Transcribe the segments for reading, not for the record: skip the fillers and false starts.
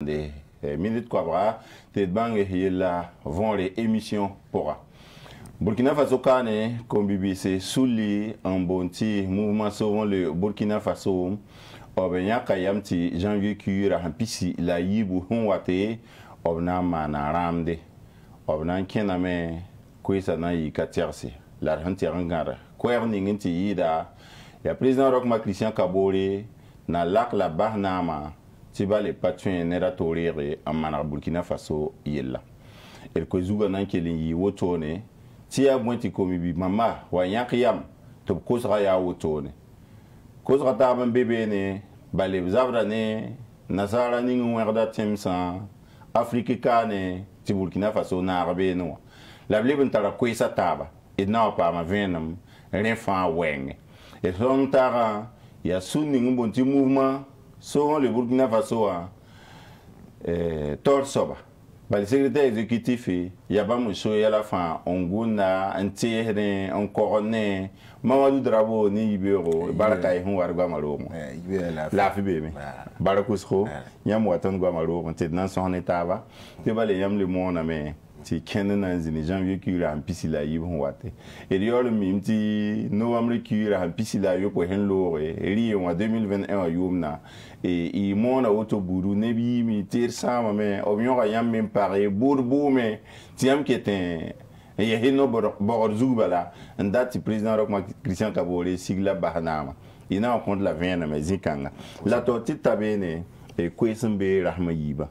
Minute quoi bra te bangue yela vont les émissions pora Burkina Faso kane kombibi se souli en bonti mouvement sauvant le Burkina Faso obenya kayamti janvier kura hampisi la yibu honwate obna manaramde obna kename kwisa na yikaterse la hantirangara kwerningenti yida ya président Roch Marc Christian Kaboré na lak la bahnama tiba le patouin neratorire en manar Burkina Faso yella el kozuga nan kelin yotone ti abwenti komibi mama wa yakiyam to kozra ya wotone kozra ta ban bebe ne bale zabra ne nasara ni ngwerda timsa afrika kane ti Burkina Faso na arbeno la blibun tara kwisa taba idna pa ma venam refa weng et son tara ya sunni ngubonti mouvement selon le Burkina Faso, Torsoba, le secrétaire exécutif, il y a à la fin, on gouna, on tire, on coronne, Mamadou Drabo, ni Ibero, Barakaï, on va Guamalo. La FIBM, Barakousko, Yam Watan Guamalo, on était dans son état, tu vas les Yam le monde, mais si Kenan a des gens qui ont un piscila, ils vont water. Et d'ailleurs, le même petit novembre qui a un piscila, ils vont l'or et rire en 2021 à Yumna. Et ils m'ont à Autobourou, Nebi, Mitir, Sam, mais au mieux, il y a même pareil, Bourbou, mais Tiam qui est un. Et il y a un Borzoubala, un date président Roch Marc Christian Kaboré, Sigla Bahanama. Il n'a en compte la veine, mais Zikanga. La tortue tabene et Kwesembe Rahmaïba.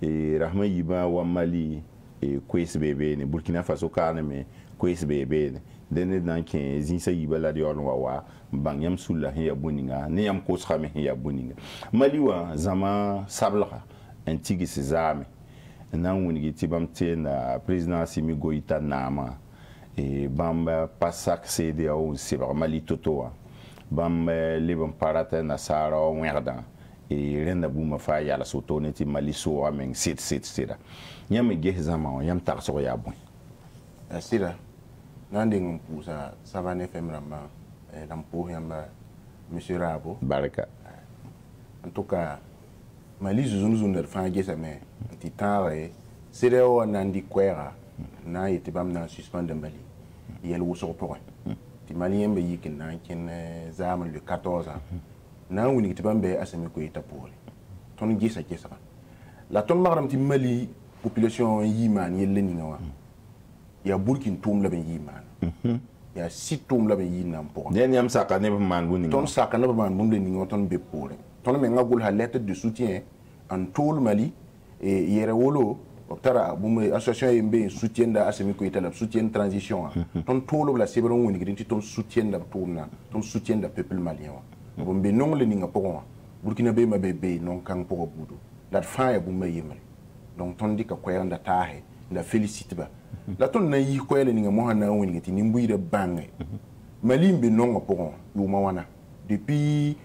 Et Rahmaïba ou Mali. Et Kwes bébé, Burkina Faso Karne, Kwes bébé, Dene Dankin, Zinsa Yibala de Ornoa, Banyam Soula, Hia Buninga, Niam Kosrame, Hia Buninga. Maliwa, Zama Sabla, Antigui Sesame, Namouni Tibam Tena, président Assimi Goïta Nama, et Bamba Passak CDAO, Sibra Mali Totoa, Bamba Liban Parata Nasara, Werdan. Et renda bouma fa ya la sotone ti mali so ameng sit sit sira nyam gezama yam tar so ya bon sira nanding pousa savane fm ramba lampo yamba monsieur Rabo baraka en tout cas mali zuzun zun der fa gesa me ti tare sira o nandi kwera na yete bam na suspend mali yel wo so pour ti mali yembe yikin na kin zaman le 14 ans na woni ti bambe Assimi Goïta pour ton gisa gisa la ton magram ti mali population yiman yeleni nawa ya burkin tum la ben yiman ya situm la ben yinam pour den yam sakane be man woni ton sakane be man mum le ningo ton be pour ton me ngagul ha lettre de soutien en tout le Mali et yere wolo optara bume association yembe soutien da Assimi Goïta la soutien transition ton tout la sebron woni ti ton soutien da tourna ton soutien da peuple malien bombe non le ninga pokon burkina be ma bebe non kan poko budu la faaya bu ma yimel donc ton dika ko yanda taahe la félicite ba la ton na yi ko yele ninga mo hana woni ngati nimbuy de bangé malimbe non pokon yuma wana depuis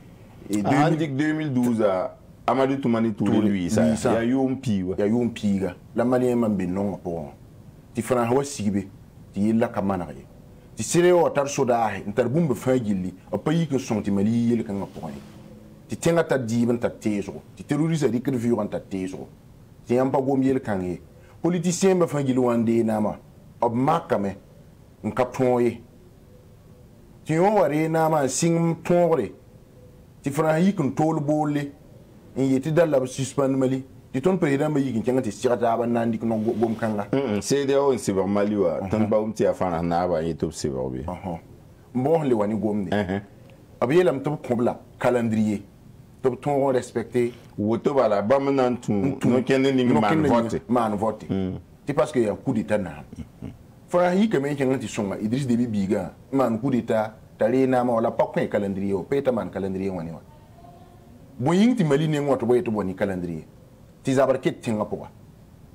2012 à Amadou Toumani Touré lui ça ya yompi ya yompi ga la malien mambe non pokon ti fran ho sibe ti yilla kamana ti sireo tar soda ntar bumbe fagili a pays que sont ti mali le kan point ti tenga ta diben ta teso ti terroriste di que vivant ta teso ti am pa gombi le kan e politicien be fagili wande na ma ob makame nkapon e ti o ware na ma sing tore ti frahi kun tol bolle en yiti dalla suspend mali ti ton président be yikin tenga ti sirata ban nandi ko gom kanga CDAO en cyber maliwa tan baum ti afana na ba yitub cyber bi bon le wani gomni abiyelam to kobla calendrier to ton respecter woto bala bam nan tun no kenen ni man vote ti parce que y a coup d'état na fra yi kemen tenga ti songa Idriss Déby biga man coup d'état tale na ma wala pakko calendrier o peta man calendrier wani wa bo yingti mali ne ngoto bo yeto boni calendrier ti zabarket tinga poa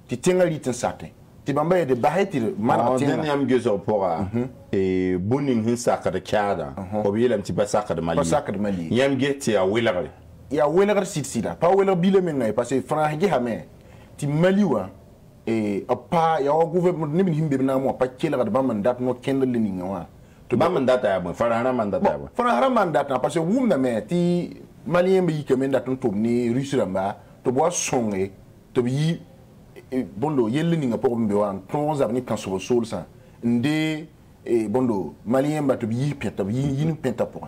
ti tinga litin satin ti bamba de bahetir mara tinga den yam gezo poa e bunin hin sakada kada ko bilam ti basakada mali basakada mali yam geti ya welagar sitsila pa welagar bile men ngai parce que franc gi hame ti maliwa e apa ya gouvernement ni min himbe na mo pa kila kada bamba ndat no kendle ni ngawa to bamba ndat ya mo farana mandat ya bo farana mandat na parce que wum na me ti malien bi kemen ndat tum ni rusramba to bois songe to bi bondo yelle ninga problem be wan ton zabni kan so sol sa ndé et bondo malien ba to bi peta bi yinu peta pour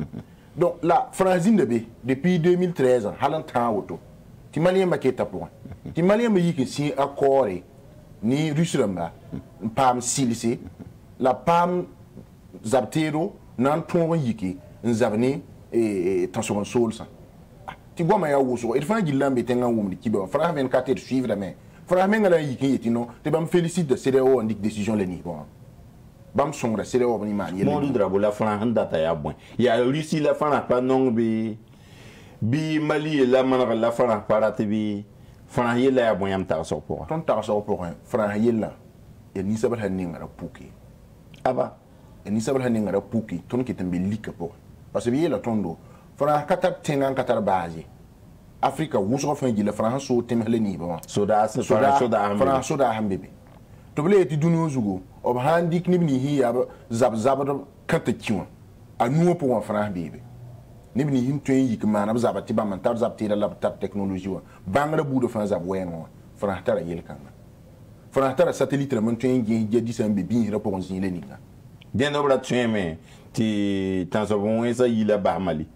donc la Francine de B depuis 2013 halantan auto ti malien ba keta pour ti malien ba yiki si accord ni ruslamba pam silisi la pam zabtero nan ton yiki nzabni et transforme sol ça ti goma ya wuso il fa gillam be tenga wumdi kibo fra 24 de suivre mais fra mengala yiki etino te bam félicite de CDO ndik décision le ni bon bam songra CDO ni man yele Mamadou Drabo la fra handata ya bon ya Russie la fra pa non bi Mali la manra la fra parate bi fra yela ya bon yam ta so pour ton ta so pour fra yela et ni sabal haninga rapuki aba et ni sabal haninga rapuki ton kitambe lika pour parce que yela tondo France Qatar tengan Qatar base Afrique wuso fa ngi la France o temhle ni ba soda France soda hambe to ble ti dunu zugo ob handik nibni hiya zab zab kata kiwa anu po wa France bebe nibni him to yik manab zab ti ba man tar zab ti la tab technologie wa bangla bu do France zab wen wa France tara yel kan France tara satellite la man to ngi je disambe bi ra po ngi le ni ga den obra tueme ti tansobon esa yila ba mali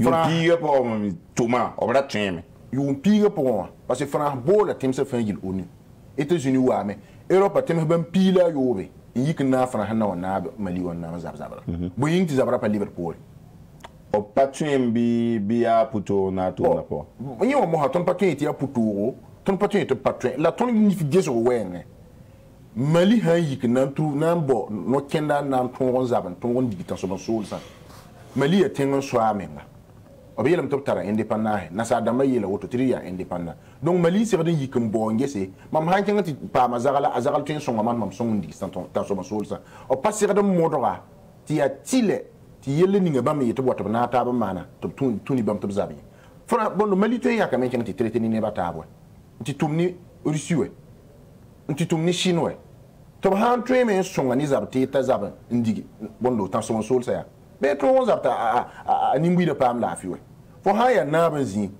Fran pire pour Thomas, on va tuer. Yon pire pour moi parce que France beau la team se fait une ONU. États-Unis ou mais Europe a tellement ben pile à Yobe. Il y a na France na on a Mali on a Zabzabra. Boying tu Zabra pas Liverpool. On pas tuer mbi bia puto na tout na pas. Ni on m'a ton patron était à puto, ton patron était patron. La ton unifié sur Wen. Mali ha yik na tout na bo no kenda na ton Zaban ton digital sur son ça. Mali a tellement soif même. Obélam top tara indépendant na sa dama yela woto tria indépendant donc Mali c'est vrai yikum bonge c'est mam hanke ngati pa mazagala azagal tin songa man mam songa ndi santon ta so masol sa o passer de modora ti a tile ti yelle ninga bam yeto woto na ta ba mana to tuni bam to zabi fora bon Mali te yaka men ngati traité ni ne batabo ti tumni russiwe ti tumni chinois to han tre men songa ni zabti ta zaban ndigi bon do ta so masol sa ya mais tout le monde a nimbui de pam la fioué. Faut haya nabenzi.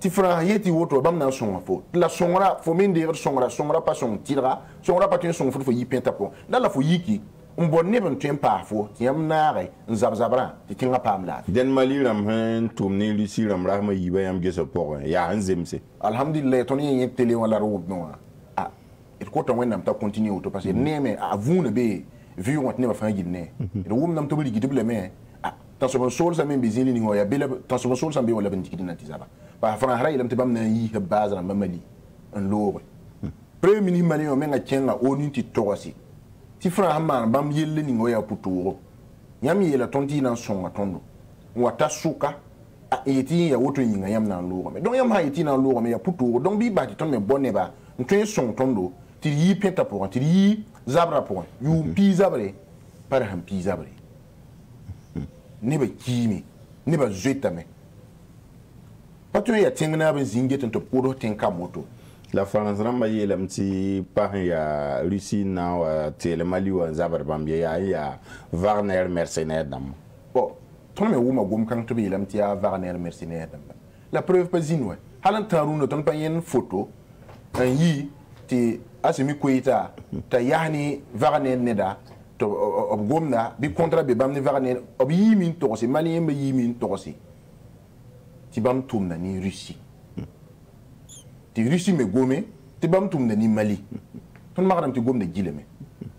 Ti fra yeti woto bam na son fo. La songra fo mende songra pas son tira. Songra pas tin son fo fo yipen tapon. Dans la fo yiki on bonne ben tin pa fo. Ti am nare nzab zabra ti tinga pam la. Den Mali ram hen tumni lisi ram rahma yiba yam gese por. Ya nzemse. Alhamdulillah ton yen télé wala roub non. Ah et ko ton wennam ta continue auto parce que néme avou ne be vu on tenait faire guinée et on n'a pas de guider le mais dans ce sol ça même bizini ni ngoya bela dans ce sol ça bien wala bindiki na tizaba par fran hara il am tibam na yi base na mamali en lobe premier ministre malien on nga tienga oni ti torosi ti fran man bam yelle ni ngoya puturo nyam yela tonti na songa tondo wata suka a eti ya woto nyinga yam na lobe mais donc yam ha eti na lobe mais ya puturo donc bi ba ti ton mais bonne ba ntin son tondo ti yi penta pour ti yi Zabra point. You pisabre, par un pisabre. Neba kimi, neba jetame. Pas tu as tingna zinget en te poro tenkamoto. La France rambaye la mti par ya Russie na tele Mali ou Zabar bambia ya Wagner mercenaire dam. Bon, ton me ou ma gom kan tobi la mti ya Wagner mercenaire dam. La preuve pas zinwe. Halan taruno ton pa yen photo en yi ti Assimi Goïta ta yahni Wagner neda to ob gomna bi contrat bi bamni Wagner ob yimin tosi malien be yimin tosi ti bam tumna ni Russie ti Russie me gomé ti bam tumna ni Mali ton magam ti gomna gileme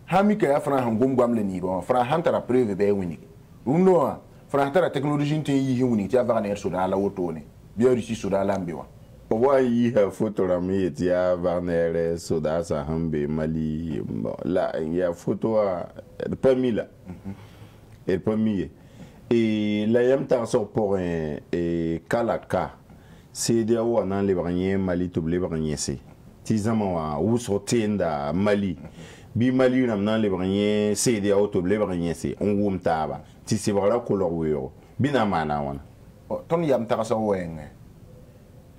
hamika ya fran han gom gomle ni ba fran han tara preuve be woni uno fran tara technologie ti yi woni ti Wagner suda la wotone bi Russie suda la mbiwa pourquoi il faut tourner il y a Wagner soda ça hambe Mali là il y a photo parmi là et parmi et là il y a tant sort pour un et Kalaka c'est des ou dans les Braniers Mali tout les Braniers c'est tizama ou sortenda Mali bi Mali dans les Braniers c'est des ou tout les Braniers c'est on goûte là si c'est voilà couleur ou binamana on ton il y a tant sort ouais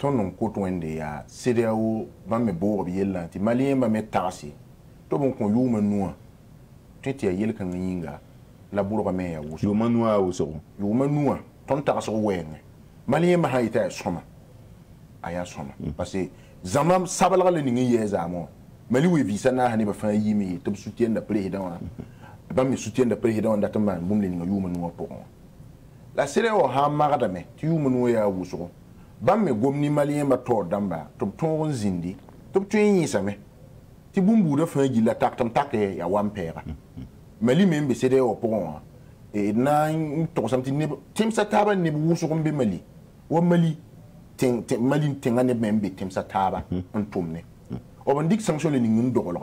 ton nom côtoyé à CDAO va me boire bien là, tu malien va me tasser. Tout bon qu'on joue manoir, tu t'y ailles quand il y a la bourre à mer ou joue manoir ou son joue manoir, ton tasse au wing. Malien m'a été à son. Parce que Zamam Sabala le n'y est jamais. Mais lui, il s'en a pas fait yimi, tu me soutiens le président. Pas me soutien le président d'Ataman, boum les nous pour. La série au Hamaradame, tu me à Wousso. Bam me gomni malien mator d'amba, top ton zindi, top tu es yisame. Tu boum de fin la tac tam tac et à wampère. Mais lui-même, c'est au point. Et nan, ton samedi ne t'aimes sa taba ne bousso comme Mali. Ou Mali. Malin tengane membe tem sa taba on tomne on dit sanction le ningun dogolo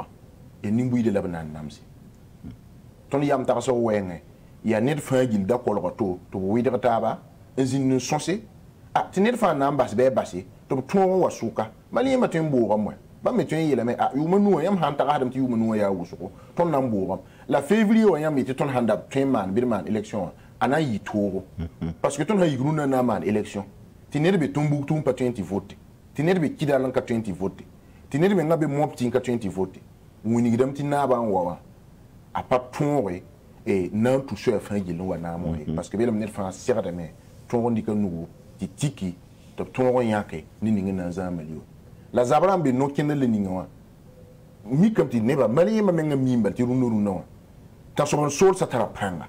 et ningui de la banane namsi ton yam taraso wenge ya net fagil da kolgo to widra taba ezin sonsé ah tenet fa na ambas be basé to ton wasuka mali matem boura moi ba meten yele me ah yuma no yam hanta adam ti yuma no ya wusuko ton nam boura la février on yam ti ton handa treman birman élection ana yitoro parce que ton hay gruna na man élection Tinerbe Tombouctou pas 20 votes. Tinerbe Kidalan 20 votes. Tinerbe Nabe Moptin 20 votes. Winigdam Tinaba en Wawa. A pas touré et non touché à Frank Gillouana. Parce que Bélam Nelfan Sierra de Mer, Torondica Nouveau, Titiki, Toron Yake, Ningin Zamelio. La Zabrambe no Kendel Ningua. Mi comme Tineba, Malia Mamenga Mimba, Tiruno. Tasson Sol Satarapanga.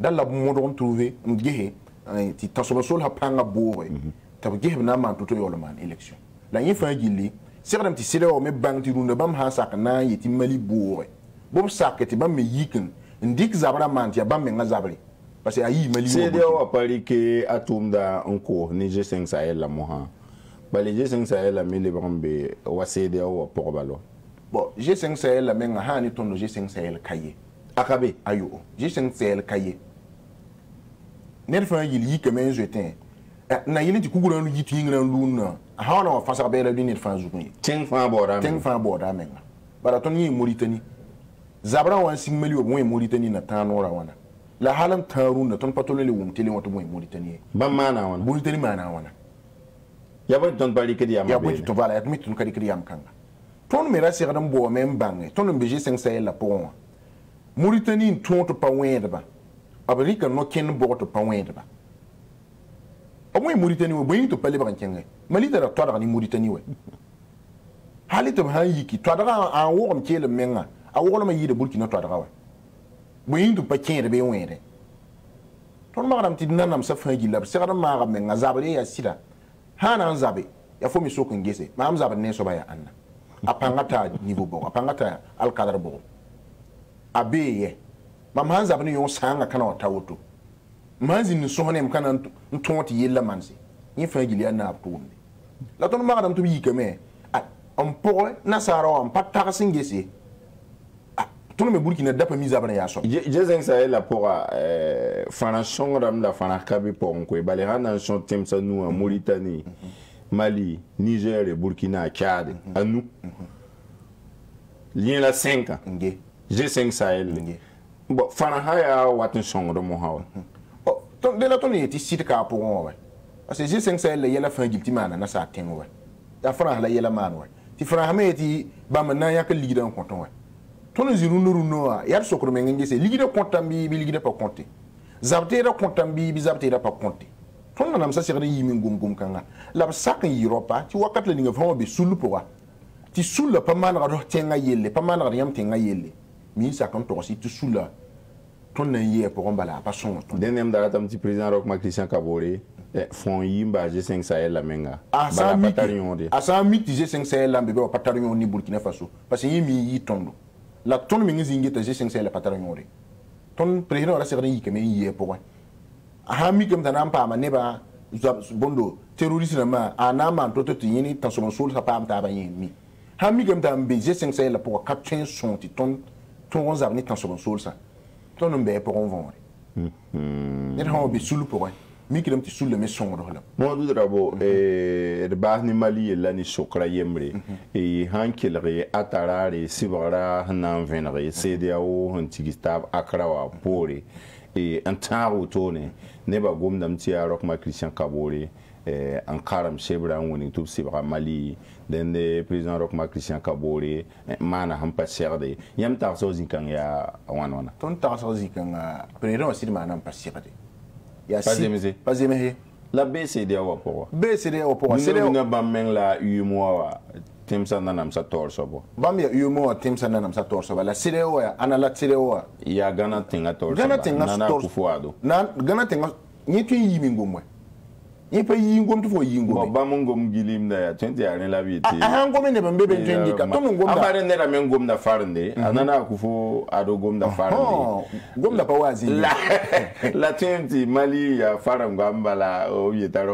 Dans la Mondon trouvé, on guéhé. Ti tasoba sol ha panga boe ta gihb na man toto yolman election la yin fa gilli sirdam ti sele o me bang ti runda bam ha sak na yiti mali boe bom sak ti bam me yikin ndik zabra man ti bam me ngazabri parce que ayi mali sele o apari ke atumda onko ni G5 Sahel la moha ba le G5 Sahel la mele bambe wa sele o pour balo bon G5 Sahel la menga ha ni ton G5 Sahel kaye akabe ayo G5 Sahel kaye Nerfan il y que même jetin. Na yeli ti kugura no yitu ngira luna. Ha ona fa sa bela dini fan zukuni. Ten fan boda menga. Bara ton yi Mauritanie. Zabra wan sin meli wo Mauritanie na tanora wana. La halam taruna ton patolele wum tele wato mo Mauritanie. Ba mana wana. Mauritanie mana wana. Ya ba ton bali kedi am. Ya ba to bala admit ton kadi kedi am kanga. Ton mera se gadam bo mem bangé. Ton mbj 5 Sahel la pon. Mauritanie ton to pa wendba. Abrika no ken boto pawendba amwe Mauritanie we boyito pale bankenge malita da twada ni Mauritanie we halito hayiki twada an worom kele menga a woloma yide Burkina twada wa boyito pakere be wende ton maram tidna nam safangi lab sera maram menga zabale ya sida hanan zabe ya fomi soko ngese maam zabe ne so baya anna apangata niveau bo apangata alkadar bo abeye Maman Zabani yon sang à canon taoto. Manzi nous sonnem canon tonti yella manzi. Infagiliana tourne. La tonne madame to y keme. On pourrait Nasaro en pas tarsingesi. Tout le monde qui n'a pas mis à banayaso. J'ai ça la pour Fanachon Ram la Fanakabi pour Nkwe Baléran en son thème sa nous en Mauritanie, Mali, Niger et Burkina, Tchad, à nous. Lien la 5 ans. G5 Sahel. Bon, Fanahaya Watin Song de Mohawa. Oh, de la tonne est ici de Caporon. Parce que G5 Sahel, il y a la fin du petit man, à sa tenue. La France, il y a la manne. Si Franame est dit, Bamanaya, que l'idée en comptant. Ton Zirunoa, il y a ce que le Mengue, c'est l'idée de Contambi, l'idée de pas compter. Zabtera Contambi, Bizabtera pas compter. Ton nom, ça serait Yimingum Kanga. La sac en Europa, tu vois quatre lignes de vent, mais sous le poids. Tu sous le paman à Tengaïle, paman à Riam Tengaïle. Mais ça compte aussi tout sous là. Ton aïe pour un bala, pas son. Dernier d'arrêt, petit président Roch Marc Christian Kaboré, font Yimba G5 Sahel la menga. À 100 000 G5 Sahel la bébé au patarion ni Burkina Faso. Parce que Yimi y tombe. La tonne mingzingue G5 Sahel la patarion. Ton président a la série qui m'y est pour un. Ahami comme Tanampa, Maneba, Bondo, terroriste, Anama, Tototini, Tanson Soul, Sapam Tabayemi. Hami comme Tambe G5 Sahel la pour 400 tonnes. Ton on a dans son sol ça. Ton on pour on vendre. Pour le maison là. Mamadou Drabo et Bahni Mali la ni Sokra Yemre et Hankelre Atarare Sibara Nan Venre CDAO Antigistav Akrawa Pore et Antaro Tone Neba Gom Damtia Roch Marc Christian Kaboré en Karam Sebra Winning Tub Sibra Mali. Then the président Roch Marc Christian Kaboré, man a hampa serde. Yam tarso zikang ya wanwana. Ton tarso zikang, président aussi de man a hampa serde. Pas de musée. Pas de musée. La BCD a pour BCD a pour c'est la UMOA. Timsa nanam sa torsobo. Bam ya UMOA Timsa nanam sa torsobo. La CDO ya anala CDO ya Ghana tinga torsobo. Ghana tinga torsobo. Na Ghana tinga ni tu yimingo mwe. Il peut y avoir des gens qui ont des gens qui ont des gens qui ont des gens qui ont des gens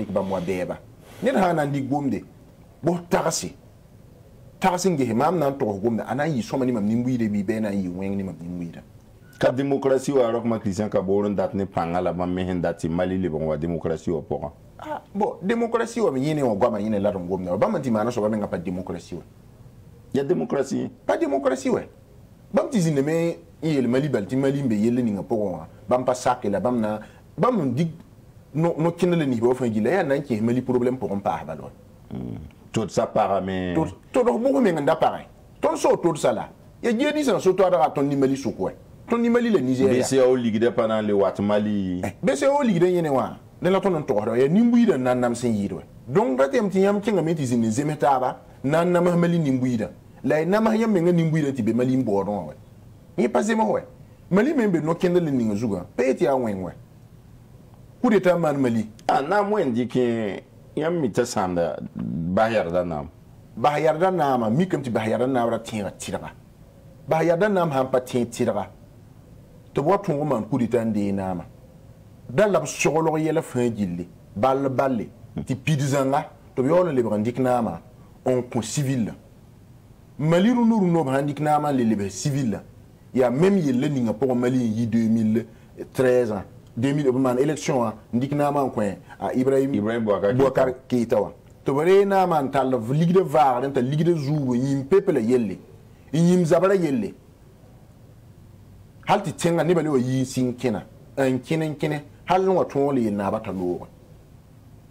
qui ont Ni hanandi gomde bo tarasi tarasi nge mam nan to gomde anayi soma ni mam nimbuide bi bena yi weng ni mam nimbuida ka démocratie wa Roch Marc Christian Kaboré datne pangala mam mehen dati mali le bon wa démocratie wa pora ah bon démocratie wa yene wa goma yene la gomde ba man ti mana so ba men ka démocratie wa ya démocratie pas démocratie wa bam ti zine me yele mali balti mali mbe yele ni ngapora bam pa sake la bam na bam dig non, non, qui ne le niveau pas il y a un qui les problèmes pour un par ballon. Tout ça par mais tout le monde est pareil. Ton sort tout ça là. Il y a 10 ans, surtout à ton imali sous quoi. Ton imali le Nigeria. BCO Ligue de pendant le Watmali. BCO Ligue de Yenewa. Dans la tonne tour, il y a Nimbuida Nanam Sengidwe. Donc, tu as un petit yam qui a mis des Zemetaba, Nanam Mali Nimbuida. La Namayam Nimbuida Tibé Mali Mbouron. Il n'y a pas de moi. Mali même no kende le Ningazuga. Payez à Wengwe. Coup d'état mal Mali. Ah, na moi indiqué, y a mis sanda Bahayardanam. Bahayardanam, mi comme tu Bahayardanam tira tira. Bahayardanam ham pas tira. Tu vois ton roman coup d'état des namas. Dans la sorolorie la fin d'île, balle balle, ti pidzanga, tu vois le brandic nama, on con civil. Mali nous nous brandic nama les libres civils. Y a même y l'ending pour Mali y 2013 ans. 2000 élection à Ndiknaman coin à Ibrahim Boubacar Keïta. Tu vois na man tal ligue de var dans ta ligue de zou yim peuple yelle yim zabara yelle halti tenga ne bale yi sinkena en kenen kenen hal no ton le na batalo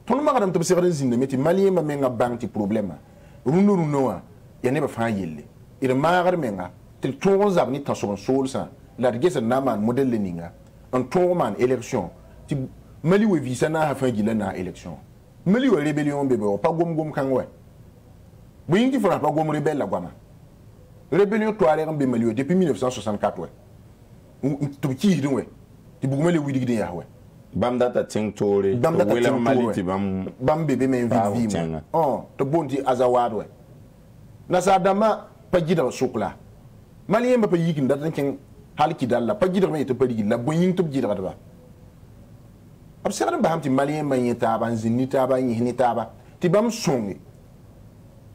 ton ma kadam to serin zin meti malien ma menga bank ti problème runu runoa ya ne ba fa yelle ir ma gar menga ti ton zabni tason sol sa la gese na man modèle leninga en tournant élection, tu Mali ou Visana a fait une élection. Mali ou rébellion bébé, pas gom gom kangwe. Oui, il faut pas gom rebelle la guama. Rébellion toile en Bémali depuis 1964. Tu qui ouais. Tu bougmes les ouïdignes ya ouais. Bamda ta ting tore. Bamda ta ting tore. Bam bébé mais vite vite. Oh, tu bon dit azawad ouais. Nasadama pas dit dans sokla. Malien m'a pas dit qu'il n'a pas Halkidalla, pas dire mais tu peux dire la boying tu peux dire là-bas. Observe le baham, tu malien manié taban zini taban yini taban, tu bam songe.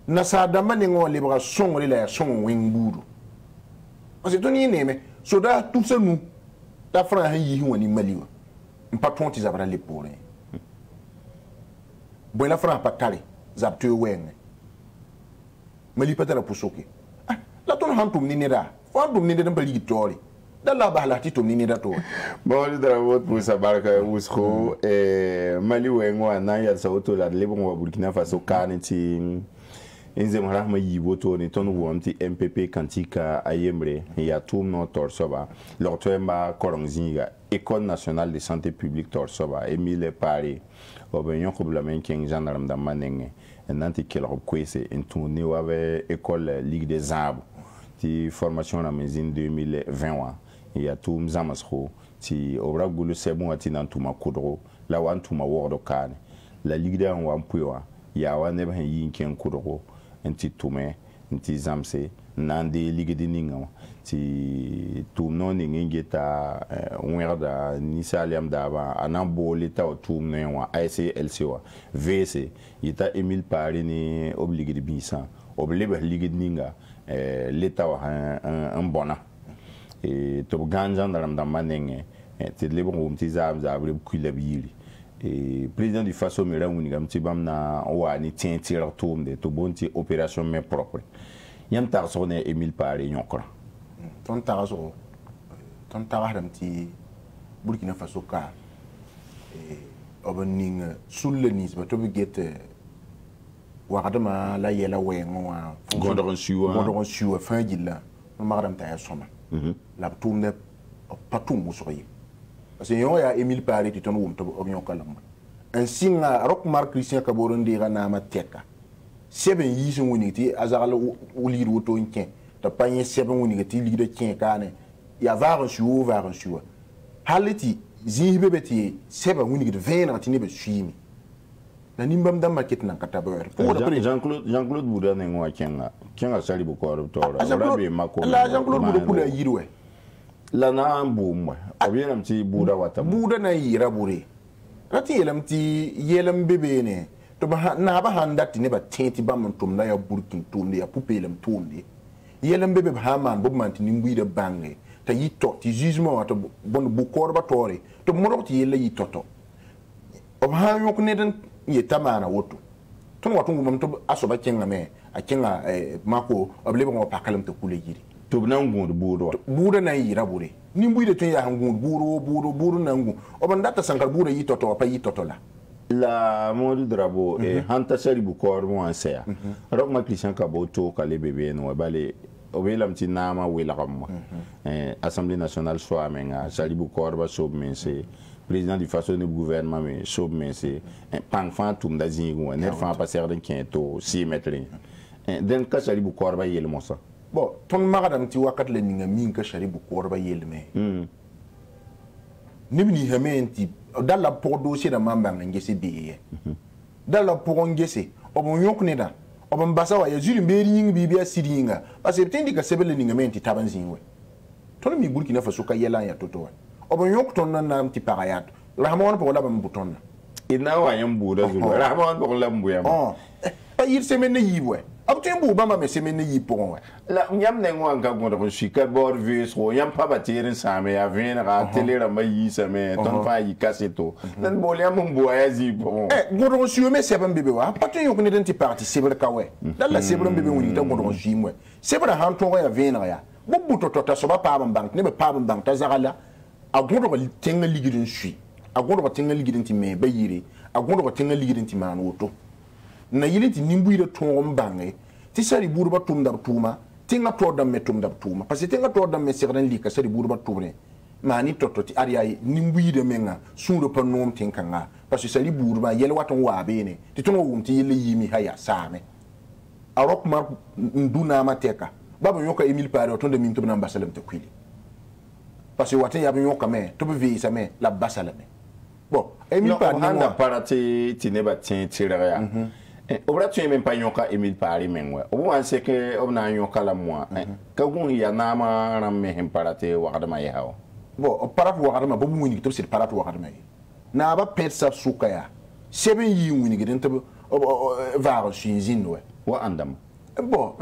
Nasadama n'engon les bras songe les la songe wingburu. On se donne une mais soda tout seul nous, ta France a yihou ani maliwa, un patron qui zabra les pauvres. Bon la France pas carré, zabte oueng. Mali pas de la poussoke. Ah, la ton hantum ni nera. Quand vous venez de Bali, d'Allah Bahlati, tu n'es pas tout. Bon, je travaille pour sa barque à Ousco et Mali ou Engwana, il y a sa auto la Lébon ou Burkina Faso, Carnetine. Ils aimeraient me y voter, et on voit un petit MPP quantique à Yembre, et à tout mon Torsoba, l'Ortoema Koronzinga, École nationale de santé publique Torsoba, Emile Paré, Obenyon Koublamen, King Jean-Aram Damaneng, et Nanti Kelrokwese, et tourné avec École Ligue des Arbres. Formation en 2021 et à tout Mzamasro, qui aura goulé ses bons attenants tout ma coudro, la one tout ma word carne, la ligue d'un wampuwa, yawa neba yinken coudro, un petit toumé, un petit zamse, nande ligue de ninga, ti tout non ingeta, ouerda, nisaliam dava, anambo l'état au tout noua, ACLCOA, VC, yeta Emile Paré obligé de Bissan, obligé de ligue de ninga. L'État a un bon an. président du Faso Mera Uniga Mtibamna Ouani tient tir tourne de Tobonti opération main propre. Yam Tarson et Emile Paré Yonkra. Ton Tarazo, ton Taramti Burkina Faso car opening sous le Nice, mais tu veux guetter Waradama la Yella Wenga Gondron Sua, fin d'Illa, Madame Tayasoma. La tourne pas tout moussoyer. Parce que y a Emile Paré qui est en Kalamba. Un signe à Roch Marc Christian Kaboré n'a pas été. C'est bien, ils sont unités, Azarla ou l'Iroto in Kien. T'as pas un seven unité, l'Ide Kien Kane. Il y a var un sur. Haleti, Zibébeti, seven unité, 20 ans, t'inébé suimi. La nimbam d'un maquette n'a qu'à taber. Jean-Claude Boudan et moi, Kien a sali beaucoup à l'auteur. Jean-Claude Boudan, Yiroué. La Namboum, ou bien un petit Bouddha Watam. Bouddha naï rabouré. Rati elam ti yelam bébéné. Toba Nabahanda tineba tenti bamantum naya burkin tourné à poupée l'em tourné. Yelam bébé Haman Bobmantinimbi de bangé. Ta y tot, tis jugement à bon boucorbatore. To moroti yela y toto. Obha yok neden yetamana woto. Ton watum asoba tiengame, a tienga mako, oblébon au pacalam te coulé yiri. Bouda naï rabouré. Nimbu de Tiangun, Bouro, Nangu. Obandata Sankaboura y toto, pas y totola. La Mamadou Drabo et Hanta Seriboukor, moi, c'est. Roch Marc Christian Kaboré, Kalé bébé, nous, balé, Obelam Tinama, Ouelam. Assemblée nationale, soit Menga, Seriboukor, va s'obmécer. Président du façon du gouvernement, mais s'obmécer. Pangfan, Toum d'Azingou, Nerfan, passer d'un quinto, 6 mètres. D'un cas, Seriboukor, va y le mossa. Bon, ton maradam ti wakat le ninga minka sharibu korba yelme. Nibni hementi dans la pour dossier da mambang ngese biye. Dans la pour ngese obon yokne da obon basa wa yezuli mbering bibia sidinga. Parce que tindi ka sebele ninga menti tabanzinwe. Ton mi Burkina Faso ka yelan ya totowa. Obon yok ton nan nam ti parayat. Rahmon pour la bambutonna. Ina wa yambu da zulu. Rahmon pour la mbuya. Oh. Pa yir semene yibwe. Abtembo bamba mais c'est mené pour la nyam nengo anga gondre shika bor vis ko yam pa batirin same ya vin ra telera mayi same ton fa yi kaseto nan bolia mumbo ayazi bon gondre sume c'est ban bébé wa patin yo ne denti parti c'est bel kawe dans la c'est bon bébé woni ta gondre jimwe c'est bra han ton ya vin ra bubbu to tota so ba pa bank ne be pa bank ta zagala a gondre tenga ligidin sui a gondre tenga ligidin ti me bayire a gondre tenga ligidin ti man woto na yiliti nimbu de ton bangé ti sari bourba tum dab tuma tinga tordam metum dab tuma parce que tinga tordam me serden lika sari bourba tourné mani tototi ariay nimbu de menga sunu pa nom tinkanga parce que sari bourba yel waton wabene ti ton wumti yel yimi haya same Roch Marc nduna mateka baba yoka Emile Paré oton de mintum na basalam te kwili parce que watin yabun yoka me to be same la basalame bon Emile Paré na parati tineba tin tiraya au bras tu es même pas yonka Emile Paré mengue. Au bout c'est que on a yonka la moi. Quand on y a nama ramé imparaté ouardama yao. Bon, on parle ouardama bon mouni tout c'est parle ouardama. Na ba persa soukaya. C'est bien y mouni que d'entre var chinzinwe. Ou andam. Bon,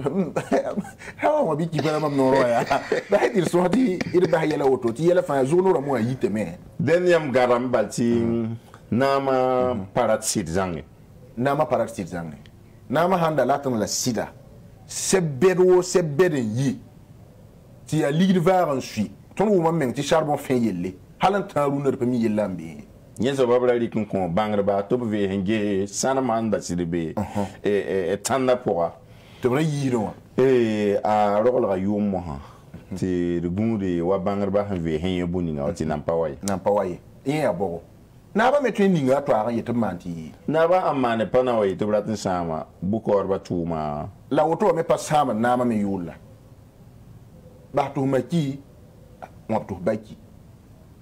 how ma biki bala mam noroya. Bah il sorti il bah yela ototi yela fa zono ramo yiteme. Dernier garam balti nama paratsit zange. Nama paraxit zangne nama handa latan la sida sebero sebeden yi ti a ligre var en suis ton ou mamen ti charbon fin yelle halan taruner pe mi yelambe nyeso babra ri kun kon bangreba to be henge sanaman da sidebe e tanda pora to bra yiro e a rogol ga yum ha ti gunde wa bangreba hanve hen boninga ti nan pawaye e abogo Naba metrininga to ara yetemanti naba amane pana way to bratin sama bukor batuma la woto me pasama nama me yula bahtu maki mabtu baki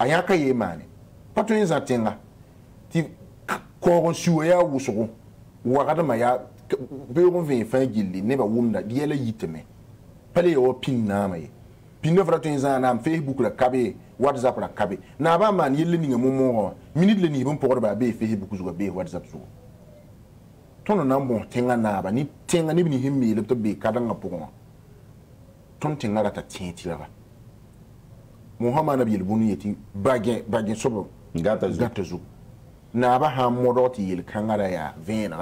ayaka yemane pato nzatenga ti koron suya wusugo wagadama ya beuron vin fin gilli neba wumda diela yiteme pale yo pin nama ye pinne vrato nzana am Facebook la kabe WhatsApp la kabe naba man yelle ninga momo minute le niveau pour babe Facebook ou babe WhatsApp sou ton na bon tenga na ba ni tenga ni himmi le to be kadanga pour ton tenga la ta tienti la Muhammad Abil Buniyeti bagin sobo gatazu na ba ha modoti il kangara ya vin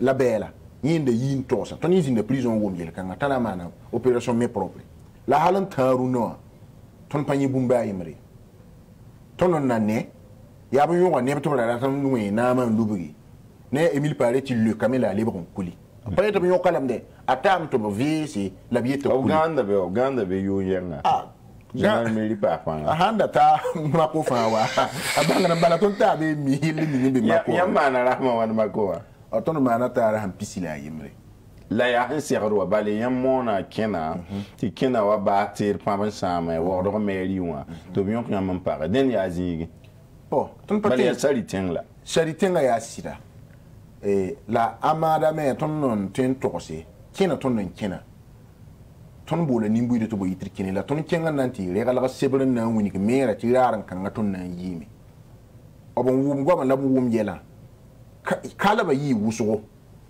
la bella yinde yin tosa toni zin de prison wo mi il kangata la mana opération mes propres la halan taruno ton panyi bumba yimre tonon nanne ya bu yo ne beto la tan nuwe na ma ndubugi ne Emile Paré ti le camela lebron kuli après to yo kalam de atam to vi si la biete Uganda be yo yenga Jean-Marie Papin. Ahandata, Makofawa. Abandon Balatonta, mi hilimi Mako. Yamana Rahman Makoa. Autonomanata Ram Pisila Yimri. Laya Serro Balayamona Kena, Tikena Wabati, Paman Sam, Ward Meriwa, to Bion Yampara, then Yazig. Oh, ton patia Saritinga. Saritinga Yasida. La Amada me tonon ten torse, Kena tonon Kena. Ton boule nimbu de tobo itrikine la ton kenga nanti regala sebele na wini kemera ti raran kanga ton nan yimi obon wum goma labu wum yela kalaba yi wusugo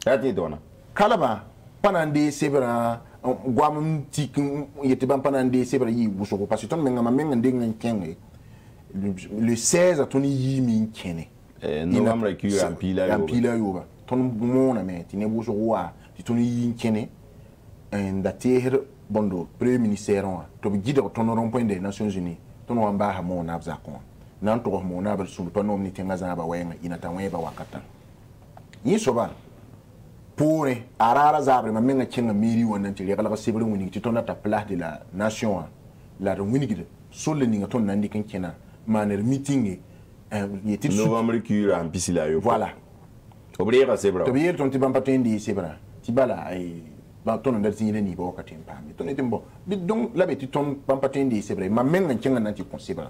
ati dona kalaba panande sebera gwam tikin yete ban panande sebera yi wusugo parce que ton menga menga ndeng kenga le 16 ton yimi kene no amra ki ampila yoba ton mona me ti ne wusugo wa ti ton yi kene en dater bondo premier ministère to guide ton rond-point des Nations Unies ton wamba ha mon abzakon nan to mon abal sul panom ni tengaza ba wenga inata weba wakata yi soba pore arara zabre mamenga kinga miri wannan tire kala sibre wuni ti ton ta place de la nation la wuni gide solle ni ton nan dikin kina manner meeting et ti novembre qui en pisila yo voilà obrier ka sebra to bier ton ti bam patendi sebra ti bala ton on a dit ni bon quand ton était bon donc là tu ton pampatin dit c'est vrai ma main n'a qu'un anti possible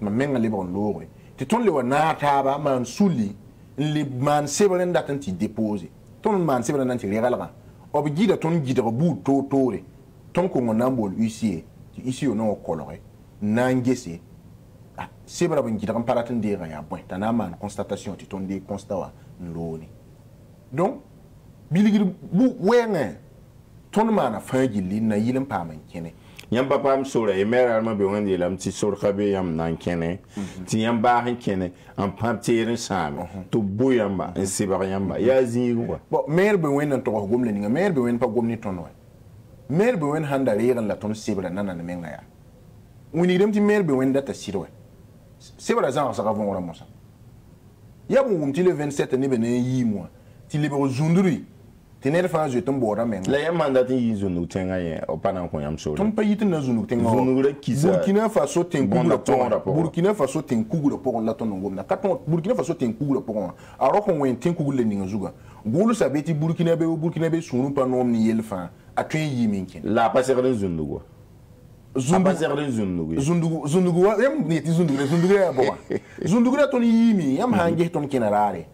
ma main elle est bonne l'eau tu ton le wana taba man souli les man c'est vrai d'attendre déposer ton man c'est vrai d'anti régalement obligé de ton guide au bout touré ton qu'on en ambole ici on a coloré n'engagé c'est vrai ben guide en paratin des rien point t'en as man constatation tu ton des constats l'eau donc biligir bu wene ton mana faji linna yilan paman kene yam papam sura e meral ma be wonde lam ti sur khabe yam nan kene ti yam ba han kene am pamtirin sam to bu yamba en sibar yamba ya ziwa bon mer be wenen to gomle ninga mer be wen pa gomni ton wa mer be wen handa reeran la ton sibra nanan menga ya woni dem ti mer be wen data sirwa sibra zan sa gavon wala mosa yabu wum ti le 27 ne be ne yi moi ti le bo zunduri tenere fa je ton bora men la yam manda tin zunu tenga ye opana ko yam so ton payi tin zunu tenga zunu kisa Burkina Faso ten kugula pon Burkina Faso ten kugula pon la ton ngomna katon Burkina Faso ten kugula pon aro ko wen ten kugule ninga zuga gulu sabeti Burkina be sunu panom ni yelfa atwe yiminkin la passer de zundugo zundugo yam ni zundugo ya boba zundugo ton yimi yam hange ton kinarare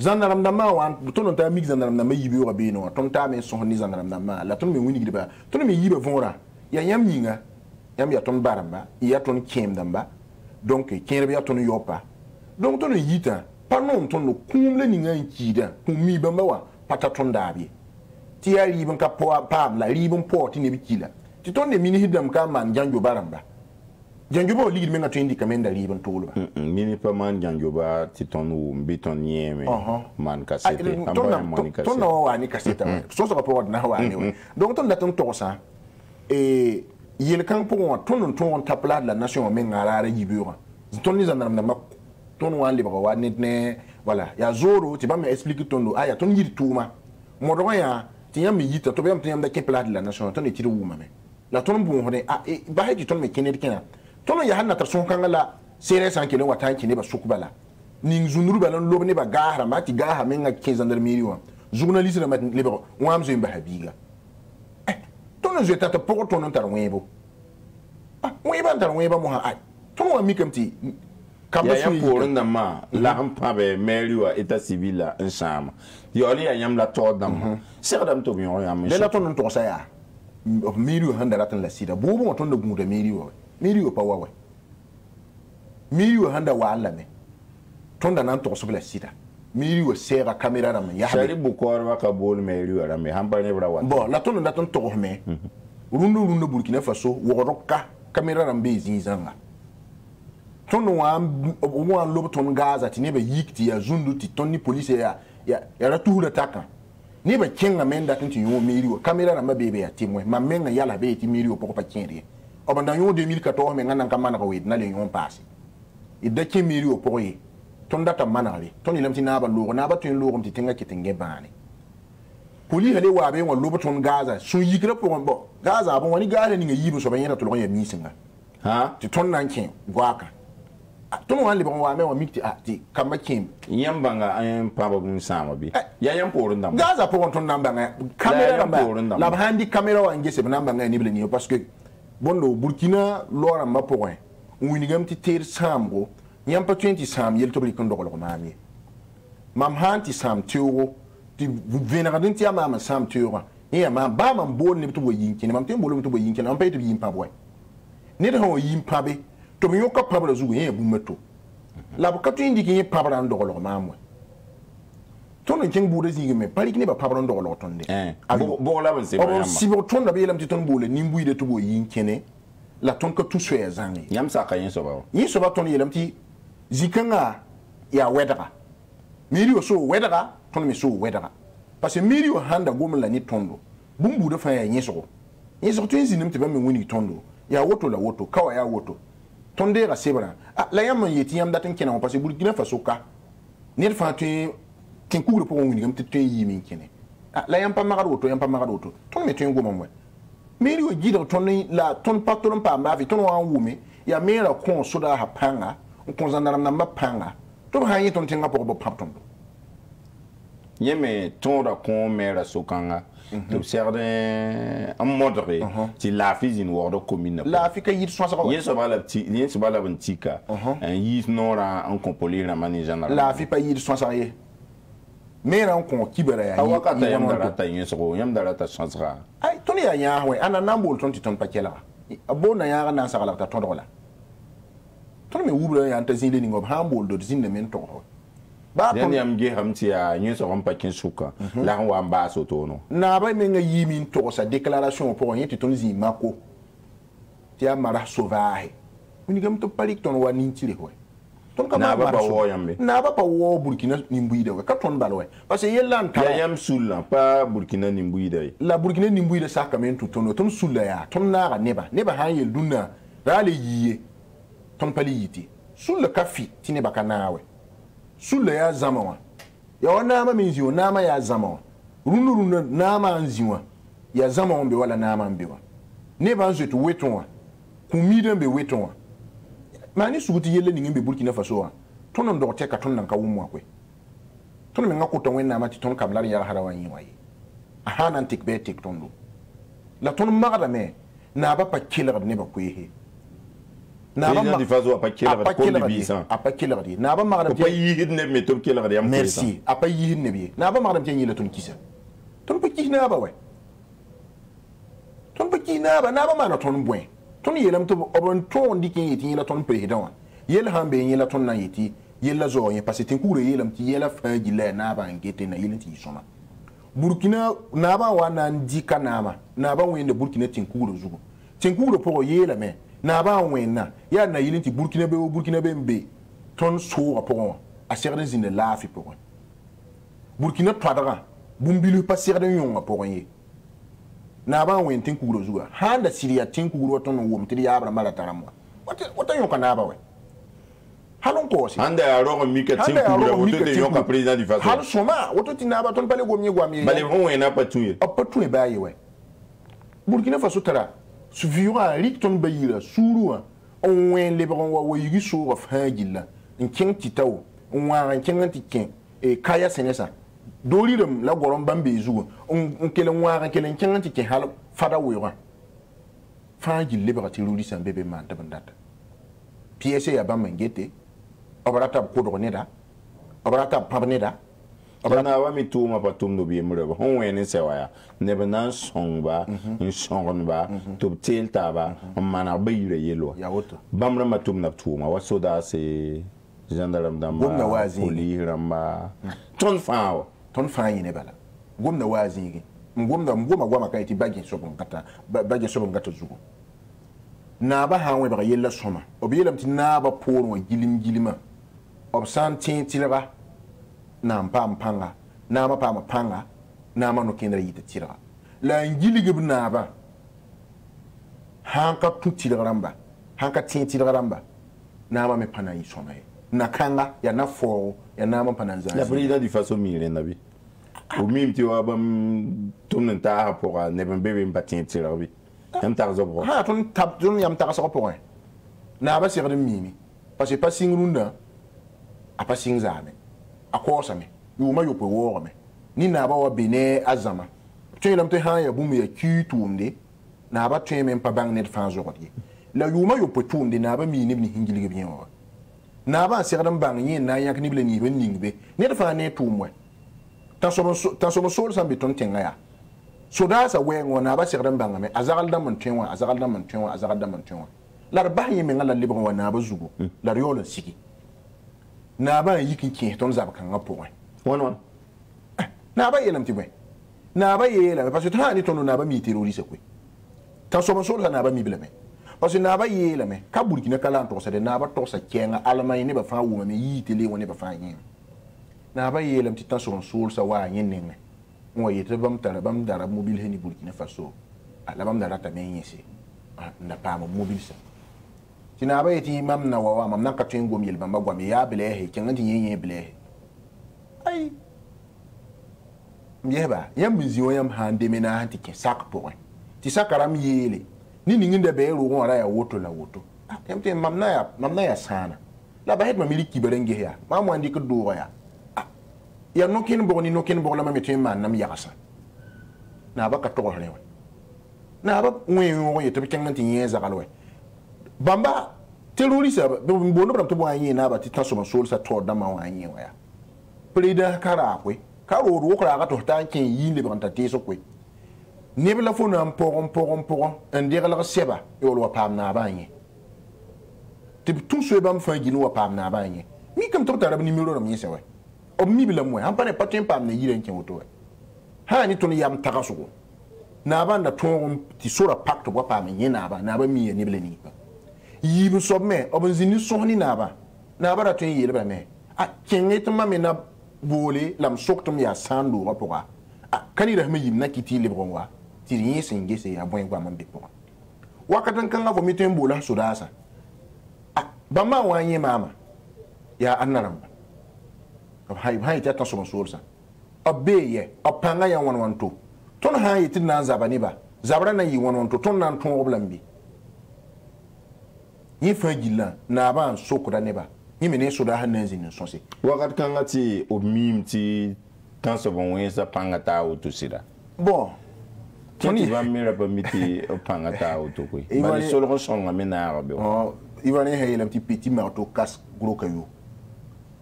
Zandaram Nama, ou ton ami Zandaram Nama Yibu Rabino, ton tam et son Zandaram Nama, la tombe Winigiba, ton ami Yibavora, Yam Yinga, Yam Yaton Baramba, Yaton Kem Damba, donc Kerbiaton Yopa. Donc ton Yita, pardon ton Kumleninga Kida, Kumi Bambawa, Pataton Dabi. Tia Ribon Kapoa Pam, la Ribon Port in Ebikila. Tu ton de Minihidam Kaman, Jango Baramba. Jangoba lig men atindi kamenda liban tolba mini pa man jangoba titonu mbitoniye me man kasete amba man kasete tono wa ni kasete so so rapport na wa ni donc ton daton tosa et yel kan pour ton tapla de la nation men ngara yibura ton ni zanam na mak ton wa liba wa netne voilà ya zoro ti ba me expliquer ton do aya ton yidi tuma modo ya ti yam yita to bam ti yam da kepla de la nation ton ti wuma me la ton bon hone a e ba he ti ton me kened kena tono ya hanna tarson kangala sere sankele watanki ne ba sukubala ning zunuru balan lobne ba gahra mati gaha menga kezandar miriwa journaliste mat libero wam zimba habiga tono je tata pour tono tar webo weba tar weba mo ha tono wa mikamti kabasu poronda ma la hampa be meriwa eta civila ensam yoli ayam la tordam serdam to bion yam le la tono to saya miriwa handara tan la sida bobo tono gumuda meriwa Mirio Pawawe. Mirio Handa Walame. Tonda Nanto Soblacida. Mirio Serra Camerame. Yahari Bukora Kabol Meru Arame. Hampa Nebra. Bon, la tonne d'attente Torme. Rundo Burkina Faso, Woroka, caméra rambé zinzanga. Ton ouan lobe ton gaz à tinebe yik ti ya zundu ti toni police ya ratu d'attaquant. Neba tienga menda tinti yon mirio caméra ramba bébé à timwe ma menga yala bé ti mirio pour pas tienri. Obanda yon 2014 menga nan kamana kawid na le yon passé. Et de ti mirio pour y ton data manali ton ilam ti naba lour naba tin lour ti tinga kitenge bani. Police allez voir bien on lobe ton gaz à son yikra pour un bon gaz à bon on y gaz ni yibo so banyera to lo yami singa. Ha ti ton nan kin gwaka. Tout le monde est bon, mais on m'a dit, ah, t'es comme un kim. Yambanga, un papa, un samabi. Yam pour un nom. Gaza pour un ton nambanga. Caméra, la handi caméra, un geste, nambanga, nibling, parce que Bondo, Burkina, Laura Mapoin, ou une gamme de terre sambo, yam pas 20 sam, yel to bricondo, mammy. Mam hanti sam turo, tu vénéradinti à maman sam tura. Et ma bam, bon, n'est pas yinkin, et ma timbolum to yinkin, on paye to yin pabouin. N'est pas yin pabé. Tu as un peu de temps. Tu as un peu de temps. Tu as un peu de temps. Tu as un peu de temps. Tu as un peu de temps. Tu as un peu de temps. Tondera sebra la yam yeti yam datin kena parce que Burkina Faso ka ne fa tin kugre pour ngini gam tin yimi kene la yam pa magaroto ton me tin goma mo meri o gido ton la ton patron pa ma vi ton wan wumi ya mera kon soda hapanga kon zandaram na mapanga to ha yi ton tin ngapo bo pap ton yeme ton da kon mera sokanga to certains en modéré ti la fizin wordo commune la fika yit so so yeso bala ti yeso bala bentika en yis nora en compoli na manijana la fi pa yit so so ye mera en kon kibara ya awakata yam darata yeso yam darata sansra ay toni ya yawe ana nambul ton ti ton pakela abona ya na sakala ta ton dola ton me wubra ya antazinde ni ngob hambul do zinde men ton Then I'm Gahamtia, news of Unpacking Suka, Lanwan Basso Tono. Naba men a yimin toss a declaration pour y tonizi Mako. Tia Mara Sauvaille. When you come to Palikton, one in Chilihue. Tonka Naba Pawayambe. Naba Pawa Burkina Nimbuida, Captain Baloy. Parce que Yelan Kayam Sula, pas Burkina Nimbuida. La Burkina Nimbuida Sacramento Tono, Tom Sulaya, Tom Nara, Neba Hangel Duna, Rale Ye, Tom Paliti. Sous le café, Tinebacanawe. Sous le ya zamawa. Ya nama minzio, nama ya zamawa. Rundu rundu nama anziwa. Ya zamawa mbe wala nama mbewa. Neba nze tu wetonwa. Kumide mbe wetonwa. Mani suguti yele ningembe Burkina Faso. Tono ndoroteka tono nanka umwa kwe. Tono mengako tonwe nama titono kablari ya harawa nyiwa ye. Ahana ntikbe tek tondo. La tono magada me. Naba pa kele rab neba kwe he. Merci. Merci. Naba wena ya na yilenti Burkina Faso ton soura pour a certains in de lafi pour Burkina Faso bumbilu pas certains yon pour yé Naba wen tinkuro zuga handa siria tinkuro ton wom tiri abra malataramwa what yon kanaba we halon kosi handa aro mika tinkuro wote de yon ka président du Faso hal soma wote tinaba ton palé gomye gwamye balé wena patouye opatouye baye we Burkina Faso tara Suivra Ricton Bayira, Sourua, on went les bronwa ou Yusso of Hagila, un king titao, un king antiquin, et Kaya Senesa. Dolidum, la Goron Bambizou, on kellenwa, un king antiquin, halop, fada ouira. Fagil liberté roulis un bébé man de bandata. Piese à Bamangete, Obrata Codroneda, Obrata Pabneda. Abana wami tuma patum no biemre ba honwe ne sewaya nebenan songba in songonba to tilta ba mana bayire yelo bamra matum na tuma wasoda se gendarme dama polirama ton fa yene bala gomna wazi ngomna ngoma goma kaiti bagin sobon kata zugo Naba hawe bara yella soma. Obiyela mti naba poro gilim gilima. Obsan tin tilaba. Nam pam panga. Nama pam panga. Nama no kendra yita tilaba. La ngili gib naba. Hanka tutilaramba. Hanka tin tilaramba. Nama me pana yi soma. Nakanga ya na fo ya nama pananza. La brida di façon mire nabi. Au mime tu as tourné ta pour ne bébé m'battin tirabi. Yam tarzobro. Ha ton tap ton yam tarzoporin. Na ba sir de mimi. Parce que pas singrunda. A pas singzame. A korsame. You ma yo pour warme. Ni na ba wa bene azama. Tu l'am te han ya boum ya ki toumde. Na ba tu même pas bang net fanzori. La you ma yo pour toumde na ba mini ni hingili bien. Na ba sir de bang ni na yak ni ble ni ben ningbe. Net fa ne toumwe. Tansono sol sambe ton tengaya. Soda sa wengo na ba sirdan bangame azagal dam montenwa azagal dam montenwa azagal dam montenwa. La bahye menga la libon wana ba zugo. La riol siki. Na ba yiki ki ton zabkan apo. Wonwan. Na ba yelam tibe. Na ba yelam parce que ta ni ton na ba mi terroriste ko. Tansono sol na ba mi bleme. Parce que na ba yelam ka burkina kala ton sa de na ba to sa kenga almay ne ba fa wo me yiti le woni ba fa yin. Na ba yelam ti tansono sol sa wa yin ne. Moi, je suis dans la mobile de Burkina Faso. Je suis dans la mobile de mobile. Si vous avez été dans la mobile, vous avez mobile. Vous avez été dans la mobile. Vous avez été dans la mobile. Vous avez été dans la mobile. Vous avez été dans la mobile. Vous avez été dans la ya no ken boni no ken borla mami tema nam yarasa na ba katoro lewe na ba nwenwo yeto bikenga tinyeza kalwe bamba terroriste bono bram to boanye na ba titaso masol sa to dama wanye waya prida kara kwe karo ru kra ga to tankin yinde banta teso kwe nebla fo na poron ndira la seba yolo pam na banye tip tout ce bam fa gino pam na banye mi kam to tarab numéro ram yese waya omibila mwe hampane patin pam ne yire nkin woto ha ni tun yam takasugo na ba na ton ti sura pact wa pam ne na ba mi ne bele ni ba yibu somme obonzini sohni na ba da tun yire ba me a kinne tuma me na bole lam soktum ya sandu wa poka a kani da me yimna kiti libron wa ti ni singe se ya bon kwa mambe poka wakatan kan ga komite mbola sudasa a ba ma wanye mama ya annaram Haïti a son source. Obéye, opanga ya wanwanto. Ton haïti nan zabaniba. Zabrana yi wanwanto, ton nan ton oblambi. Ni fagilan, n'aban sokura neba. Ni mene soda hanenzin sonse. Wakat kangati, obimti, tan sobonwe sa pangata ou tusida. Bon. Toni va me rapamiti pangata ou tokui. Il va les solons sont amène à arabe. Il va les haïl un petit marteau casse gros caillou.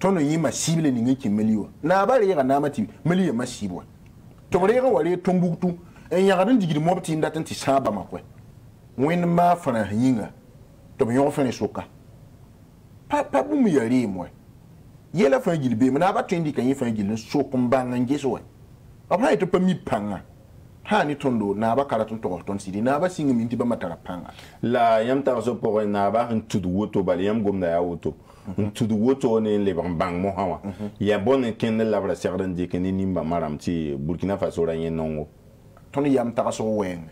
Tono yima cible ni ngiki meliwa na bari ya na mati meliya masibwa to re ga wale tombuktu en ya gadan digir mobti ndatan ti saba makwe wen ma fana hinga to biyo fene soka papa bumu yari mwe yela fa gilbe na ba tendi kan yifa gilin sokum banga ngeso wa apa ito pami panga ha ni tondo na ba kala ton to ton sidi na ba singi minti ba matara panga la yam tarzo pore na ba ntudu woto bale yam gomna ya woto ntudu woto ne le bang mohawa ya bonne ken la bra serdan dikeni nimba maramti Burkina Faso ra yen nongo ton yam takaso wen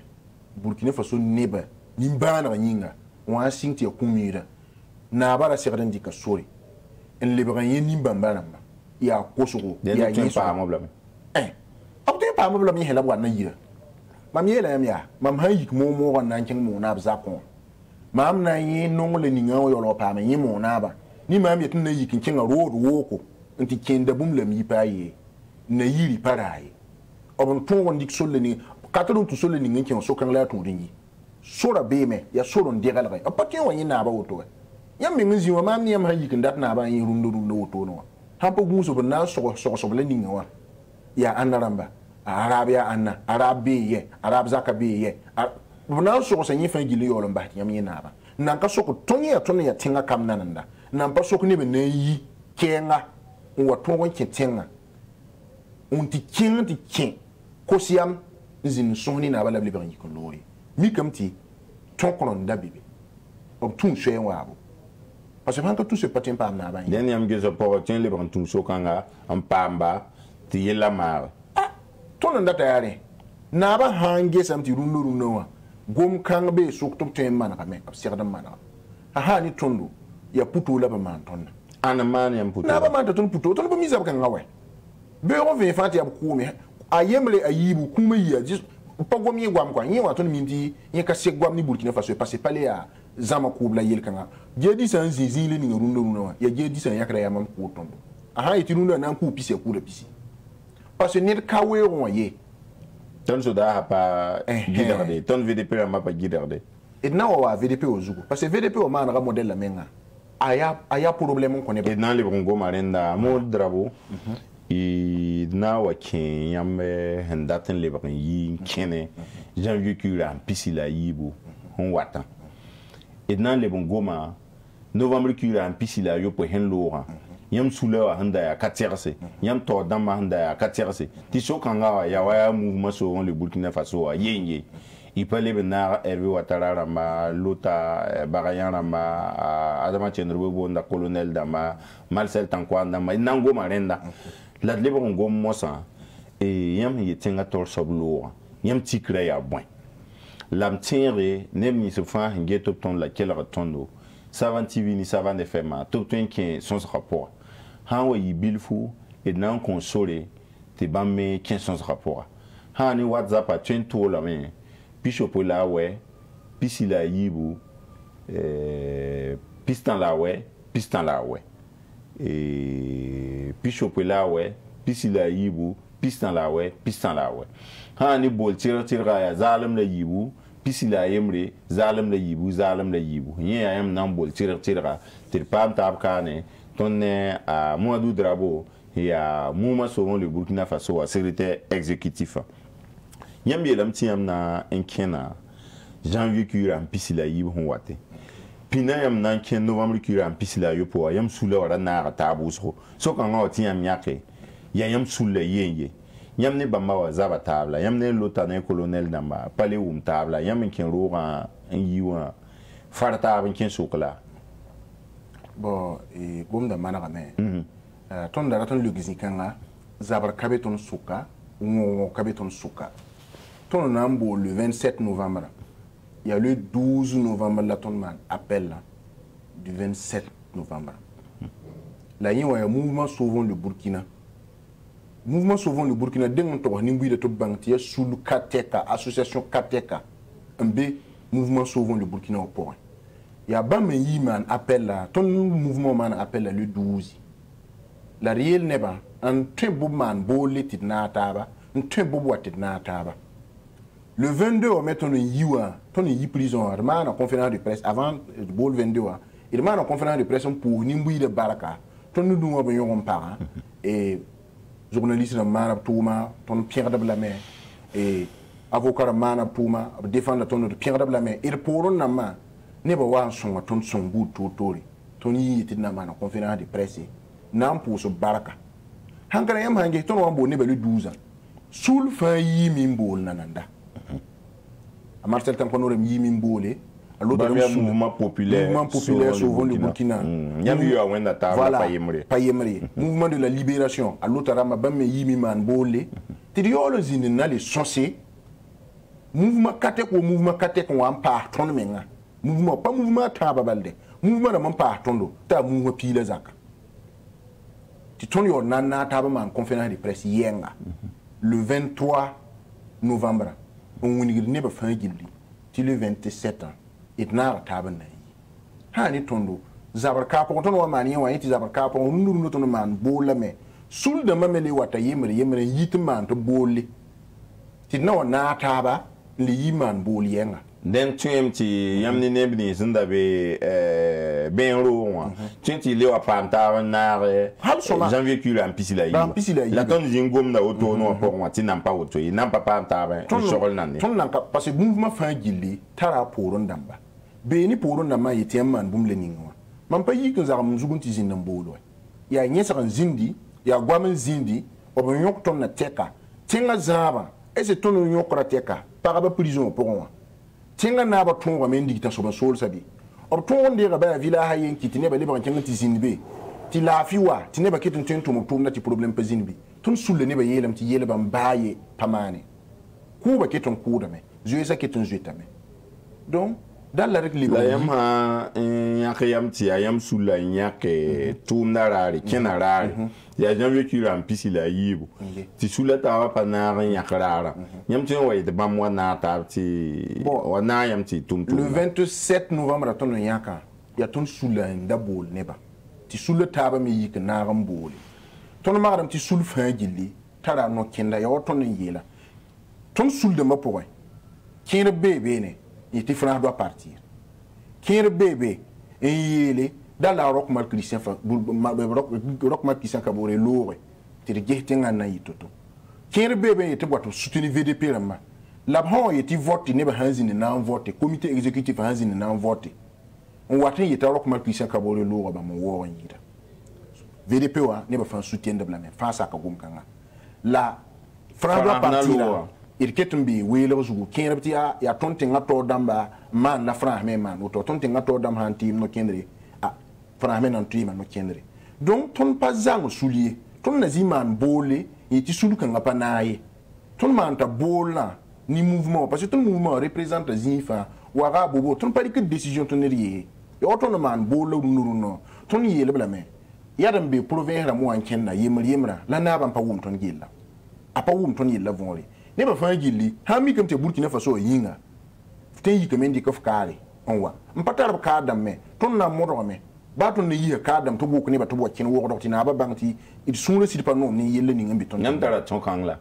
Burkina Faso neba nimba na nyinga wa singti kumira na bara serdan dikasori en le bra yen nimba baramba ya kosugo ya yen pa problème abte pa problème hela wana yira mam yela yam ya mam hayik momo wana kin mo na zakon mam na yen nongo le ninga wo lo pa ma yen mo na ba ni mam yet na yikin kinga road woko nti kenda bumle mi paye na yiri paraye obon ton wondik solle ni katadon to solle ni nkin so kan la to ringi sura be me ya sura ndigal ga apatin woni na ba woto yam mi nzi wa mam ni yam ha yikin dat na ba yin rundurun woto no ha po guso bana so le ninga wa ya anaramba arabia anna arabiye arab zakabiye bana so so yin fan gili yolon ba yam yin na ba nan ka so ko tonya tinga kam nananda Nampa sokne beneyi kenga wa tongon ketenga unti kin ti kin kosiam zin sonni na bala blibani kolori mi kamti ton kolon dabibe Parce que tout ce patin pas à Zama koubla yel kanga jedi san zizi le ni rundo rundo ya jedi san yakra ya mam ko tondo aha itirundo nan ku pisi ku le pisi parce que net kawe on ye ton soda pa guidarde ton vdp ma pa guidarde et na wa vdp ozugo parce que vdp o man ra modèle la menga aya problème qu'on est et na le bongo marenda mo Drabo et na wa kin yam hendaten le bon yi kene jean vieux cura pisi la yibo on watan et dans les bongoma novembre qui est en piste là yo pour henlora yam souleur handa ya katerse yam tordama handa ya katerse ti sokanga ya wa mouvement so on le Burkina Faso yenye il peut les benar Hervé Ouattara rama lota barayan rama adama chenrobo bonda colonel dama Marcel Tankwanda nango marenda la le bongoma ça et yam yetenga torsoblo yam tikra ya bon l'am tiré n'aime ni se faire guet top ton laquelle retourne Savane TV ni Savane FM top ton qui sans rapport han oui bilfou et non consolé te ban mais qui sans rapport han WhatsApp à tient tout la main picho pour la ouais pisi la yibu pistan la ouais pistan la ouais et picho pour la ouais pisi la yibu pistan la ouais pistan la ouais hani bol tira ya zalim la yibu pisila yemre zalim la yibu yen ya yam nan bol tira tirpam tabkane tonne a Mamadou Drabo ya mouma soron le Burkina Faso a secrétaire exécutif yam yelam ti yam na enkena janvier kura pisila yibu wate pina yam nan ken novembre kura pisila yopo yam soula wala na tabuso so kan oti yam yake yam soula yenye Yamne Bamawa Zaba Tabla, Yamne Lotane Colonel Nama, Paléum Tabla, Yamin Kenroa, un Yuan, Fartab, un Kensokola. Bon, et Gom de Manarame. Tondaraton Luxicana, Zabar Cabeton Souka, ou Cabeton Souka. Ton Nambo le 27 novembre. Il y a le 12 novembre, la tonne appelle du 27 novembre. Là, il y a un mouvement sauvant le Burkina. Mouvement sauvant le Burkina Dengonto, Nimbi de Tobantia, sous le Kateka, association Kateka, un B, mouvement sauvant le Burkina au point. Il y a Bam et Yiman appelle là, ton mouvement man appelle là le 12. La réelle n'est pas un très beau man, beau lit na taba, un très beau boîte na taba. Le 22, on met ton Yiwa, ton Yiprison, le man en conférence de presse, avant le bol 22, il man en conférence de presse pour Nimbi de Baraka, ton nous nous avons parents et journaliste de Manab Touma, ton Pierre de la mer, et avocat de Manab Touma, défendre ton Pierre de la mer, et pour un amant, ne pas son ton son bout tout touré, ton y était dans la conférence de presse, non pour ce baraka. Hankarayam Hangé, ton abonné le 12 ans. Sous le fin yimimbo, nananda. À Marcel Tamponorem yimimbolé, à l'autre mouvement populaire sauvant le Burkina. Voilà, mouvement de la libération. À l'autre rama bamé yimiman bolé. Tiriolo zinena les censés. Mouvement katek on en part ton menga. Mouvement pas mouvement tababalde. Mouvement de mon part ton do. Ta mouvement pile zak. Tu tournes au nana tabaman conférence de presse yenga. Le 23 novembre, on n'est pas fin gibli. Tu le 27 ans. Et n'a pas de hani tondo zabarka on tono mani on yiti zabarka on nuru tono man bolame sul de mamele wata yemre yitman to bolli tinno na taba li yiman bolienga den tmti yamni nebni zindabe benro tmti lewa pantara nare janvier cul en pisila la tonne jingom na auto no pour moi tinam pa auto inam pa pantara shogol nanne ton nan parce que mouvement fin gili tara poron damba beni poron na ma yetiam man bum leningwa man pa yik zaram zugunti zindam bolo ya nyesan zindi ya gwamen zindi obon yok ton na teka tinga zaba ese ton yok rateka para ba prison pour moi. Tinga naba tonga mendi kita soba sol sabi. Or ton de rabaya villa hayen kitine ba liban kan tizinbe. Ti lafiwa tine ba kitun tun tumu tumna ti problem pezinbi. Tun sulle ne ba yelam ti yele ban baye pamane. Ku ba kitun ku da me. Zuye sa kitun zuita me. Donc dans la règle libre yama yakayam ti ayam sulla nyake tumna rari kenara. Ya jamais vécu en pis il a yibo. Ti sulla tawa panara yakarara. Yam ti way de bam wana ta ti wana yam ti tum tum. Le 27 novembre ton yaka. Ya ton sulla ndabol neba. Ti sulla taba mi yik naram bol. Ton maram ti sul fin gilli tara no kenda ya ton yela. Ton sul de mapoy. Kire bébé ne. Il France doit partir. Quel bébé et il est dans la Roch Marc Christian Kaboré lourd. Il est en naïtoto. Quel bébé était pour soutenir VDP Rama. L'abhon était voté, n'est pas Hansin et non voté. Comité exécutif Hansin et non voté. On voit qu'il était Roch Marc Christian Kaboré lourd dans mon war. VDP n'est pas un soutien de blâme. Face à Kagumkanga. La France doit partir. Il y a des gens qui ont été en train de se faire. Donc, on ne peut pas soulier. On ne peut pas bolé. Il y a des pas naïe. On ne peut pas bolé ni mouvement parce que tout mouvement représente les enfants. Ou à bobo. On ne peut pas que décision on ne peut pas bolé non. On y est le blâme. Il y a des provinces qui ont été en train de se faire. Là, n'a pas où on est là. Après où on est là. Ne pas faire gilli. Hami comme tes Burkina Faso yinga. T'es comme indique of carré. On va. M'patar cardam me. Ton n'a morame. Baton ne y a cardam to book neba to watch in war doctina banti. It soon le pas non ni learning in beton. N'en t'a ton cangla.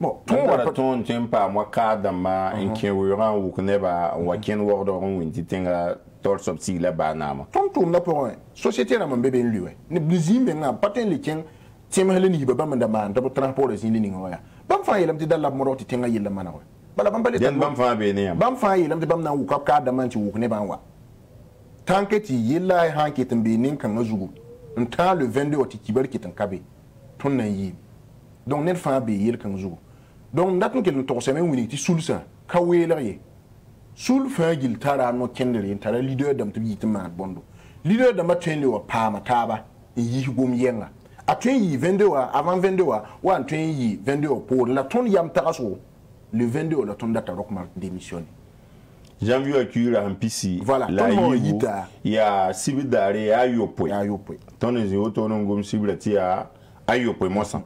Bon, ton tempa, moi cardama, en qui ouran ou neba, ou à qui en war d'oron, ou t'inga torse of si la banama. Ton tourne pour un. Société à mon bébé en lui. Ne blizim n'a pas ten le tien. Tim Helen y baba mandaman, double transport is in leaning away. Bamfay lam did la moroti tenga yilla manawa. Balabamba den bamfa bene. Bamfay lam de bamna wukap ka da manchi wuk nebanwa. Tanketi yilla hankit and be ninkan azugu. Unta le 22 oti kiberkit and kabe. Tonna yi. Don nen fa be yil kan zugu. Don natun kel torseme winiti sulsa. Kawelere. Sul fergil tara no kendere intara leader dam to be man bondo. Leader dam atwenle wa pa mataba. Yi gum yenga. A 22 ans, avant 22 ans, ou en 22 ans, pour la tonne yam tarasso, le 22 ans, la tonne data Roch Marc démissionne. J'ai vu un cure en piscine. Voilà, la guitare. Il y a cible d'arrêt à Yopoué. Ton est autonome comme cible à Yopoué, moi ça.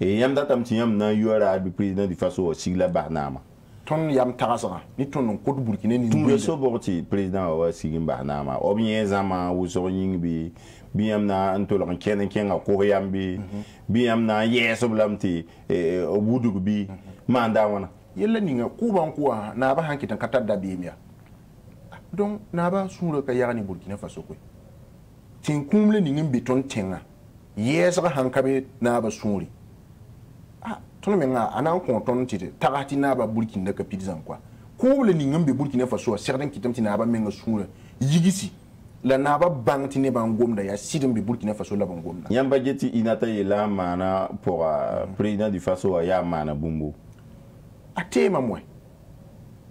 Et yam datam tiam n'a eu à du président du Faso, Sigla Barnama. Ton yam tarasara, ni ton nom côte Burkina, ni tout le soborti, président Sigla Barnama, ou bien Zama, ou Soringbi. Biamna antolon kenen a koyambi biamna yeso blamti e wudug bi manda wana yella ninga kuban kuwa na ba hankitan katadda biya donc na ba sura ka yani Burkina Faso ko tin kumle ningin beton tenga yeso hankabe na ba suri ah tonu menga anan konton tite tagati na ba Burkina ka pidzan kwa kumle ningin be Burkina Faso serdan kitamti na ba menga sura yigisi la naba banque tine bangomda ya sidem be Burkina Faso la bangomda yamba jeti inata yela mana pour président du Faso ya mana bumbu atema moi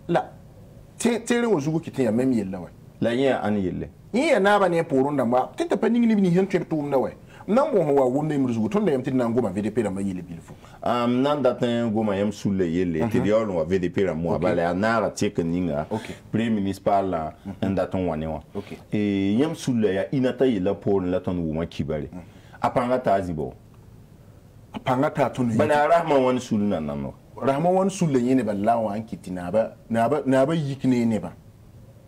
la tele ozugo kitin ya même yella wa la yen an yelle yen naba ne porunda ma tete paningi ni hentre tumna wa nango ho wa wonde mruzugo tonda yam tin nango ma VDP la mayele bilfo nanda tan goma yam sulle yelle te diolo wa VDP la mo abala nara tekeninga premier ministre parla nanda ton wanewa e yam sulle ya inata yela pon la ton wuma kibale apanga tazibo apanga tatun bana rahman wan sulna nanno rahman wan sulle yene balla wan kitina ba na ba yikne ne ba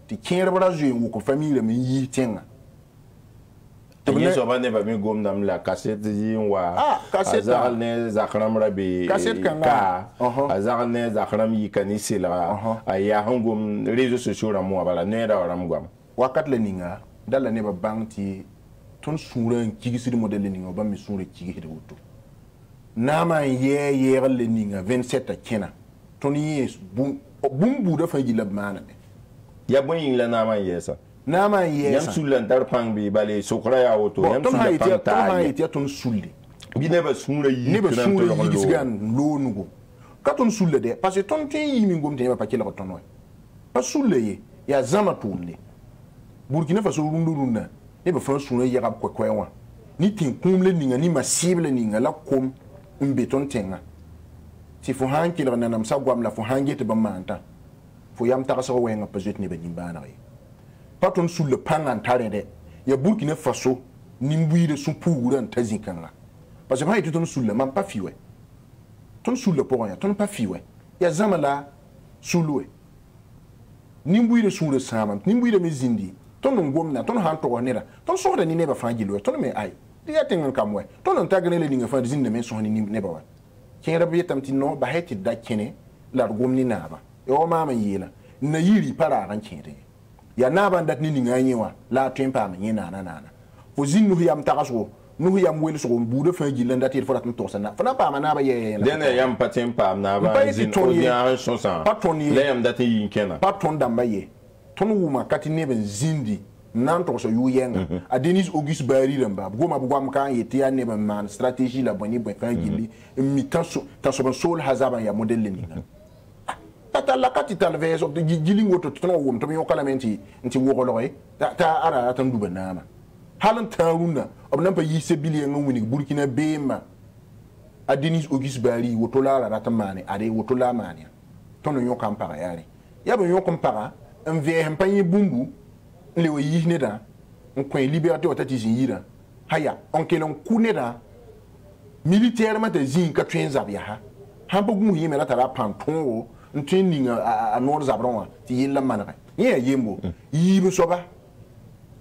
ti kere bara juengu ko famille mi yitenga. La cassette réseaux sociaux Nama yesa. Yam sulan tarpang bi balé sokraya auto. Yam sulan tarpang était ton soulé. Bi neba soulé yisgan lo nugo. Ka ton soulé de parce que ton tin yimi ngom te ba pakela ko ton noy. Pas soulé ya zama toulé. Burkina Faso rundurunda ne ba fon sunu yaga kwakwawa ni tin kumle ninga ni masible ninga la kom mbeton tenga ti fo hanki la nanam sagwam la fo hangete ba manta fo yam takaso wenga pejet ni banimbana re paton sur le pan antarede ya Burkina Faso ni mbuyire son pouran tazinkanga parce que hayi ton sur le man pa fiwe ton sur le pouran ton pa fiwe ya zamala sulwe Nimbuy de sous le saman, nimbuy de mezindi, ton ngomna, ton hantoranera, ton sort de neva fangilo, ton me aïe. Diating en camoué, ton antagonel de fandizine de maison ni neba. Kien rabiet amtino, baheti da kene, la gomni nava. Et au maman yela, n'ayiri para ranchiri. Yanaba dat nini aïewa, la trempam yena nanana. Fozin nous yam taraso, nous yam wels au bout de fangilin daté for la tontosana. Fanapa manaba yé. Dene yam patempam nava. Patron d'Ambaye, ton woman Katineben Zindi, Nantos ou Yang, à Denis Auguste Barry Lamba, Goma Bouamka était un nebeman, stratégie la bonne Bouangili, et mitant sur un sol Hazaba ya modèle Lénina. Tata la Katital Vez of the Giling Water Tron, Tomio Calamenti, and Tiworolore, Tata Ara Tandubanama. Halan Taruna, of Nampa Yse Billion Winning Burkina Bema, à Denis Auguste Barry, Wotola Ratamane, Ade Wotola Mania. Ton yon campara yari. Yabon yon compara, un vieil empanye bumbu, le yineda, un coin liberté au tatizira. Haya, en kelon kuneda, militairement zin katrin zabiaha. Hambougou yemela la panton, un training à nord zabron, ti la manre. Yea yembo, yibu soba.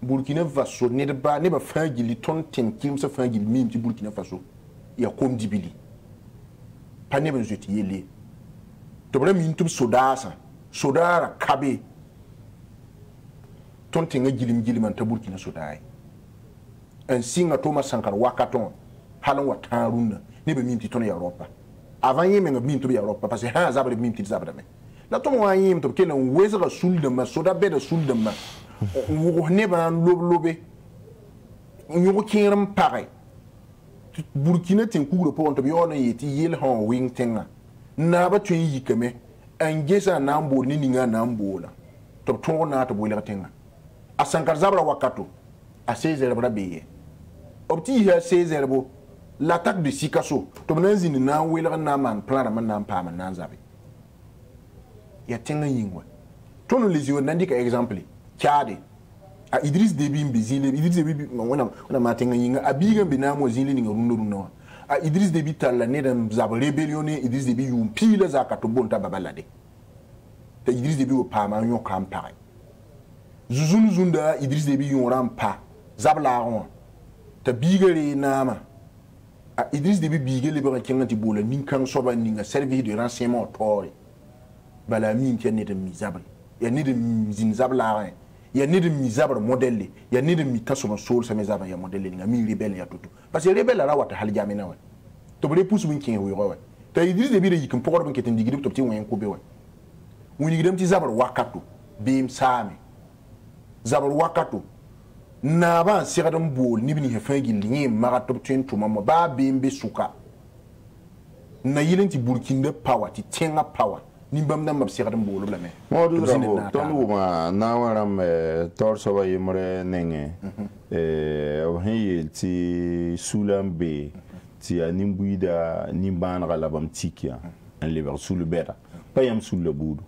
Burkina Faso, nedba, neba fangili ton ten kim sa fangil mim ti Burkina Faso. Ya kom dibili. Paneben zeti yele. Problème intub sodasa sodara kabe tonte nga gilim gilim ta Burkina sodai en singa Thomas Sankara wakaton halon wataruna ne be mimti ton Europa avant yeme nga mimti Europa parce que ha zabre mimti zabre me la to mo yeme to kelen wezra suldama soda be da suldama wo ne ba lob lobe nyoko kinram pare Burkina tin kugro po on to yo no yeti yel hon wing tenga Naba tu y keme, engesa nambo nininga nambo la. Top ton na to boiler tenga. A Sankarzabra wakato, a 16 herbes beye. Opti a 16 herbes, l'attaque de Sikasso, Tomnazin na willer naman, planaman nam pam nanzabi. Ya tenga yingwa. Ton les yeux n'indique exemple, Tchade. A Idriss Déby mbizile, Idriss Déby, on a matin yinga, a bigan benamo ziling rundo runo. A Idriss Déby talane dem zab rébellionné Idriss Déby yum pile za katobon ta babalade te Idriss Déby o pa ma yon kam pare zuzun zunda Idriss Déby yon ram pa zab la ron te bigere nama a Idriss Déby bigele be kanti bola nin kan soba nin service de renseignement tore bala min ken de mizabri ya ni de mizin zab la ron ya ni de mizabri modèle ya ni de mitaso ba sol sa mizaba ya modèle ni mi rebelle ya tutu parce que rebelle la wata hal jamina wa to bele pousse win kin wiro wa ta Idriss Déby de yikin pokoro banke tin digidum to tin wen ko be wa woni gidam ti zabar wakato bim sami zabar wakato na ba siradam bol ni bini hefangi linyi maratop tin to mama ba bimbe suka na yilenti Burkina power ti tenga power nimbam na mab siradam bol bla me Mamadou Drabo tonu ma nawaram torso ba yimre nenge ti Soulambe ti animbuida nimban ga labam tikia en lever sous le beta payam sous le boudou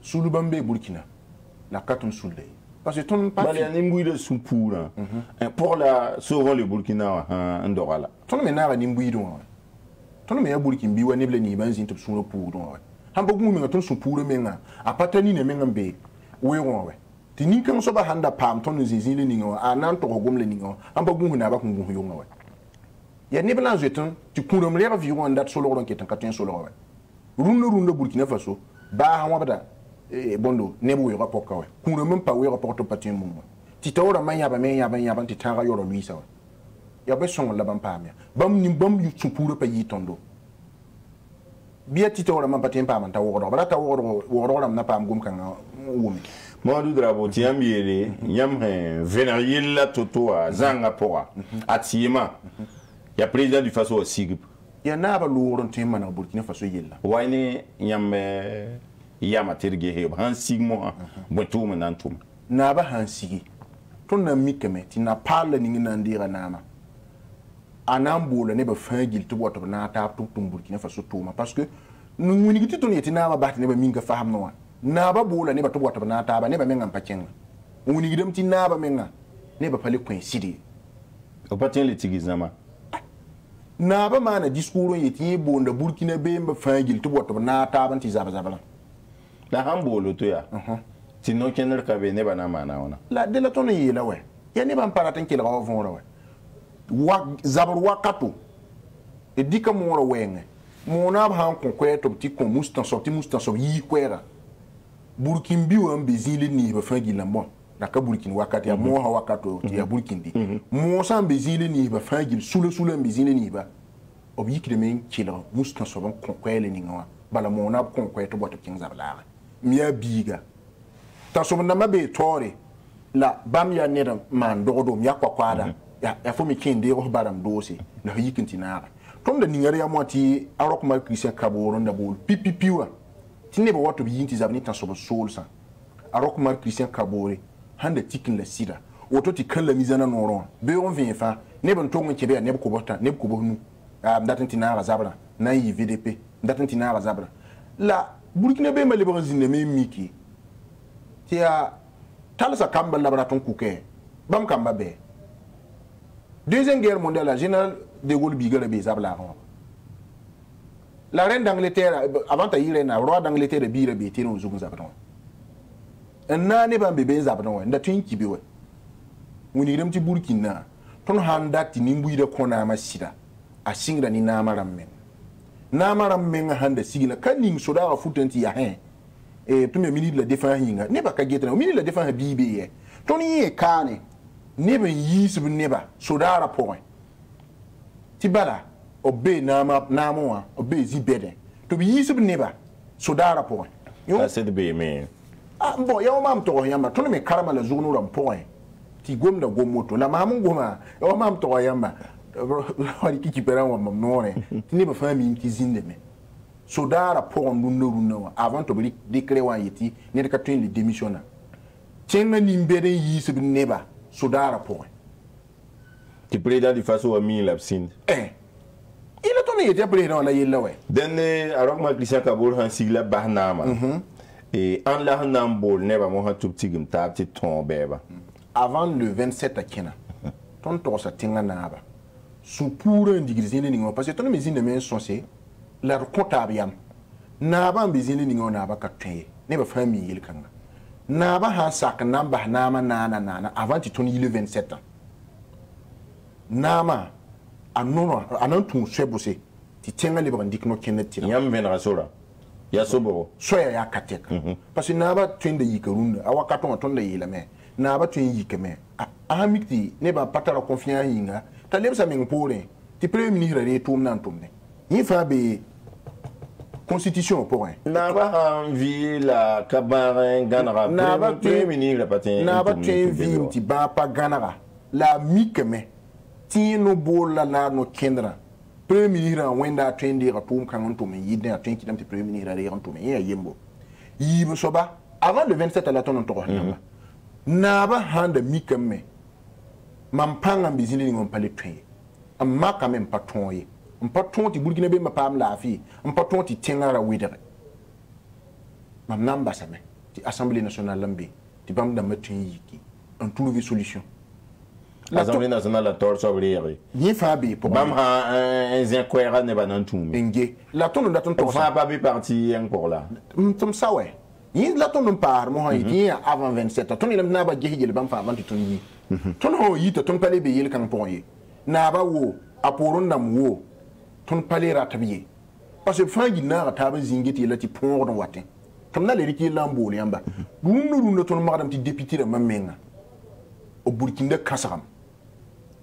sous le bambé Burkina la katum sous le parce que ton pas animbuida sous pour pour la sauver le Burkina en dorala ton menara nimbuido ton me Burkina biwa neble ni banzin top sous le pour han bogu me ton sous pour menga apatani ne menga be we wonwe Tini kan soba handa pam tonu zizile ningo anan to gomle ningo amba gungu na ba kungu yonga wa ya ne blan jeton tu kurum lera viron dat solo ron ketan katin solo wa rundo Burkina Faso ba hawa bada bondo nebo yo rapporka wa kurum pa we rapporto patin mumwa titawra manya ba menya ban titanga yoro luisa wa ya ba son la ban pamia bam nim bam yu tsupuro pa yitondo biya titawra man patin pam ta woro ba ta woro ram na pam gum kan wumi Mamadou Drabo tiam yele yam vénériel la toto a zanga pora atiema ya président du Faso au Sigb ya na ba loron tema na Burkina Faso yella wayne yam yamaterge he han sigmo botum nantum naba hansigi tonna mikeme tina parle ningi nandira nama anambola ne ba fangil to boto na ta tum burkina faso tuma parce que nous ngi ti tonna tina ba bat ne ba minga fahamna wa naba bola ne ba to boto na ta ba ne ba menga pakenga ngi ngi dem tina ba menga ne ba pale coincide o patin le tigizama naba mana discours yeti bonda burkina be ba fangil to boto na ta ban ti zaba zaba la hambolo to ya si nous ne sommes pas capables la délatation est là ouais y a pas par atteindre le revendre ouais wa zabarwa kato et dit comme on le voit mon abhang conquiert au petit comme moustan sorti yikwera burkinbi ou un bézili ni va faire guillemot d'accord burkin wakati à moi wakato tu as burkindi mon sang bézili ni va faire guil sous le bézili ni va objectif de même qu'il a moustan sorti conquiert les ningwa bala mon ab conquiert au bout de 15 zabarla mia biga Tasumana be tori la bamya nedam man dodo myakwa kwada ya fomi kende o baram dosi na yikintinara ton da ningare ya moti Roch Marc Christian Kaboré nda bol pipipiwa tinne ba wato bi yinti zabni tasoba solsa Roch Marc Christian Kaboré hande tikin la sida woto ti kala mizana noron be on vient fa ne bon tongo chebe ne ko bota ne ko bonu ndatantinara zabra na yi VDP ndatantinara zabra la Burkina be mali brazine me miki ya talsa kamba labraton kouké bam kamba be deuxième guerre mondiale la général de Gaulle bigale be zabla la reine d'Angleterre avant ta irena roi d'Angleterre bire be tino zugun zabdon nane bam be zabdon nda tinki be we woni dem ti Burkina ton handa tinimbu ida kona masida a singra ni namaram men handa sigila kaning soda wa futenti ya hen et premier ministre la défense hinga ne ba kageta na ministre la défense bibe toni e kane ne ben yisub ne ba sodara point tibala obé na map na moa obé zibede to bi yisub ne ba sodara point yo c'est be me ah bon yo mam to yamba toni me karama la zugunu ram point ti gomda gomoto la mamun goma yo mam to yamba wali kiki peran wa mam nore ne ba fami ki zinde me Sodara pour nous avant de déclarer un yeti, n'est qu'à tuer les démissionnants. Tiens, l'imbéré yis neba, sodara pour. Tu prédis du façon à mille absinthe. Il a tourné et après dans la yellow. Dernier, alors ma glissade à bourg en sigla barnama. Et en la nambol neba moha tout petit gumtab, tu tombes. Avant le 27 à Kena, ton torse à Tinganaba. Sous pour un digrisine, parce que ton maison de main censée. La comptable yam naba bizini ningo naba katwe ne ba famille yel kanga naba ha sak namba nama nana avant titoni le 27 ans nama anono anantu swebose ti tenga le bandik no kenet yam ben rasura ya sobo soya ya katek parce que naba twinde yikarunda awakaton tonde yelame naba twin yikame ahamikti ne ba patara confiance yinga talebsa mingpore ti premier ministre re tumne il faut la constitution pour un. N'a pas envie la cabaret ganara. N'a pas tué ministre la patine. N'a pas tué vim ti ba pa ganara. La mique mais tient nos bols là nos kendra. Premier ministre en wenda tué des ratoum quand on tombe yidé à tué qui dame ti premier ministre à rire on tombe yé yembo. Yim soba avant le 27 à la tonne on tourne. N'a pas hand mique mais mampang ambizini n'ont pas les tué. Un mac à même pas tué. On peut tenter Burkina Faso, pas la vie. On peut tenter Tienara Ouidere. Même l'ambassade, l'Assemblée nationale l'ambi, tu vas me mettre en trouver solution. L'Assemblée nationale la torche sur l'hier. Ni Fabi pour. Même un incohérent n'est pas dans tout. Engé. La tour nous attend. On va pas bien partir encore là. Comme ça ouais. Ni la tour nous part. Moi il est avant 27. La tour il n'a pas guéri le bambin avant de tourner. Ton haut il te tourne pas les billets quand on pourrait. N'a pas wo. Aporon nam wo. Ton palais ratabillé. Parce que Fangina ratabé zinguet il a ti pont dans watin. Comme là les riquiers l'amboulé en bas. Nous ton madame ti député de Mamenga. Au Burkina Kasram.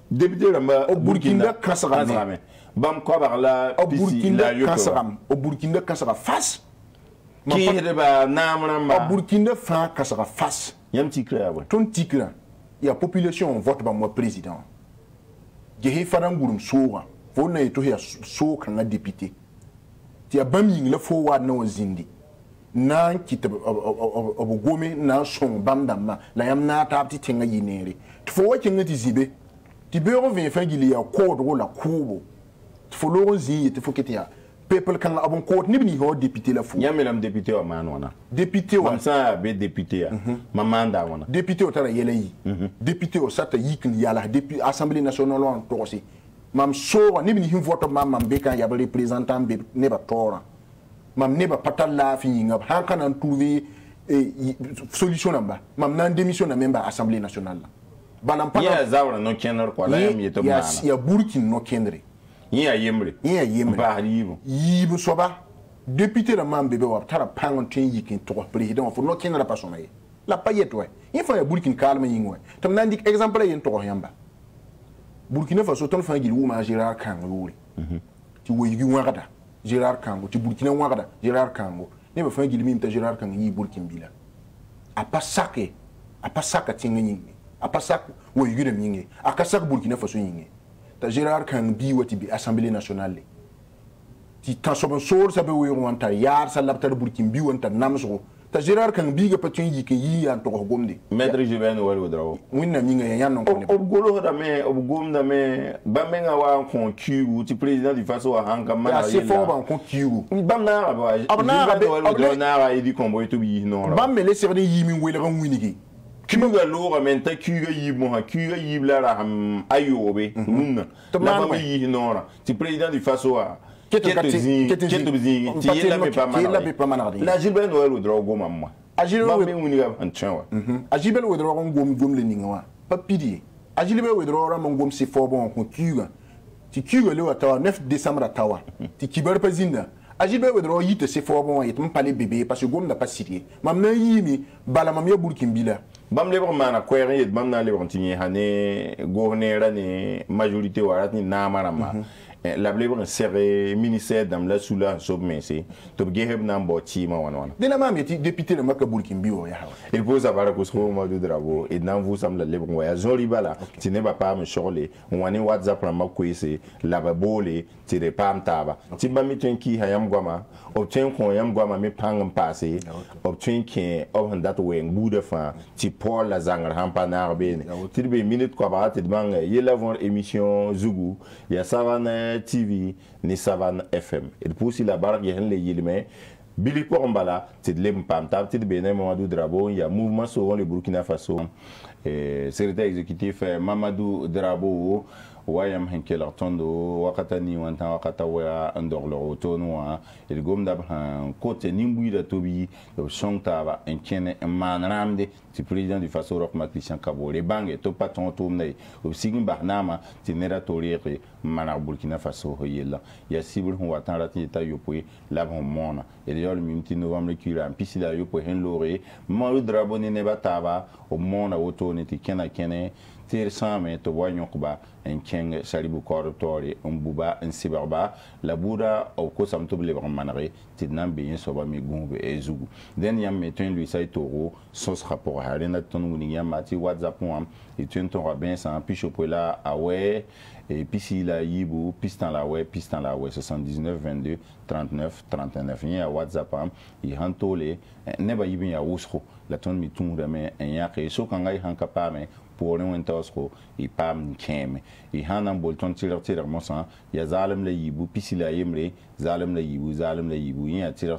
Député de Mamenga. Au Burkina Kasram. Bam quoi par là. Au Burkina Kasram. Au Burkina Kasram face. Qui est de bas Namamba. Au Burkina Faso Kasram face. Y a un petit clair. Ton petit clair. Y a population vote par moi président. J'ai fait un gourou sourd. On a été député. Tu as baming le forward non zindi. na kita obugome na shong bamdama la yamna tapti tenga yinere tfo wakinga tizibe tibero vinfangili ya kodro la kubo tfo loronzi tfo ketia peuple kan abon ko ni bini ho député la fou yamela député wa man wana député wa ça be député ya mamanda wana député o tara yeleyi député o sata yikni yala député assemblée nationale on tosi mam so ni bini hin vote mam mambe kan yabale représentant be ne ba tora mam ne ba patal la fi ngab han kan an trouver solution namba mam nan démission na memba assemblée nationale banam patal ya zawra no kenor ko la yam yeto mana ya burkin no kenre Yemre. Bah libre. Yibo soba. Député la mam bébé wa tara pangontin yikin trois président faut no ken la passion ay. La payette ouais. Il faut ya Burkina calme yingwe. Tam nan dik exemple yin trois yamba. Burkina Faso ton fangil ou ma Gérard Kango. Ti woyigi wagada. Gérard Kango ti Burkina wagada. Gérard Kango. Ne me fangil mim ta Gérard Kango yi Burkina bila. A pas saké tingni. A pas sak woyigi de mingi. A kasak Burkina Faso yingi. Ta Gérard Kang bi wati bi assemblée nationale ti tansobon soor sabe weeru wanta yar sa labtar burkin bi wanta namso ta Gérard Kang bi ga patun yike yi an to gomde maître Juven Walou Drabo winna mi nga yan non ko obgolo da me obgomda me bamenga wa kon kiwu ti président du Faso wa hanga man ya c'est fort ban kon kiwu bamna ba abna idi kombo to bi non la bamme les servir yimi wele ran winigi Kimuga lora menta kiga yibmo ha kiga yibla ra ham ayobe nunna la ba yi nora ti président du Faso a keto bizingi ti yela be pa manardi la Gilbert Noël Oudraogo goma moi Agilbert Oudraogo gom le ninga pa pidi Agilbert Oudraogo ra mon gom si fo bon ko kiga ti kiga le wata 9 décembre tawa ti kibar pazinda Agilbert Oudraogo yite si fo bon yite mon parler bébé parce que gom n'a pas sérieux mam na yimi bala mam ya burkimbila bam le mana ko ere bam na le bontinye hané gouverneur né majorité waratni na marama la blebon serre ministère dam la soula sobmensé to geheb na mboti ma wanwana de la mamie député le makaboul kimbiwo ya il pose à barako so Mamadou Drabo et nan vous semble le bon voyage joli bala ti ne va pas me chorler on ni WhatsApp na makoise la babole ti de pam taba ti bami tenki hayam gwama obtien ko yam gwama mi pangam passé obtien ki obanda to wen buda fa ti Paul la zangar hampa na arbene ti be minute ko ba ti bang yela von émission Zougou ya Savane TV ni Savane FM et pousi la barre yel le yilme Billy Kombala ti lem pam tab ti be ne Mamadou Drabo ya mouvement sauvant le Burkina Faso secrétaire exécutif Mamadou Drabo wayam henkel tondo wakata ni wanta wakata wa andorlo tonwa il gomda ban côté nimbuida tobi do sontaba enkene manramde ti président du Faso Roch Marc Christian Kaboré bangue to patron tomne o sigin barnama ti nera torire manar Burkina Faso hoyela ya sibul hu watan rati ta yopui labon mona et yol mimti novembre kiram pisida yopo hen lore Mamadou Drabo ni ne bataba o mona wotoni ti kenakene Tirsame to wanyokba en keng salibu kortori mbuba en sibarba la buda au kosam toble manare tidnam bien soba mi gumbe e zugu den yam metin lui sai toro sans rapport harena tonu ni yam mati WhatsApp am et tun ton rabin sans pichopola awe et pisi la yibu pistan la we 79 22 39 39 ya WhatsApp am i hantole neba yibin ya wusro la ton mi tunra me en yake so kangai hankapame pour nous entendre et pas me calmer et han en bolton tirer mon sang ya zalem le yibu pisila yemre zalem le yibu ya tirer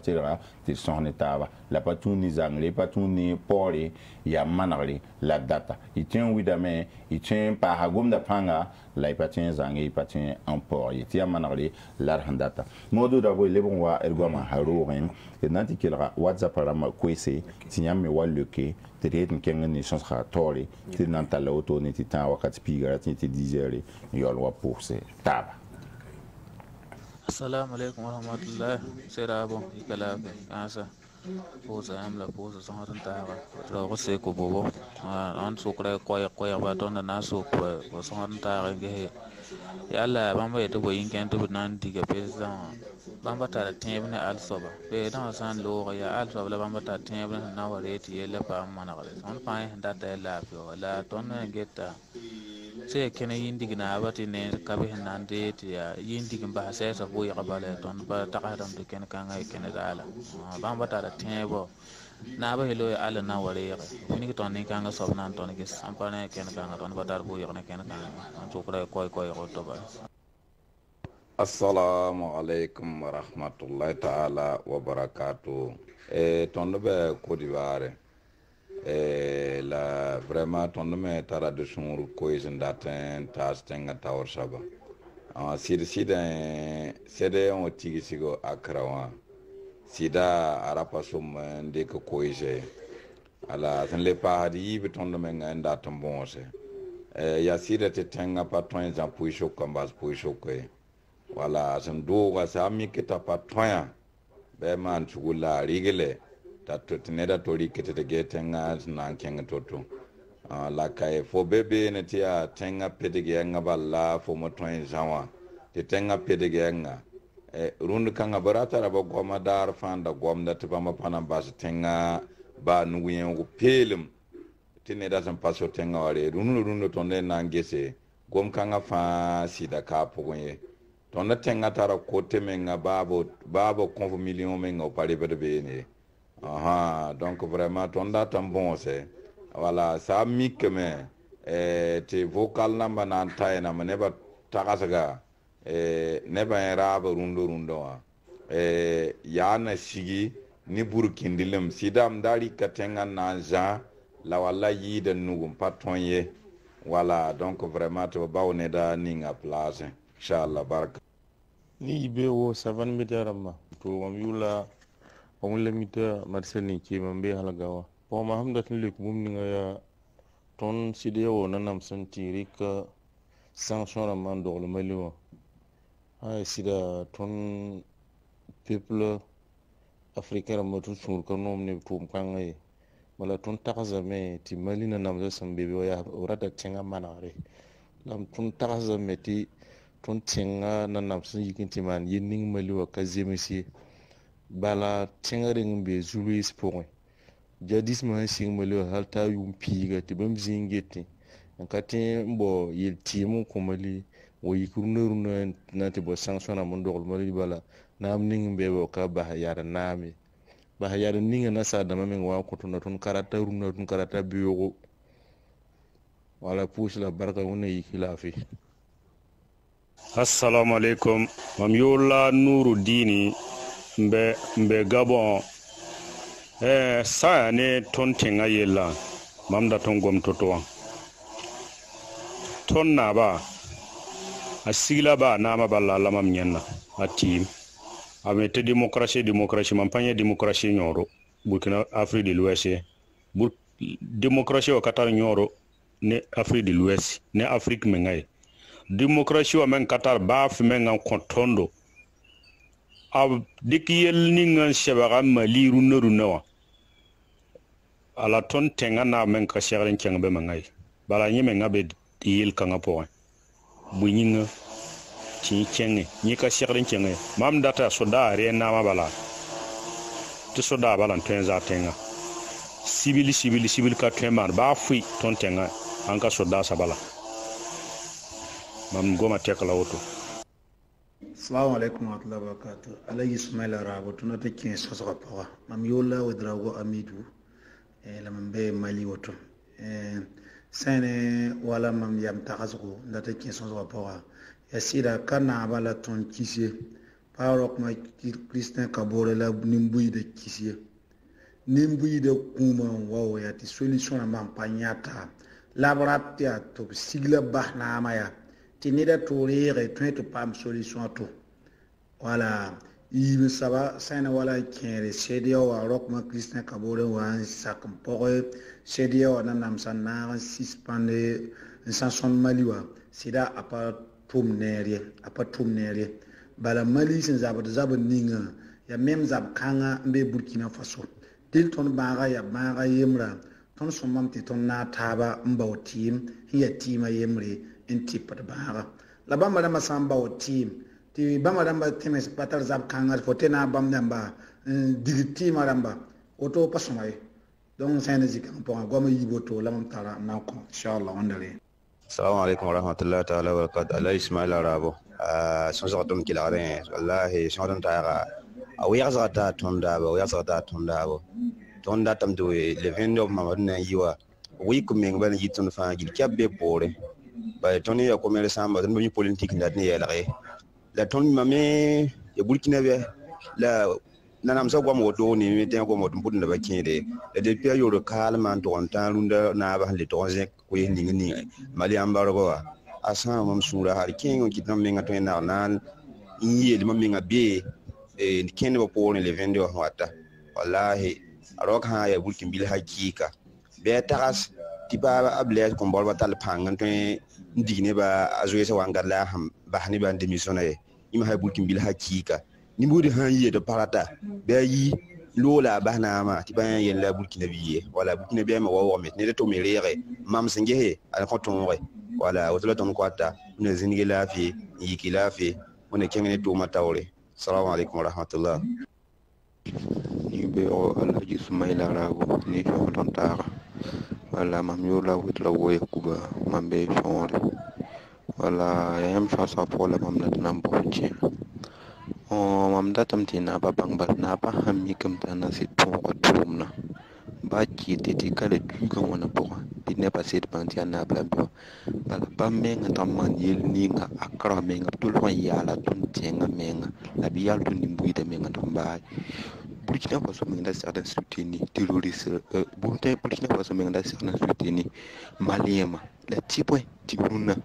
tes son état la patouni zanglé patouni poré ya manaré la data il tient widame il tient par agom da panga la patien zanglé patien en port il tient manaré la data Mamadou Drabo le bon wa ergoma harorin et nanti kelra WhatsApp rama kwese tinyame waleke tête nkenga ni chansra tole tinanta la auto ni titan wakati pigara tinti 10h yolwa pour c'est taba assalamu alaykum wa rahmatullah sera bon ikala ansa poza amla poza sonata taba rogo se ko bobo an sokra koya ba donna na sokra sonata nge yalla bamba yeto boyin kento nan diga pesan bamba ta tebne alsoba be dan san lo ya alsoba la bamba ta tebne na wareti yella pa managale on pa handa ta la fi wala ton geta te kene yindig na abati ne kabe nande ya yindig mba sa sa boy qabale ton ba taqadam de ken kan ay ken dala ba mbata da tebo na ba helo ala na wari ni ton ni kan so nan ton ke sampane ken kan ton ba dar boy ne ken kan to kray koy ko to ba. Assalamu alaikum wa rahmatullahi ta'ala wa barakatuh. Ton nobe Côte d'Ivoire. La vraiment ton nobe tara de son cohésion d'atteint tastenga tawr saba. En sida sida on tigisigo akrawa. Sida arapasum de ko cohésion. Ala san le pahadi ton nobe nganda tambonse. Ya sida tetenga patron en puisho kambas puisho ko. Voilà, c'est un doux, c'est un ami qui t'a pas toin. Ben, man, tu veux la régler. T'as tout une datori qui te guette un as nan keng toto. La caille, faut bébé, ne tia, tenga pédégenga bala, faut me toin jawa. Te tenga pédégenga. Rund kanga barata, rabo guamadar, fan da guamda, te pama panabas, tenga, ba nouyen ou pilum. Tineda s'en passe au tenga, rund tonne nangese. Guam kanga fan, si da capoye. Ton na tenga tara kote menga babo konvo million menga ou pari bede bene. Aha, donc vraiment ton da tambon se. Voilà, sa mik men, te vocal namba na antaye na neba takasaga, neba enrabe rundo wa. Ya na shigi, ni burkindilem, sidam dari katenga nanja, la wala yi den nugum patonye. Voilà, donc vraiment te bao neda ninga place. Inch'Allah, baraka. Ni ibeo Savane Medarama, to Amula, Onlamita, Marsani, Kimambe Halagawa. Pour Mahamdat Luke Mumninga, Ton Sideo, Nanam Santi, Rika, Sanchoramando, le Melua. Ah, Sida, Ton Peuple Africain, Motusur, Konomne, Tumkangae, Malaton Tarazame, Timalina Namzam Bibia, Rata Tenga Manare. Lam Ton Tarazameti. Ton tenga nanamson yikintiman yinning maliwa kazemisi bala tenga ringbe zuris porin jadis man sing maliwa halta yum piga tibam zingeti nkate mbo yel timu komali wo yikurunurun nati bo sansona mondol mali bala nam ningbe wo ka bahayara nami bahayara ninga nasa damamen wa kotuna ton karata runa ton karata biyo wala pusla barka wona yikilafi. Assalamu alaikum. Mamiola Nouroudini mbe Gabon. Saya ne tontenga yela. Mamda tongom totoa. Ton naba. Asila ba nama bala lama mnyana. Atim. Amete demokrasi. Mampanya demokrasi nyoro. Burkina Afrique de l'Ouest. Demokrasi wakata nyoro. Ne Afrique de l'Ouest. Ne Afrique mengaye. Démocratie wa men Qatar baf men en contondo ab dikiyel ningan shebaga mali runerunawa ala ton tenga na men ka shegarin kengbe mangai bala nyi men abe yel kanga poin bunyinga ti kenge nyi ka shegarin kenge mam data soda re na mabala to soda bala tenza tenga civil ka temar bafui ton tenga anka soda sabala. Mam goma tekla woto. Assalamu alaikum wa rahmatullahi wa barakatuh. Alayi Ismail Arabo tuna tekin sosoka pawa. Mam yola wa Drago Amidou la mambe Mali woto. Sene wala mam yam takazuko ndate kin sosoka pawa. Yasira kana abala ton kisi. Pa Roch Marc Christian Kaboré la nimbuyi de kisi. Nimbuyi de kuma wawo ya ti solution na mampanyata. Laboratia to sigla bah na amaya. Tu n'es pas une solution à tout. Voilà. Il y a des CDO à Roch Marc Christian Kaboré ou un sac en poreux. CDO à Namsanar, suspendé, un sanson maloua. C'est là à part tout nerrier. À part tout nerrier. Bala Mali, c'est un zabning. Il y a même Zabkanga, mais Burkina Faso. Dilton Bara, il y a Bara Yemra. Ton somme, ton nataba, mbao team. Il y a team à Yemri. Type de barre. La bamba dama samba au team. Tu bamba damba temes patar zab kangar fotena bam damba. Diriti maramba. Auto passomae. Donc c'est un zikam pour un gomme yiboto. La montara n'a pas. Inch'Allah, on Assalamu alaikum wa rahmatullahi ta'ala wa barakatuh. Allah Ismail Arabo. Sonzardum kilare. Wallahi sonzardum taara. Awiyazata tondabo. Awiyazata tondabo. Tondatam do le vendo Mamadou na yiwa. Oui comme en ben yitun fa gil kabbe pore. Ba toni ya komere samba don bi politique ndani yelare. La toni mame ya Burkina be la nanam sa gwam wodo ni meten ko modum budna ba kinde de pia yoro kalman to ontan runda na ba le tonze ko yindi ni mali ambargo asan mom sura har kingo kitam menga to na nan yi de menga be e kinde ba ko le vendo wata wallahi rock ha ya bulkin bil hakika be taras tiba ablez ko bolba tal pangan to ndigine ba azuesa wangala ham bahni ba demisionaye ima ha bulkin bil hakika Nimboudi hanyi de parata, bayi lola banama, tibayan yen la Burkina biye, voilà Burkina biye ma wawa met, nede to melere, mam singehe, ala kontonre, voilà otolo ton kwata, ne zinge la fi, yiki la fi, on ekengene to matawre. Salam alaikum wa rahmatullah. Yube o alaji Ismail Arabo ni fontara. Voilà mamiola otolo wo yakuba, mambe fonre. Voilà yam fasa pola mamnat namboche. Mamdatam tina ba bangbat na ba hamikam tana sit pour tumna ba ki titi kale tuga wana pour dine ba sit bantia na ba ba menga tamman yel ninga akra menga tulwa yala tun tenga menga la bial tun nimbuida menga tamba Burkina Faso menga certains soutieni terroriste Burkina Faso menga certains soutieni Maliema la tipo tibuna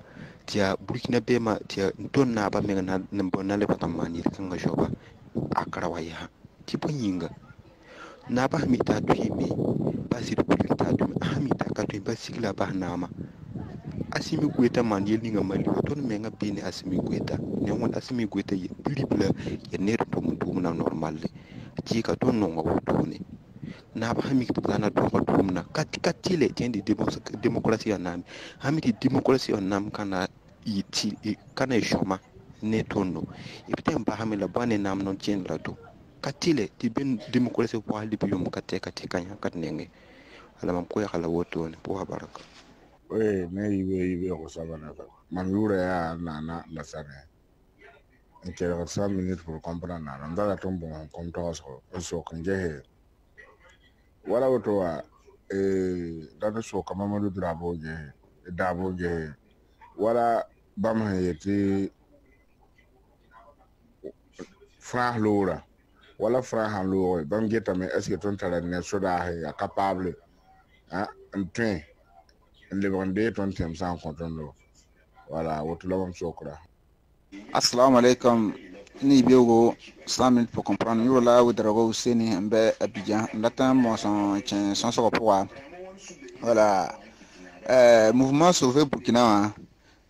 tia Burkina Bema tia donna ba menga na bonale patamani kanga joba akrawaya tipo nyinga na ba mita twimi basi dukuta twimi amita katwi basi kila ba nama Assimi Goïta mani linga mali ton menga bini Assimi Goïta ne mon Assimi Goïta ye blibla ye nere to mutu na normal ti ka ton no ngotone na ba hamik bana do ko dumna katikati le tende démocratie anam hamiti démocratie anam kana iti kana joma ne tonno ibtem ba hamila bane nam non tiendra do katile ti ben démocratie wa libiyum kateka tekanya katnenge ala mam ko yakala wotone bo baraka we me yiwe ko sabana ka man yura ya nana la sana intéressant 5 minutes pour comprendre on va la tomber en comptance so kanjehe wala woto wa dana soka Mamadou Drabo je wala bam hayeti frah lora wala frah lora bam geta me est-ce que ton talent soda ya capable hein entrain le bande ton temps sans contrôle wala woto la bam sokra assalamu alaikum ni biogo 100 minutes pour comprendre nous là où Drabo Seni Mbe Abidjan l'attend mon son sera pour voilà mouvement sauvé Burkina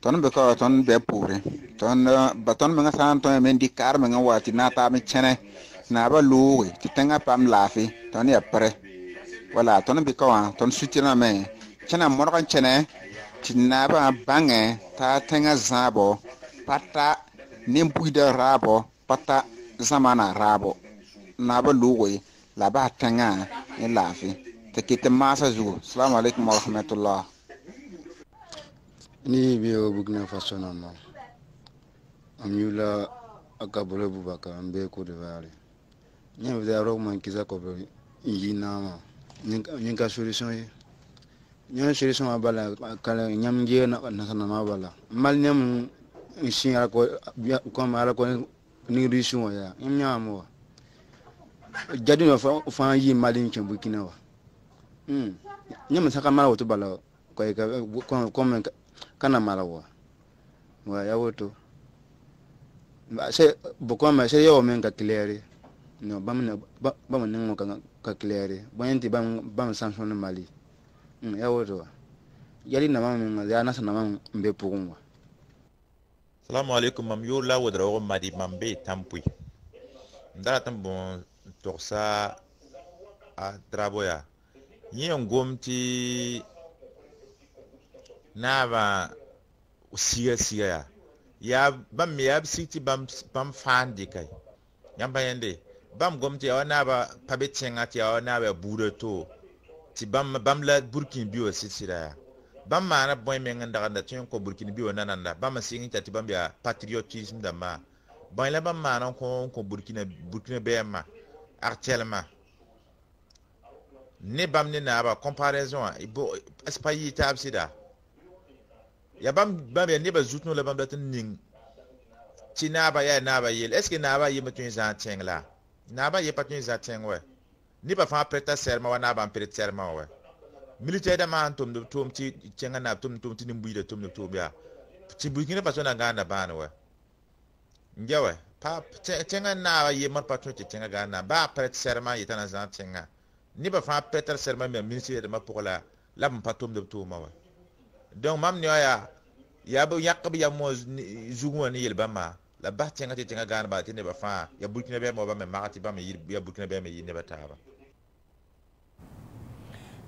ton be ko ton be pauvre ton baton me ngan ton me di car me ngan wati na ta me chene na ba lowe ti tanga pam lafi ton ya pre voilà ton be ko ton soutien me chena mon kan chene ti na ba bange ta tanga zabo pata Nimbuida Rabo, pata zamana Rabo, Naba Louis, la Batanga, et Lafi. Te quitte Massazou, salam alaikum wa rahmatullah. Ni bio Burkina Faso non. Amula Akabole Boubacar Mbeko de Valley. Ni vous avez Roman Kizakobri, Yinama. Ni ka solution. Ni une solution à Bala, Kalayam Gien, Nasanamabala. Malniam. Ici, comme à la connexion, il y a un mot. Jadine of un y malin qui Burkina. Yamasakama au Tobala, comme Kanamarawa. Ouais, à auto. C'est pourquoi ma chère au même cacillary. Non, bam, bam, cacillary. Bon, bam, bam, sanction de Mali. À auto. Yadina, la nation de pour moi. Salam alaikum mam yo la wodrawo madi mambe tampui ndala tambon torsa a draboya nyen gomti nava usiya ya bam ya city bam fandi kai yamba yende bam gomti ya nava pabetsenga ti ya nava bureto ti bam la burkin biyo sitira bamma na boy men nganda ganda tin ko burkini biwo nananda bamma singi tati bambia patriotisme dama bon la bamma na ko burkina bema actuellement ne bamne na ba comparaison ibo espayi tabsida ya bambia ne ba zutno la bamda tin ning ti naba ya naba yel est ce que naba yema tin zanteng la naba ye patin zanteng we ni ba fa prêter serment wa naba prêter serment we militaire da man tom de tom ti tchenga na tom tom ti nimbuida tom de tobia ti burkina faso na ganda ban we ngewe pa tchenga na ye mar patron ti tchenga ganda ba prêter serment yeta na zan tchenga ni ba fa prêter serment mais ministère de ma pour la pas tom de toma we donc mam ni ya ya bo yakab ya mo zugo ni yelba ma la ba tchenga ti tchenga ganda ba ti ne ba fa ya burkina be mo ba me marati ba me ya burkina be me yi ne ba ta ba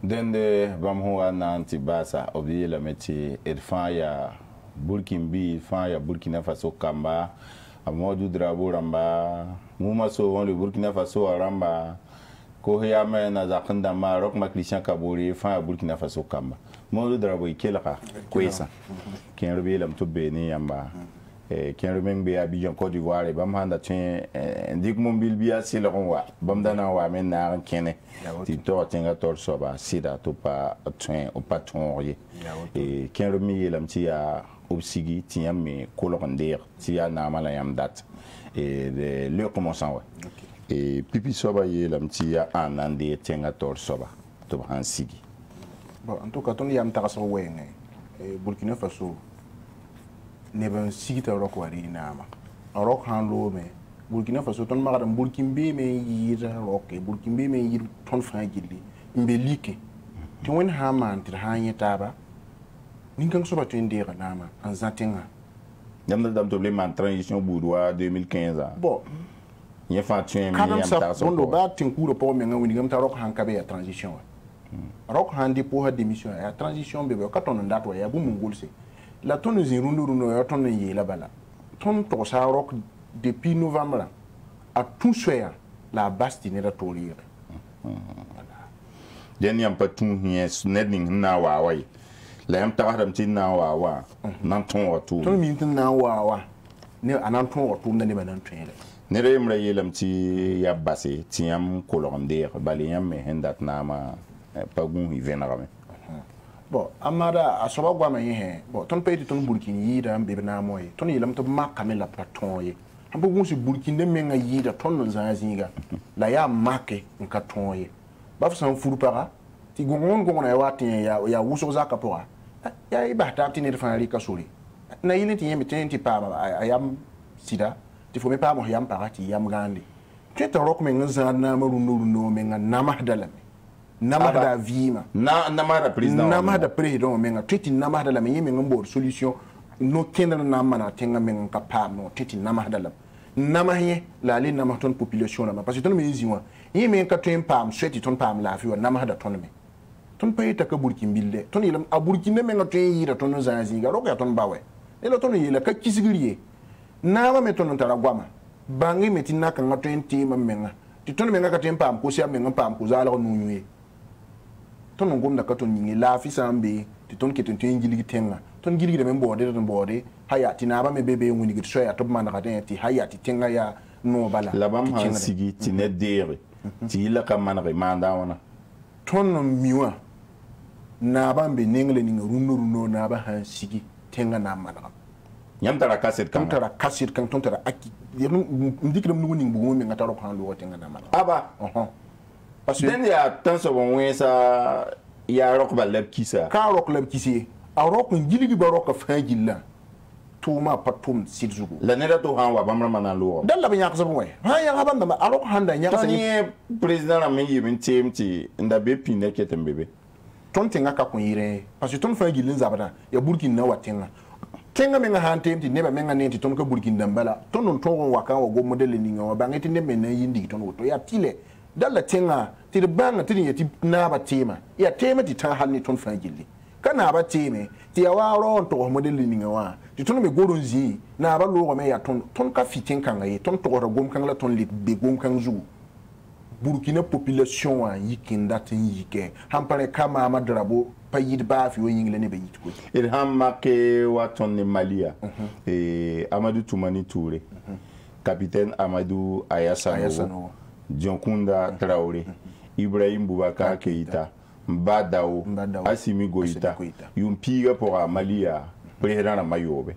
dende bamhua nanti basa obi la meti irfan ya burkinbi irfan ya burkina faso kamba Mamadou Drabo ramba muma so won le burkina faso ramba ko ya mena zakanda ma Roch Marc Christian Kaboré irfan ya burkina faso kamba Mamadou Drabo ikelaka kwesa ken robi la mtobe ni yamba ken remembe Abidjan Côte d'Ivoire bamhanda tin ndik mumbil biya silonwa bamdana wa menna kene ti to tenga tor soba sida to pa train au patron et ken remi la mti ya obsigi ti yami kolondir ti ya na mala yam dat et le commençant wa et pipi soba ye la mti ya anande tenga tor soba to han sigi bon en tout cas ton yam takaso wene Burkina Faso ne ben sigita rock wari nama rock hanlo me Burkina Faso ton magara burkinbe me yira rock burkinbe me yir ton frangili mbelike ti won ha man ti hanye taba ninkan so batu ndira nama an zatenga yamna dam to le man transition boudoir 2015 bon ye fa tuen me yam ta so bon ba tin kuro po me ngam ngam ta rock hankabe ya transition rock handi po ha démission ya transition bebe ka ton ndatwa ya bu mungulse la tonne est rondée la bala. Ton rock depuis novembre a tout soir la bastine de Tolir. Dernier peu tout n'est n'aiding nawawa. La mtaram tin nawawa. Nanton ou tout. Ton minute nawawa. Ne ananton ou tout n'est pas entraîné. Nerem rayelem ti ya basse, tiam colondaire, balayam et hendat nama pagoun y venarame. Bon, Amara, à savoir quoi, mais bon, ton pays de ton burkini, d'un bébé namoy, ton il to marque la platon. Un peu de burkini, mais un yida, ton zanziga, la ya marque un carton. Baf s'en fout para, ti gongon gon a watin ya wusoza capora. Ya ibata tin de fanali kasuri. Na yine ti yem tin ti pa, ayam sida, ti fome pa mo yam parati yam gandi. Tu te rock men zanamoru no men a namadalem. Namada vima na namada président namada président menga titi namada la menga ngor solution no kenna namana tenga menga kapam no titi namada la namaye la le namaton population la parce que ton me ziwa yeme ka ton pam sweat ton pam la fi wa namada ton me ton paye takaburki mbille ton ilam aburki ne menga ton yira ton zanzinga roka ton bawe elo ton yila ka kisigriye nama meton taragwama bangi metina ka ngaton tima menga ti ton menga ka ton pam ko sia menga pam ko zala ko nuye ton ngom da katon ni la fi sambe ti ton keton tin giligi tenga ton giligi de men borde ton borde hayati na ba me bebe ngoni git soya to man ka den ti hayati tenga ya no bala la bam han sigi ti ne dere ti la ka man re manda wona ton miwa na ba be nengle ni runo na ba han sigi tenga na man nyam tara kaset kan tara kaset kan ton tara akki ndikram ngoni bugo me ngata ro kan lo tenga na man aba parce que il y a tant de moyens ça il y a rock balab qui ça quand rock balab qui c'est a rock ngili bi rock fa gilla tuma patum sidzugo la nera to hanwa bamrama na lo dalla bi nyaqso moy ha ya gaban da a rock handa nyaqso ni président am yi min tmti nda be pine ketem bebe ton tenga ka ko yire parce que ton fa gilla zabada ya burkina watenga tenga menga hante mti neba menga nenti ton ka burkina mbala ton non to waka wa go model ni ngawa bangeti ne mena yindi ton woto ya tile dalla tenga ti de banga ti ni ti na ba tema ya tema ti ta hanni ton fangili kana ba teme ti ya wa ron to modeli ni wa ti ton me goronzi na ba lo me ya ton ka fitin kan ga ton to ro gom kan la ton lit be gom kan zu burkina population an yikinda tin yike hampare kama Mamadou Drabo payid ba fi woni ngilene be yitko ilham make watonne malia Amadou Toumani Touré capitaine Amadou Ayasano Dionkunda Traoré Ibrahim Boubacar Keïta Mbadao Assimi Goïta yumpiga pour malia président mayobe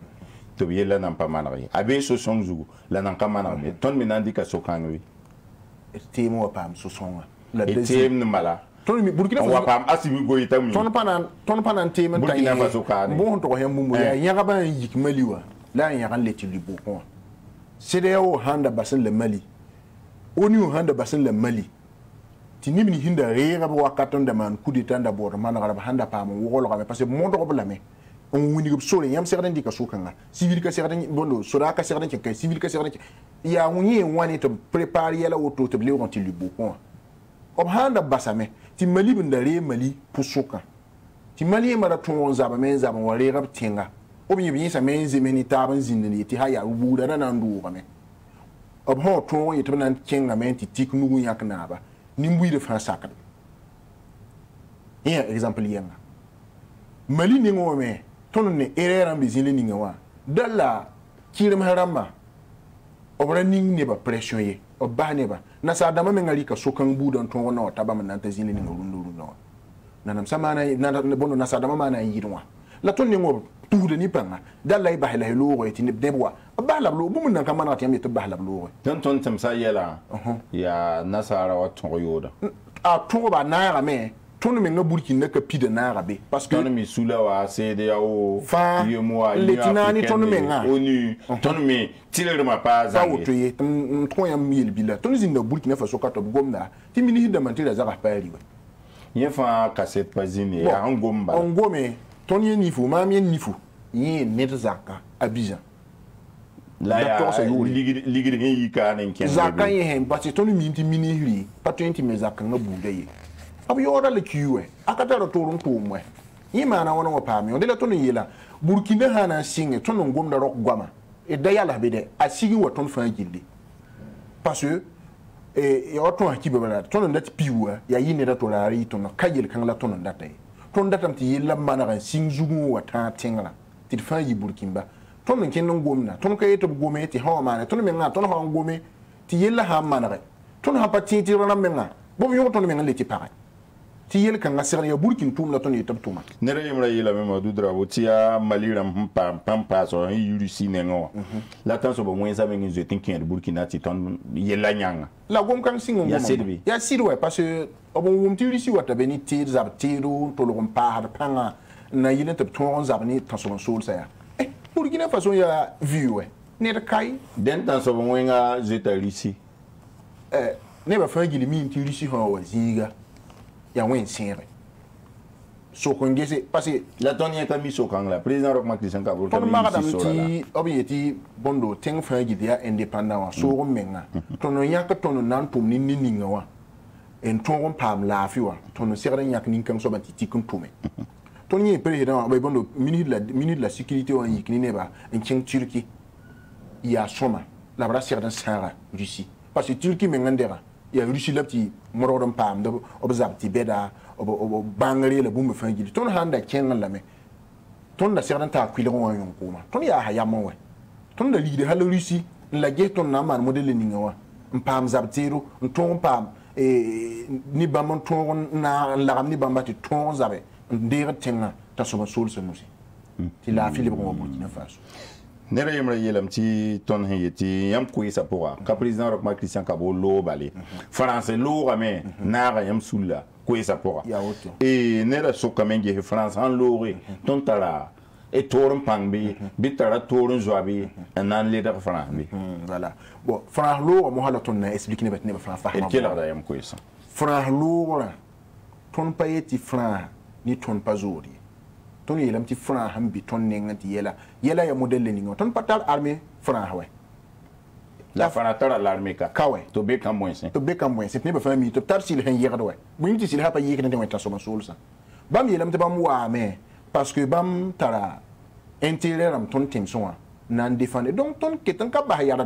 to biela nan pamanari abe so sonzu la nan kamana me ton menandi ka sokangwi estimo pam so sonwa la deuxième mala ton mi burkina faso pam Assimi Goïta mi ton panan team burkina faso ka bon to hembu ya nyaka ban yik maliwa la nyaka leti libo kon CDAO handa basen le Mali onu handa basen le Mali tinimni hinda rega bo wakaton de man coup d'état d'abord man raba handa pam wolo ka parce que mon do blame on wini ko sole yam serdan di ka sokanga civil ka serdan bondo sora ka serdan ka civil ka serdan ya woni woni to prepare la auto to le wonti le boucon ob handa basame ti mali bindare mali pusuka ti mali mara to wonza ba menza ba wari rab tinga obi bi sa menzi meni taban zinni ti haya rubuda nan ndu kame ob ho to woni to nan kinga men ti tiknu yakna ba nimbuy de France sakal ya exemple yanga mali ni ngome ton ne erreur ambizile ni ngawa dalla kirim harama obra ning ne ba pression ye obba ne ba na sa dama me ngali ka sokan budan ton wono taba man nan tazile ni ngolu nduru no nanam samana nan bono na sa dama man nan yidwa la ton ne ngob tuude ni panga dalla iba la helo yiti ne debwa obba la blo bu mun nan ka manati am yitba la blo ton ton samsa yela ya nasara wa ton yoda a toba na rame tout le monde burki ne ka pide na arabe parce que ton mi soula wa CDAO yemoa letinani ton menga onu ton mi tilerma pas za otoye ton ya mil bila ton zinda burki ne fa sokato gomna timini hidda mantira za rapali we yefa cassette pazini ya ngomba ngome ton ye nifu mamien nifu ye netzaka Abidjan la ya ligri ngi kanen ken zaka ye hen parce ton mi timini hiri patenti me zaka ngabudaye abiyora le kiwe akatara torun tumwe imana wona wapami ondela tonu yela burkina hana singe tonu ngomda rok gwama e dayala bede asigi waton fangilde parce que e oton akibe bana tonu ndati piwa ya yine da torari tonu kayel kangla tonu ndatai tonu ndatam ti yela mana kan singzugu wata tingla ti fangi burkimba tonu kenon ngomna tonu kayeto gome ti hawamana tonu menga tonu hawan gome ti yela ha mana tonu ha pati ti rona menga bobu yo tonu menga leti paray tiyel kan asira ya burkin tum la ton yetab tuma nere yimra yila Mamadou Drabo tiya maliram pam pam paso yuri sinengo la tan so bo moyenza mengi je tinkin burkina ti ton yela nyanga la gom kan singo ya sirwe parce que obon wum ti yuri si wata beniti zabtiru to logom par panga na yina tab ton zabni tason sol sa ya burkina faso ya viwe nere kai den tan so bo moyenga je tarisi ne ba fa gili min ti yuri si ho waziga ya wen sire so kongese passé la dernière tamis au kang la président Roch Marc Christian Kaboré ton madame ti obieti bondo teng fa gidia indépendant so romenga tono yaka tono nan pum ni ninga wa en ton pam la fiwa tono sire nyak nin kan so bati tikun tume ton ye président ba bondo minute la sécurité on yik ni neba en cheng Turquie ya soma la brasière dans Sahara Russie parce que Turquie mengandera ya Russie la ti morodon pam do obzabti beda obo bangare la bumbe fangidi ton handa kenan lame ton da serdan ta kwilon won kuma ton ya haya monwe ton da ligide hal Russie la geton na man modele ni ngawa pam zabtiru ton pam e ni bamon ton na la ni bambati ton zabe ndira tenna ta so sol se musi ti la fili bon Burkina Faso nere yimra yelam ti ton hiyeti yam kuisa poa ka président Roch Marc Christian Kaboré balé français lo ramé nara yam sulla kuisa poa et nera sokamenge france han loré ton tala et torn pangbi bitara torn joabi nan leader france bi voilà bon france lo mo hala ton na explique ne betne france fahma et kela da yam kuisa france lo ton payeti france ni ton pazori ton yelam ti franc ham bi ton nengati yela ya modèle ni ton patal armée franc ouais la fanatara l'armée ka ouais to be kam moins c'est ne ba famille to tar sil hen yerdo ouais bu nti sil ha pa yekene de taso masul sa bam yelam te bam wa mais parce que bam tara intérieur am ton tension nan défendre donc ton ketan ka ba ya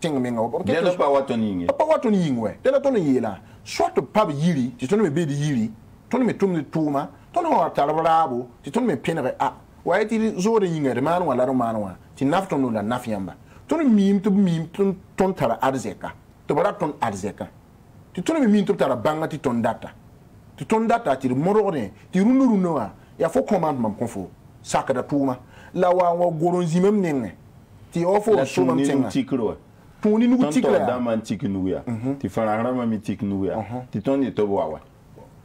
ting menga ok de la pa watoni ngwe de la ton yela soit pa yiri ti ton me be di yiri ton me tum de touma tono talbalabo ti ton me pinre a wa ti zo de yinga de manwa la romanwa ti naftono la nafyamba ton mim to mim ton tara arzeka to bara ton arzeka ti ton mim to tara banga ti ton data ti morone ti runuru wa ya fo commandement konfo saka da tuma la wa goronzi mem nenne ti ofo so mem tenga pour ni nous tic là mantique nous ya ti fararama mitique nous ya ti ton ni to wa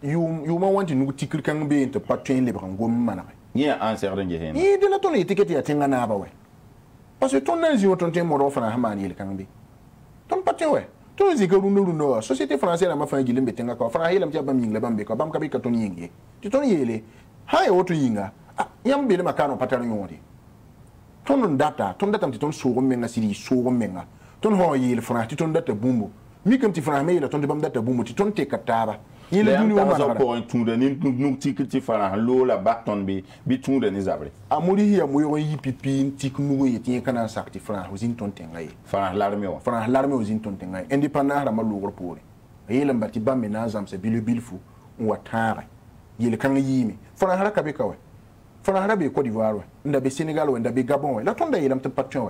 you ma want nous tic kan be te patrin libre ngom manaka ya answer de ngehen ni de la ton étiquette ya tenga na ba we parce que ton nazi ton te moro fana hamani el kan be ton patrin we ton zi ko nuru no société française la ma fa gilim be tenga ko fara hilam ti bam yingle bam be ko bam ka bi ka ton yingi ti ton yele hay woto yinga yam be le makano patrin yodi ton data ti ton sogo menga siri sogo menga ton hoye le frère ton date bumbo mi comme ti frère mais ton de bam date bumbo ton te kataba il nous encore un tour de nous ti frère l'eau la baton bi tour de nous abré amori ya moyo yi pipi tik nous yi ti kana sak ti frère aux ton tengai frère l'armée aux ton tengai indépendant la malou pour il mbati bam menazam se bilubilfu on watara il kan yimi frère haraka be kawe frère harabe Côte d'Ivoire ndabe Sénégal ndabe Gabon la ton da yelam te patchon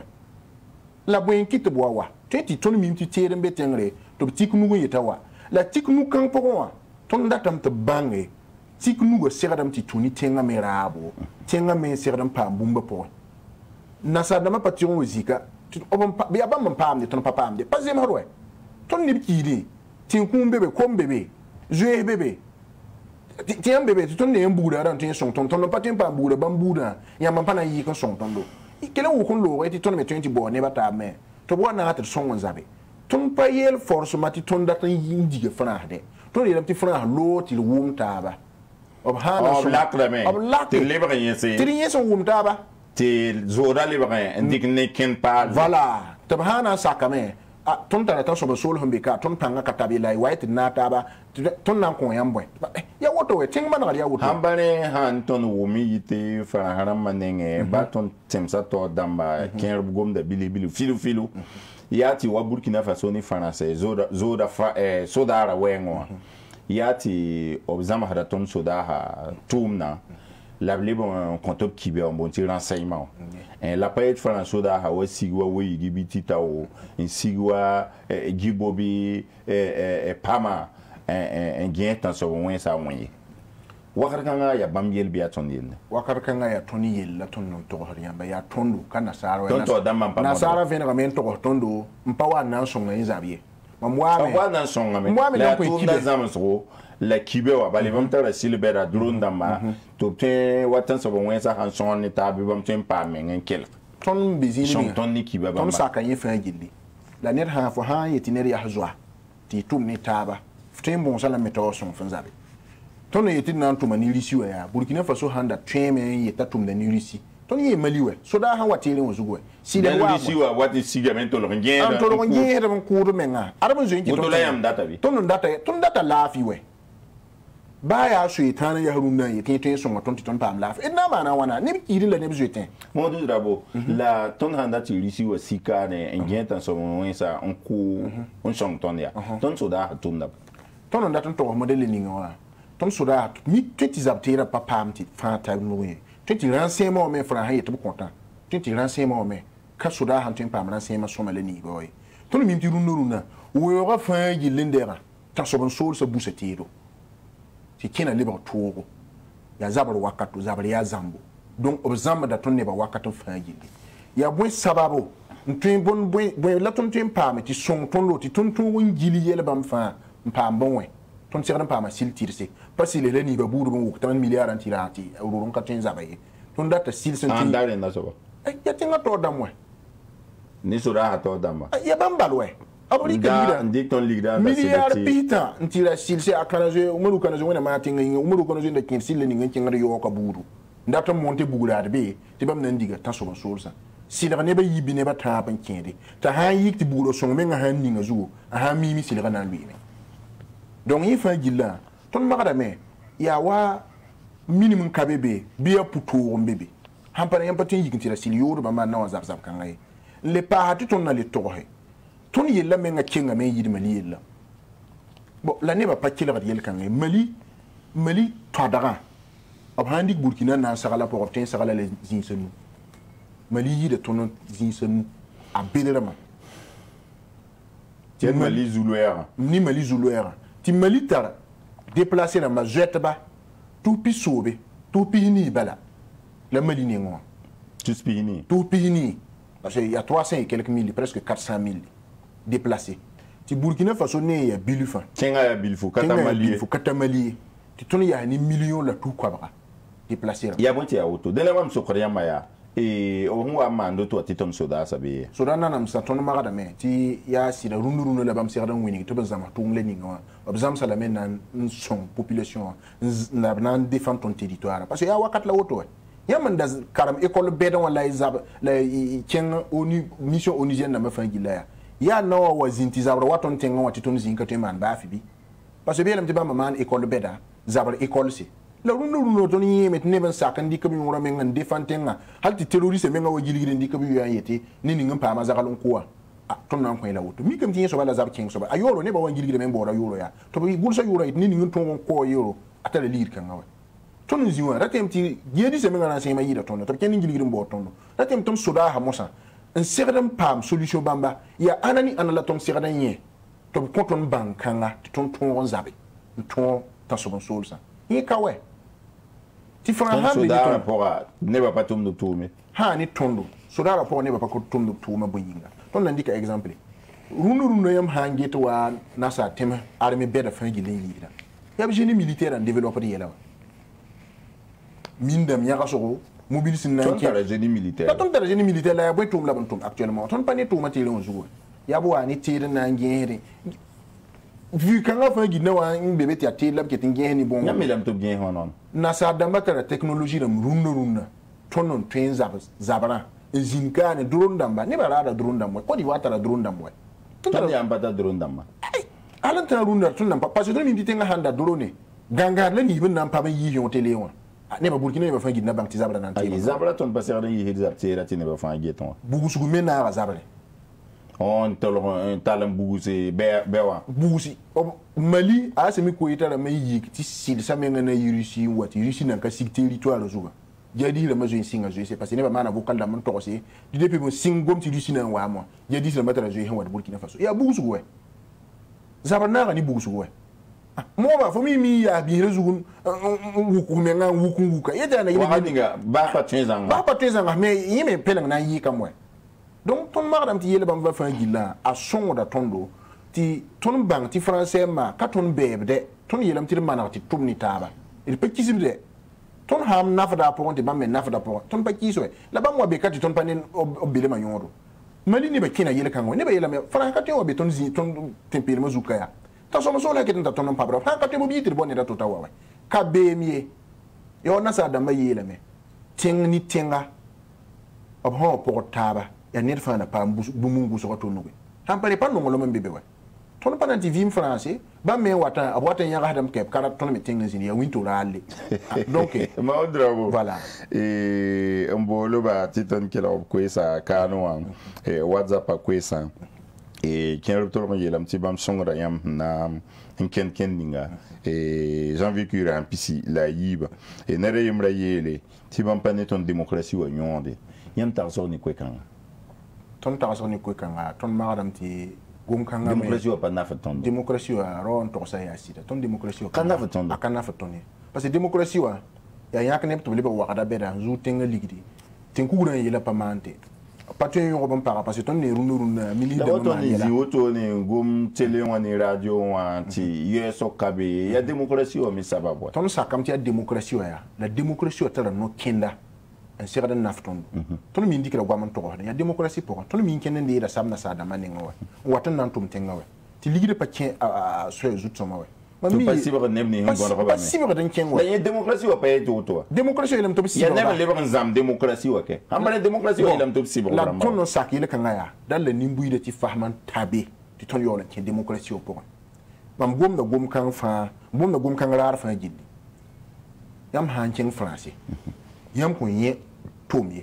la boinki te boawa teti ton mim ti terembe tengre to tik nugo yetawa la tik nu kan pokon ton datam te bangé tik nugo seradam ti tuni tenga merabo tenga me seradam pa bumba po na sadama patron ozika tu obam pa bi abam pam de ton papa am de pasé marwe ton ni bikidi tin kun bebe kom bebe jeu bebe ti am bebe ton ne mbuda ran tin son ton ton patin pa mbuda bambuda ya mam pana yi ko son ton do ikela wo kon lo eti ton me 20 bo ne bata me to bo na hat son nzabe ton payel force mati ton datan yindige frahde ton yelam ti frah lo ti wum taba ob hala so ob lak ti lebrien c'est trien son wum taba ti zora lebrien ndik ne ken pa voilà tabhana sakame ton tarata so sol hombeka ton panga katabi lai white na taba ton nan kon yambo ya woto we ting manara ya woto hambane han ton wumi yite fa haram manenge ba ton temsa to damba ken gom da bilibili filu yati wa Burkina Faso ni français zoda sodara wengo yati obzama hada ton sodaha tumna la blibon konto kibe on bon tir renseignement la paillette française a aussi oui gibiti tao insigwa gibobi pama en gain tant so won sa won wakarkanga ya bamyel biya tonil wakarkanga ya tonil la tonno to hariamba ya tondo kana saro na saro veneramen to tondo mpawa na songa inzabie mamwa na songa me la tonda zamso la kibe wa bali vamtara silbera drunda ma to te watan so won sa hanson ni tabi vamten pa mengen kel ton bizini ton ni kibe ba ton saka ye fangili la ner ha fo ha yetineri ya hazwa ti tumni taba ftem bon sala meto son fanzabe ton yeti nan tumani risiwa ya Burkina Faso handa treme yeta tumani risi ton ye maliwe so da han watele wozugwe si da wa risiwa wati sigamento lo ngenda an to lo ngenda ban kudu menga arabun zonki to la yam data bi ton data lafiwe baya shuytana ya haruna yeti to yeso ton ton pam laf ina mana wana nim kiri la nim zuiten Mamadou Drabo la ton handa ti risiwa sikane ngenta so wonsa on ku on son ton ya ton so da tumna ton data to modele ninga wa ton soda mi titi abtira papa am ti fa ta noye titi renseignement mais frère haye to content titi renseignement mais ka soda han tin pam renseignement so maleni boy ton mi ti runuruna we ra fa yi lindera ta so bon source busetiro ti kina libre touro ya zabar wakatu zabar ya zambo donc obzamba da ton ne ba wakatu fa yi ya bon sababo ntwen bon la ton tin pam ti son ton loti ton ton ngili yele bam fa pam bonwe ton sera pas facile tirer parce qu'il est niveau bourre bon 30 milliards en tirati euros 14 abaye ton date s'il sont andare na soba ya tinga to damwe ni sura ha to dama ya bambalwe abri kidira ndik ton ligda milliard pita ntira s'il c'est akanaje umuru kanaje wona ma tinga umuru kanaje nda kin s'il ni nginga yo ka bourre ndata monte bourade be ti bam nan diga ta soba source s'il ne ba yibi ne ba ta ban kinde ta ha yik ti bourre so menga han ninga zo ha mimi s'il kana lui. Donc il fait gilla ton magadame ya wa minimum kabebe biya puto mbebe hampana yampati yigintira siliyodo ba man na zap kangai le pa hatu ton na le tohe ton yella menga kinga me yidi mali yella bon la ne ba pa kila yel kangai mali to dara Abhandik Burkina n'a sarala pour obtenir sarala les insenou. Mali de ton insenou à Bédérama. Tiens Mali Zoulouera. Ni Mali Zoulouera. Ti Mali tara déplacé la majette bas. Tout pi sauvé. Tout pi ni bala. La Mali n'est pas. Tout pi ni. Parce qu'il y a 300 et quelques mille, presque 400 000 déplacés. Si Burkina Faso n'est pas Bilufan. Tiens à Bilufo, Katamali. Katamali. Il y a des millions de déplacés. Il y a des millions de déplacés. Et on voit que tu as dit que tu as dit que tu as dit que tu as dit que tu as dit que tu as dit que tu as dit que tu as dit que tu as dit parce que bien tu maman école de beda zabar école si la nous donnier met ne ben sakandi comme on ramène en défentenga halti terroriste menga o giligi ndi comme yo yete ni ngam pa ma zakalon ko ah ton nan ko ila woto mi kam tinye so bala zab king so ba ayoro ne ba won giligi men bora yoro ya to bi gulsa yoro it ni ngam ton ko yoro atale lir kan awa ton ziwa ratem ti yedi se menga na sema yida ton to ken giligi mbo ton ratem ton soda ha mosa en seredam pam solution bamba ya anani anala ton seredanye tu peux compter une banque, tu peux ton zabi, tu peux ton second sol ça. Il est quoi? Tu fais un hambre. Soda rapport ne va pas tomber de tout mais. Ha ni tondo. Soda rapport ne va pas tomber de tout mais boyinga. Ton indique exemple. Runo yam hangi toa nasa thème armée bête fin gilingi là. Y a besoin de militaires en développement de là. Mindam y a rassuré. Mobilisé n'importe quel. Ton tarajeni militaire. Ton tarajeni militaire là y a besoin de tomber là bon actuellement. Ton panier tombe tiré en jour. Il y a des vu que un bébé qui a été là, qui a été bon. Il y a des bien. La technologie, drone. On talent bougousi, béwa. Bougousi. Mali, à ce moment-là, il y a des gens qui sont en train de se faire. Ils sont en train de se faire. Ils sont en train de se faire. Ils sont en train de se faire. Ils sont en train de se faire. Ils sont en train de se faire. Ils sont en train de se faire. Ils sont en train de se faire. Ils sont en train de se faire. Moi, il y a des gens qui ont des gens qui ont des gens qui ont des gens. Donc, ton madame qui est là-bas, il a son de ton ton banque, tu français, quand ton bébé, ton yélam, tu manas, tu tournes ta il peut qu'il de ton ham n'a pas d'apprendre, tu m'as d'apprendre, ton petit souhait. Là-bas, moi, bécat, tu t'en pannes au billet maillot. Malini Bekina Yelakango, n'est pas yélam, Francatio, ton ton tempérament Zoukaya. T'as son sol à qui t'en ton papa, Francatio, mobile, bonne et la totawa. Kabémier, et on a ça d'ambaye yélam. Ting ni tinga, abhor pour taba. Il n'y a pas de problème pour les gens. Il n'y a pas de problème pour les gens. Si on parle de vie française, on a un peu de temps. Il y a un peu de temps. Donc, voilà. Et on a dit que l'on a un canon, WhatsApp a un canon. Et quand on a un petit peu de temps, on a un canon. Et j'ai vécu un petit peu de temps. Et on a un petit peu de temps. Démocratie, on a un petit peu de temps. Ton tarasoni quoi kanga, ton madame ti gomkanga. Démocratie ou pas nafton. Démocratie ou ron torsa yasida. Ton démocratie ou. Kanafton. A kanaftoné. Parce que démocratie ou, y a rien que ne peut le faire ouada beda. Zou tenga ligdi. Tenkuura y est là pas manté. Pas tu es un robin para parce que ton ne runurun militaire. Là ton ne zio ton ne gom télé ou ne radio ou anti. Yes au kabé. Y a démocratie ou mais ça va boire. Ton ça comme tu as démocratie ou ya. La démocratie ou t'as non kenda. Un certain nafton. Tout le monde dit que la guamante il y a démocratie pour tout le monde qui est né la samna sa damanengawe. Ou attend n'entend tengawe. Tu lis le paquet à sur les autres somawe. Tu passes par n'importe quel endroit. Passes par n'importe quel endroit. Il y a démocratie ou pas il y a tout toi. Démocratie il est même il y a même les banques démocratie ou ok. Ambalé démocratie il est même top cible. La ton non saki le kangaya. Dans le nimbuy de tifahman tabé. Tu t'en yole qui est démocratie ou pas. Mam gom kang rar fin gidi. Yam hancheng français. Yam koyé Tommy.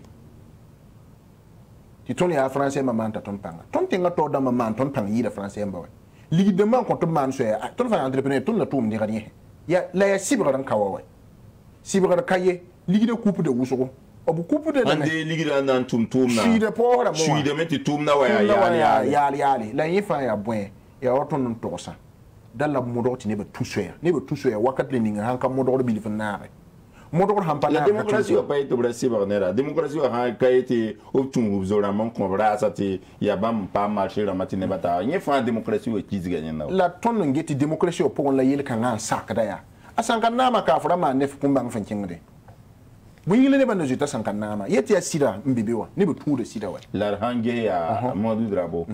Tu tournes à français maman ta ton panga. Ton tenga tour d'un maman ton panga y de français mbawe. L'idement quand ton man soit, ton entrepreneur ton la tombe n'y a rien. Y a la cible dans kawawe. si vous avez un couple de Woussoro. Beaucoup de gens qui ont des tomes, la démocratie n'a pas été blessée par la démocratie a été obtenue pas marché la matinée bataille. Il y a une démocratie qui est gagnée. La tonne est démocratie pour la yel canal sac d'ailleurs. À Sankanama, car vraiment neuf combats fin tiendré. Vous n'avez pas de résultats sans Kanama. Il y a des sida, un bébé, n'est pas tout de sida. L'arhangé à Mamadou Drabo,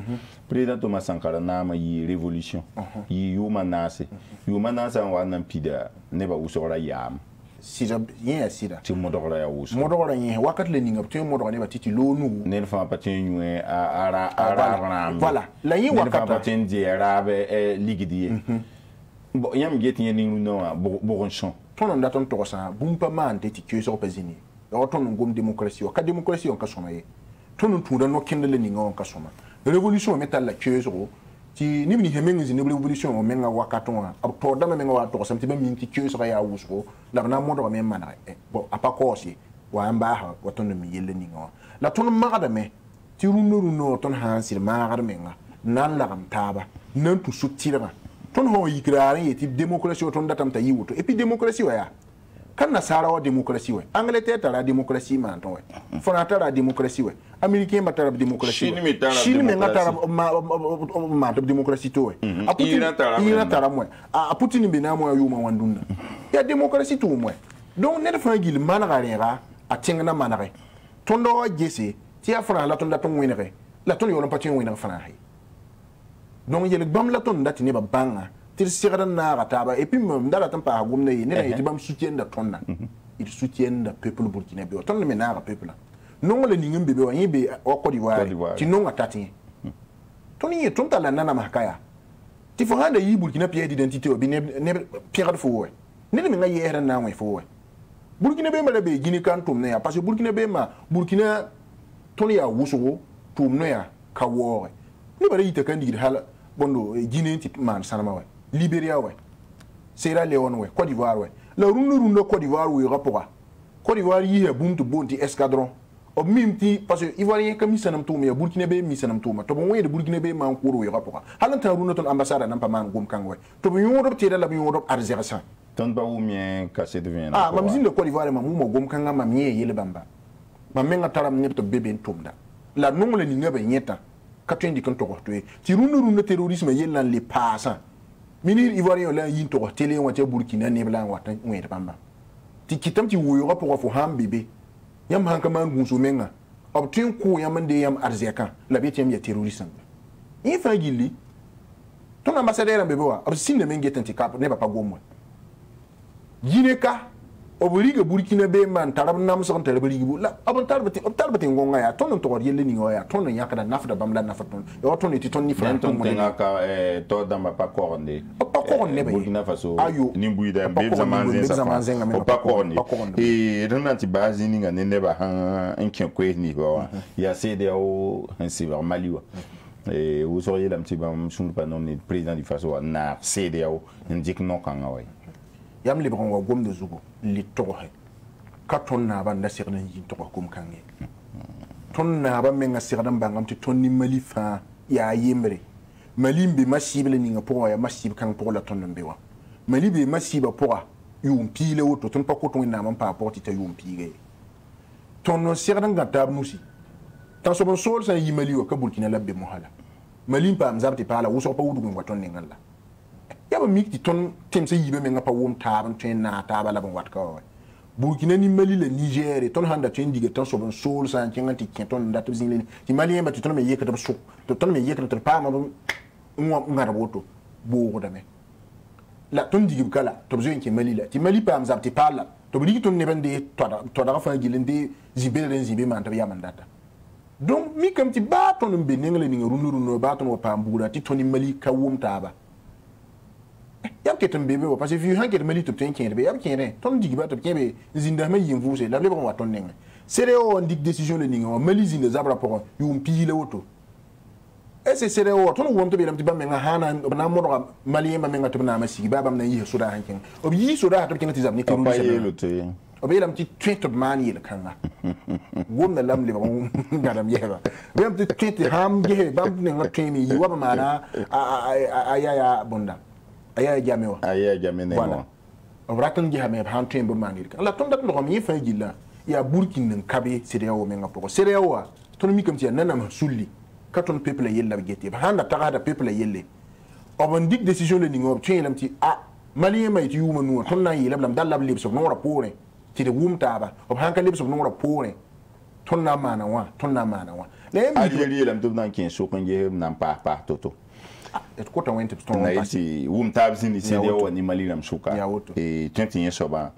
président Thomas Sankaranama, il y a révolution. Il y a menace. Il y a menace en Wanampida, n'est pas où sera Yam. Sida, il y a sida. Tu m'adores la hausse. Modora, il y a Wakat Lening, obtient Modora, n'est pas titulou. N'est pas patenu à voilà. La Yawaka patente des Arabes et Ligidi. Bon, il y a un guettier non à Boronchon. On attend tout ça. Bon, pas mal d'étiquettes au Pézini. Autant on gomme démocratie. Au cas démocratie, on casse son aïe. Tout le monde n'a qu'un de l'énigme en casse son aïe. Révolution métal la queue euro. Qui n'y a même une révolution au même à Wakaton. A tort d'un même à tort, ça me dit même une petite queue serait à Ousro. La banane de la même manière. Bon, à pas quoi aussi. Ou un bar, ou ton ami l'énigme. La tonne maradame. Tiruno, ton hans, il maradamenga. Nan la ramtaba. Non tout soutira. Ton nom y créé type démocratie au ton d'attente à Yoto. Et puis démocratie, ouais. Quand la Sahara a démocratie, ouais. Angleterre a la démocratie, maintenant, ouais. Fonata a la démocratie, ouais. Américain a la démocratie. Chine a la démocratie, ouais. Iran a la moins. A Poutine, il y a la démocratie, tout, ouais. Donc, on est frangil, manara, à Tengana manare. Ton nom a gessé, tia fran, la ton d'attente winere. La ton yon patient winere franare. Donc il y a le bam la tonne d'atteindre le bang, il sert d'un narrateur et puis même dans la tempête gommée, il y a des bam soutiennent la tonne, ils soutiennent le peuple burkinabé, autant le ménage le peuple. Non le ningum bébé, on y est au Côte d'Ivoire, tu n'en as tâté. Ton y est ton talent n'a pas marqué. Tu feras des burkinabés d'identité au bien pire de fou. Ne le ménage y est un nom et fou. Burkinabé m'a le Guinée quand tu n'es parce que Burkinabé m'a Burkina ton y a Woussou, tu n'es à Kaworé. Ne pas dire que tu as Bondo, Guinée, man, Sanamawe, Libéria, Sierra Leone, Côte d'Ivoire, la Rundo, Côte d'Ivoire, ou Rapport. Côte d'Ivoire, il y a boum de bon escadron. Au même temps, parce que Ivoirien comme Missanam Toumé, Burkinabé, Missanam Touma, Toboué de Burkinabé, Mankour, ou Rapport. Alantan Rundo, ton ambassade, n'a pas man, Gomkangwe. Tobuyon, obtient la Bion, Arzerasan. Tant pas ou mien, cassé de vin. Ah, Mamzine de Côte d'Ivoire, Mamou, Gomkanga, Mamie, Yelebamba. Mamena Taram n'est pas bébé Tomda. La non, le Ninga, Yeta. Quand on dit qu'on t'aura tué, si le terrorisme est dans les passants, mais il va y avoir un télé ou un Burkina Neblan ou un Bamba. Si tu as un petit ouïra pour avoir un bébé, il y a un hankaman Gouzoumenga, obtient un coup yamandéam Arzekan, la bêtième terrorisme. Il faut qu'il ton ambassadeur en bébé, si le mec est un cap, n'est pas gomme. Guineka, obligue Burkina Béman, Tarabnam sont en Belgique, Obtarbet en Gongaya, ton entouré l'Ingoya, ton Yaka, Nafta Bamla Nafaton, et autant est ton Nifran, ton Monaka, Tordam, Pacorne, Pacorne, Burkina Faso, Ayou, Nimbuida, Bezamazan, Pacorne, et Donati Bazining and Neva Inquiet Niva, Yassé de O, and Siver Malua. Et vous auriez l'amtibam, Sunpanon, le président du Faso, Nar, CDAO, and Dick Nokangawa. Yam le bron wa gom de zugo li tohe katon na ban da sirna yin to kom kange ton na ban menga sirdan bangam ti tonni malifa ya yimre malimbe masible ninga po ya masib kan po la ton mbewa malibe masiba po yum pile woto ton pa koton na man pa porti ta yum pile ton no sirdan gatab nusi tan so bon sol san yimali wa kabulkina labbe mohala malimpa am zabti pala wuso pa wudu ngwa ton ninga la il y a un mix de ton thème, c'est qu'il y a un peu de temps, il y a un peu de temps. Burkina Mali, le Niger, et ton hand à tien, dit ton son sol, ça tient un ticket, ton date, il m'a dit, mais tu t'en mets que ton soupe, tu t'en mets que ton pas, moi, on a un autre, bourreau de main. La tonne dit que là, tu as besoin qu'il m'allie là, tu m'allie pas, tu parles là, tu as dit que ton évent des toi d'enfant, il est zibé, zibé, mantabia mandata. Donc, mi comme tu bats ton bénin, le ningou, bâton au pamboura, tu t'en mets qu'à wom taba. Il y a un bébé, parce que vu un qui est malade, tu as un qui est bébé, il y a un qui est ton digibat, tu as un bébé, Zindame, il y a un vous, c'est la vraie bonne ton nègre. C'est là où on dit décision de nègre, Mali Zindazabra pour un, il y a un pile auto. Quand on peuple yelle la guette, handa taga da peuple yelle. On dit décision le ningo, tu es l'amti ah malien mais tu ou manu, ton na yelle l'am dalab libs of non rapport, tu de wum taba, on hanka libs of non rapport, ton na manawa, ton na manawa. Algérie l'am devant qui est soukengé n'en part pas toto. Et quoi t'en went ton na ici wum tabzin ici de ou ni malien l'am souka. Et tu tiens soba.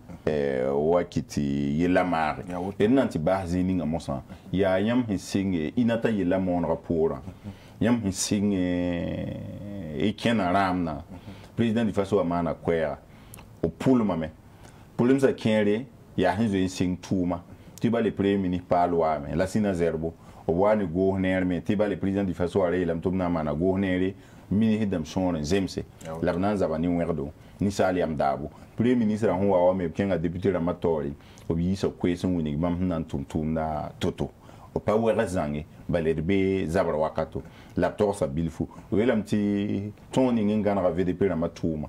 Wakiti yelamar enanti bazini ngamosa ya yam hisinge inata yelamon rapora yam hisinge ekena ramna president di faso amana kwera o pulma me pulmsa kenre ya hinzo hising tuma tiba le premier ministre parloa me la sina zerbo o wani gohner me tiba le president di faso are lam tumna mana gohnere mini hidam shon zemse larnanza bani werdo ni sali am dabo premier ministre a honwa wa me kenga député ramatori obiyisa kwesun wini bam nan tumtumna toto o power zangi balerbe zabra wakato la torsa bilfu welamti toni nginga na vdp ramatuma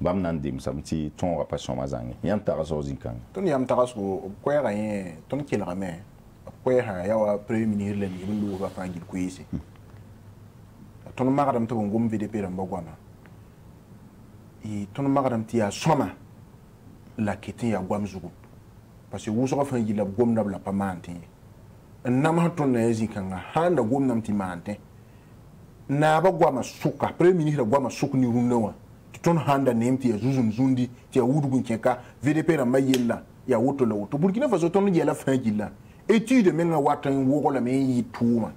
bam nan dim samti ton rapation mazangi yam taraso zinkan ton yam taraso kwera yen ton kilrame kwera yawa premier ministre len ibndu ka fangil kwisi ton magadam to ngum vdp rambogwana et ton magadam ti a soma la kiti ya gwamzugo parce que vous so fa ngila gomna bla pa mante nama ton na ezikanga handa gomna mti mante na ba gwama suka premier ministre gwama suku ni runawa ton handa nemti ya zuzun zundi ti ya wudugun kenka vdp na mayella ya woto la woto burkina faso ton ni la fa ngila étude menga watan wo gola me yituma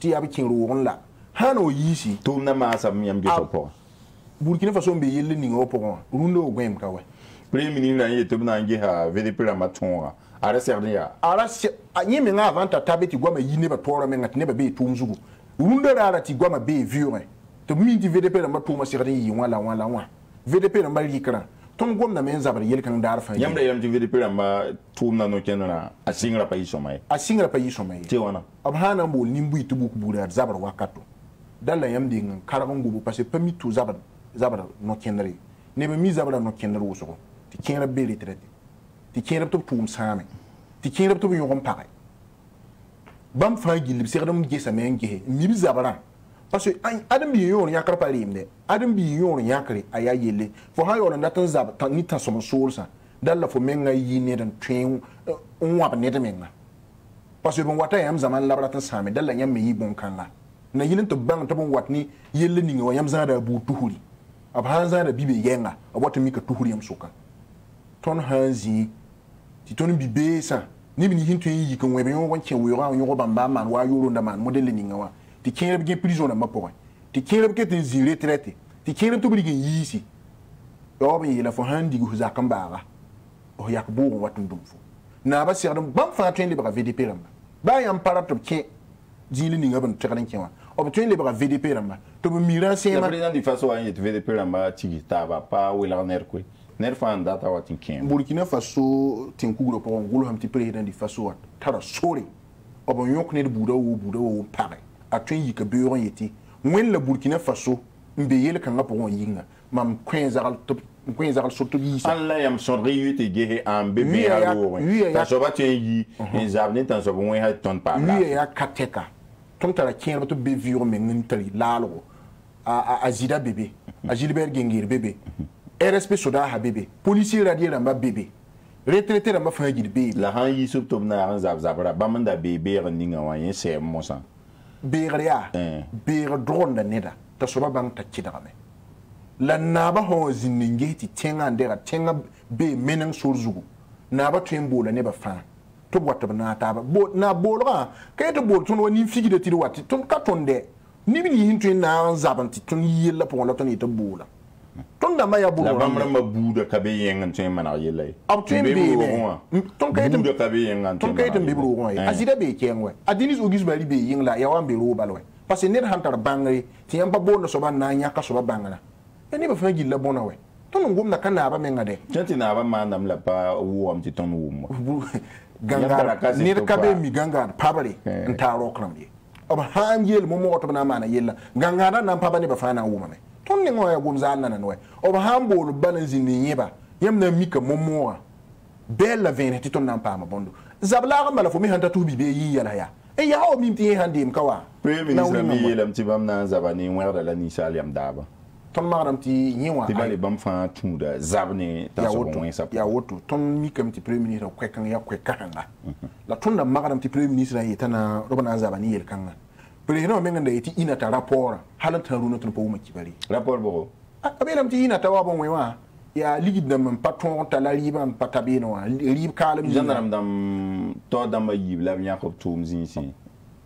ti abikin ruwon la hano yisi ton na ma sa miyam bisopo burkina faso mbe yelle ni ngopo rundo gwem kawa premier ministre n'ayez tout n'angé à VDP la matonga arrête cernia arrête ni mais avant ta tabette iguam et yine batora mais n'atteint pas bien tout mzugo runda rara iguam a bien vu hein tu m'as dit VDP la matonga cernia ouan la VDP la malikra ton guam n'a même zabrier le candidat fin yam de VDP la matonga non tiens na assingra pays sommeil tiwana abhana mbol nimbu tu buku bula zabra wakato dans la yam ding karangubo parce que permis tout zabra non tiendrait ne me mis zabra non tiendrait au second tu tiens la belle traite, tu tiens la top pour me samer, tu tiens la top pour me parer. Bam fangil, le serment qui s'amène en guerre, mibizabara. Parce que Adam Bion n'y a qu'à parler, mais Adam Bion n'y a qu'à aller. Faut aller en attendant Zab, tant ni tant son source, d'aller pour menga y n'est d'un train, on va n'est d'un menga. Parce que bon, what I am Zaman Labratan Samet, d'aller y a me y bon canla. N'a y n'est pas bang, t'as bon what ni, y est le n'y a pas d'un bout tout huli. Abhanza de bibi yenga, à what to make a tout huli en soca. Ton hanzi ti ton bibe sa ni bi ni hinto yi kan webe yon wanke wura yon roba man wa yoro nda man modele ni ngawa ti kenreb ke prison na mapo ti kenreb ke te zire traité ti kenreb to bi ke yisi o bi yela fo handi go za kan bara o yakbu watun dum fo na ba sir dum bam fa train libra vdp ram ba yam para to ke jili ni ngaban takarin kewa o bi train libra vdp ram to bi mira se ma président di faso a yet vdp ram ba ti ta ba pa we la ner ko Nerfanda tawati kem. Burkina Faso tinkugro pa ngulu hamti president di Faso tara sori. Obonyon ne budawo pare. Atwen yike beuron yeti. Wen le Burkina Faso mbeyele kanga pa won yinga. Mam kwenzal top kwenzal soto bi. Allah yam son reyute gehe am bebe alo. Ta soba twen yi en zabne tan soba won ha ton pa. Lui ya kateka. Ton tara kem to be viure men ngintali lalo. A Zida bebe. A Gilbert Gengir bebe. RSP soda ha bébé, policier radier en bas bébé, retraité en bas frère bébé. La han y subtomna en zabzabra, bamanda bébé rendinga wayen c'est mon sang. Béria, bér drone de neda, ta soba bang ta chidrame. La naba hoziningeti tenga andera tenga bé menang surzugu. Naba trembo la neba fan. Tobwatabana taba, bo na bolra, kayeto bol ton wani figi de tirouati, ton katonde. Nibini hintu na en zabanti, ton yilla pour la tonite boula. Ton damaya boula bamrama bouda kabeyenga ntemana yele abtembe bouda kabeyenga ntemana ton kayte mbibro won azida be kenwe adinis ogis bali be yingla yawambe ro balwe parce que n'est hantar bangri ti amba bonno soba na nyaka soba bangana ene ba fengi la bona we ton ngum na kana ba mengade tanti na ba manam la pa wo am ti ton wum ganga ni kabe mi ganga pabari ntaro kramdi aba hangel mo moto na mana yella ganga na pabani ba fana wuma me ton ni ngoya gum zanna na we aba hambol balanzi ni yeba yamna mika momoa bella vene ti ton na pa ma bondo zabla mala fo mi hanta tubi be yi yala ya et il y a un petit handim kawa. Premier ministre ami, le petit bam na zabani ouer de la nisal yam daba. Ton madame ti niwa. Ti bali bam fan tout de zabani. Ya auto. Ya auto. Ton mi comme ti premier ministre kwekang ya kwekanga. La ton da madame ti premier ministre la yetana robana zabani el kanga. Président menga de ti ina ta rapport halan ta runo ton pou ma kibali. Rapport bo. Ah abelem ti ina ta wa bon wewa. Ya ligi dam patron talali bam patabino lib kalem jandaram dam to dam yib la yakop toum zinsi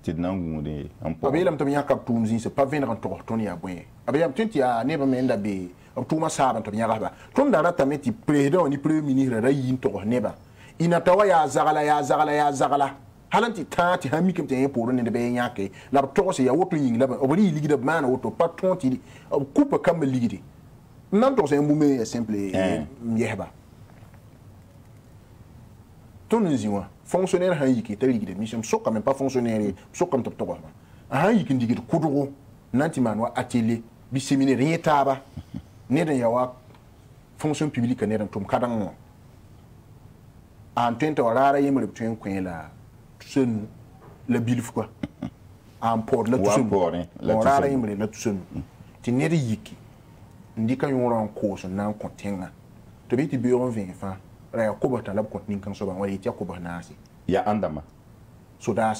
tidnangu de ampo abelam to yakop toum zinsi pa venran to ton ya boye abelam tinti ya neba menda be touma saban to yakaba ton dara tameti président ni premier ministre rayin to neba inatawa ya zagala ya zagala ya zagala halanti tati hamikem te pour ne be yake la to se ya woto ying la obri ligi de man woto patron ti coupe kam ligi. Non, c'est un mouvement simple. Tout le monde, fonctionnaire, qui est lié de mission, sauf quand même pas fonctionnaire, sauf comme top trois. Un qui dit que Koudoro, Nantimanois, Atelier, Bisséminé, rien tabac, n'est d'un yawa, fonction publique, n'est d'un tom cadan. En tente à la rayon, le train, quand la seule, le bilf quoi. En port, le tout seul, la rayon, le tout seul. Tu n'es rien. Ndi ka yon ran course nan kontenga to be ti bureau 20 fa ra ko ba talab kontin kan so ba wala ti ko ba nasi ya andama soda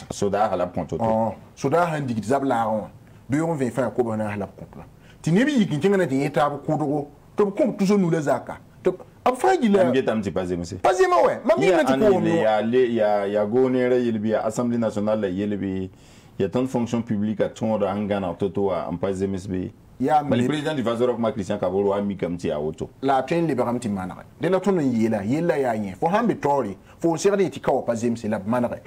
halab konto soda handi zab la ron bureau 20 fa ko ba na halab konto ti nebi yikin tinga ti eta ko dogo to ko tuzo nula zaka to afra gila am getam ti passé monsieur passé ma ouais ma mi na ti ko ya gonere yelbi assemblée nationale yelbi ya tant fonction publique à ton rangana toto am passé monsieur. Mais le président du Roch Marc Christian Kaboré a mis comme ça auto. La peine libère un petit mannequin. De la tournée il y a rien. Faut ramener Tori. Faut serrer les tickets au passim c'est la mannequin.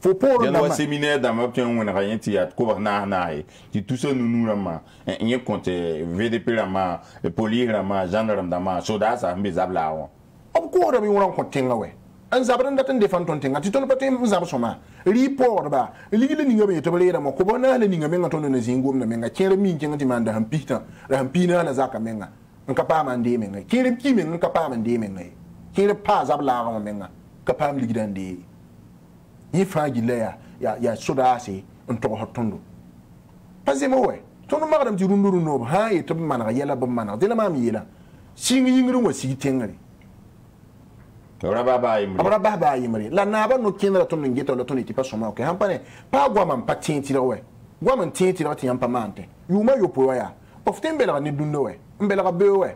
Faut pour le. Il y a un séminaire dans ma petite on a rien tiré. Quoi na na et tout ça nous la ma. Il y a compte VDP la ma, police la ma, gendarme la ma, soldats ça mais zablaon. Au cours de mon rencontre ouais. Un zabrand d'attendre défendre ton tenga. Tu t'en peux t'en zab soma. Report ba. Ligi le ninga me tobele na makoba na le ninga me ngato na zingum na menga. Kere mi njenga timanda hampita. Rampina na zaka menga. Nkapa mande menga. Kere ki menga nkapa mande menga. Kere pa zab la ra menga. Kapa mligi dande. Yi fagi leya ya soda asi ntoko hotondo. Pase mo we. Tono magadam ti runduru no ha yeto manaka yela ba manaka. Dela mami yela. Singi yingru mo sigi tengari. Rababa Imri. La naba no kindra ton ngeta la toniti pas soma ok hampane pa gwama mpatinti la we gwama tinti la ti yampamante yuma yopo ya oftembelara ni dundo we mbelara be we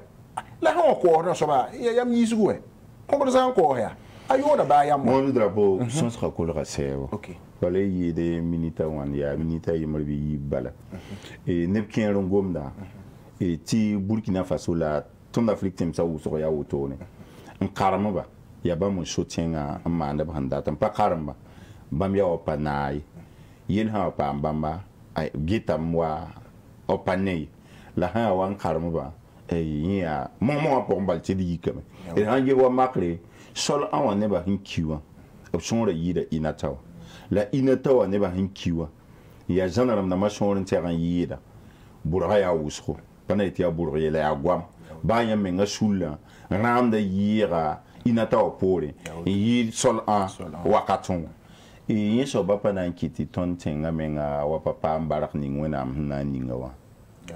la ha ko na soba yam yisu we kombo za ko ya ayoda ba yam Mamadou Drabo sans racolera sewo ok bale yi de minita wan ya minita Imri bi bala e nepkin rongomda e ti Burkina Faso la ton d'Afrique tem sa ou so ya otone nkarama ba ya ba mu sotenga amma da banda tan pa karamba bam ya opanai yin ha pa bamba ai gita mwa opanai la ha wan karama ba ai ya momo pa mbal tidi kama e hanje wa makre sol an wa ne ba hinkiwa option ra yida inatawa la inatawa ne ba hinkiwa ya janaram na mashon teran yida buraya usho panaiti ya buraya la agwam ba ya menga sulla ramda yira inata opore yi sol an wakaton yi so baba na kiti ton tenga menga wa papa mbarak ningwena na ningawa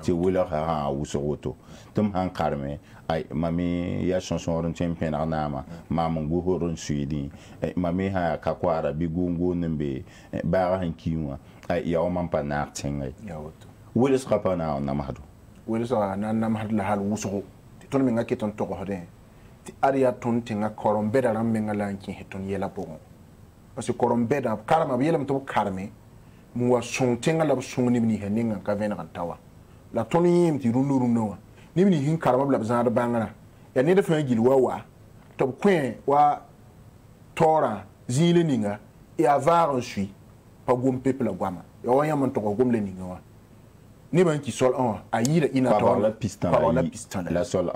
ti wula ha usogoto tum han karme ay mami ya chanson ron champion arnama mamun go ron suidi mami ha kakwara bigungu nembe ba han kiwa ay ya o mampa na tenga ya oto wula so papa na na mahdu wula so na na mahdu la hal usogo ton menga keton to hode ti aria tontinga korombeda ramenga lanki heton yela bon parce que korombeda karma yela mto karme muwa sontenga la songni ni heninga ka venran tawa la toni yim ti runuru noa ni ni hin karma bla bzana bangana ya ni defa gilwa wa to kwen wa tora zile ninga e avare suis pa gom peuple guama ya wanya man to gom le ninga wa ne ben qui sol an ayil inator la piste la sol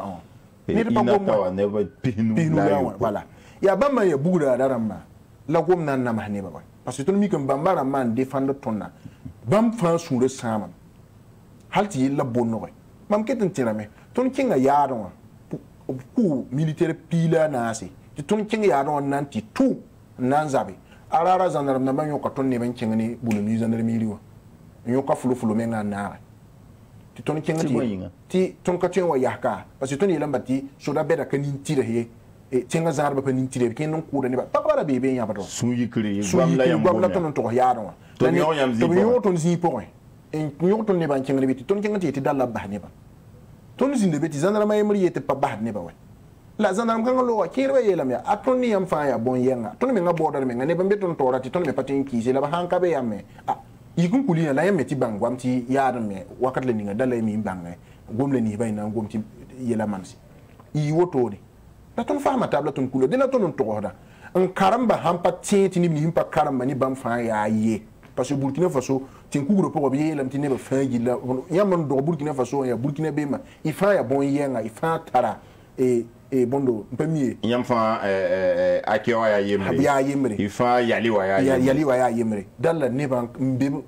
an ne pas gomo ne va pinu la voilà ya bamba ya bugura darama la gomna na mahne ba parce que ton mi kan bamba raman défendre tonna bam france on resama halti la bonno mam keten tirame ton kinga yaron ku militaire pila nasi ton kinga yaron nanti tout nanzabe arara zandaram na banyo ka ton ne ben kinga ni bulumi zandarmi liwa nyo ka fulu fulu menga na ti ton kinga ti ton ka tiwa yahka parce que ton yelamba ti soda beda kanin tire he et tinga zarba panin tire ken non kuda ne ba papara bebe nya ba to suyi kire bam la yam bam la ton to yaron ton yo yam zi to ton zi point en nyo ton ne ban kinga biti ton kinga ti dalla ba ne ba ton zi ne biti zandarama yemri yete pa ba ne ba wa la zandaram kan lo wa kirwe yelam ya atoni yam fa ya bon yenga ton me nga border me nga ne bambe ton to rati ton me patin kize la ba hanka be yamme ah yikun kulina la yameti bangwam ti yarme wakat le ninga dalay mi bangay gomle ni bayna gom ti yela mansi yi woto ni la ton fama table ton kulo de la ton to hoda en karamba hampa tinti ni himpa karamba ni bam fa ya ye parce que Burkina Faso tin kugro po biye lam tin ne ba fa gila yamon do Burkina Faso ya Burkina Bema ifa ya bon yenga ifa tara et bondo premier yam fa akio ya yemre ya yemre ifa yaliwa ya yaliwa ya yemre dalla ne ban mbim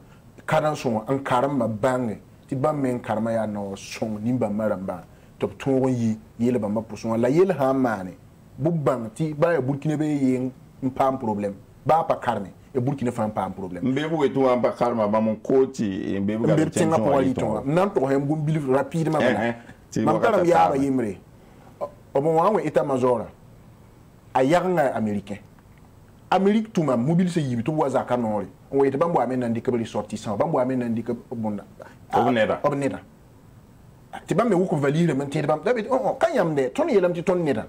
karanson an karamba bange ti bamen karma ya no son nimba maramba top ton yi yele bamba poson la yele ha mane bubban ti ba ya Burkina be yen pam problème ba pa karne e Burkina fa pam problème mbebu etu an ba karma ba mon koti mbebu ga tension nan to hem gum bilif rapidement man karam ya ba yemre au moment où état major a yanga américain amérique tout ma mobile se yibi tout waza kanore on était bambo amène ndike beli sortissant bambo amène ndike bonda obneda ti bambe wuko valire men ti bambe dabit on kanyam de ton yelam ti ton neda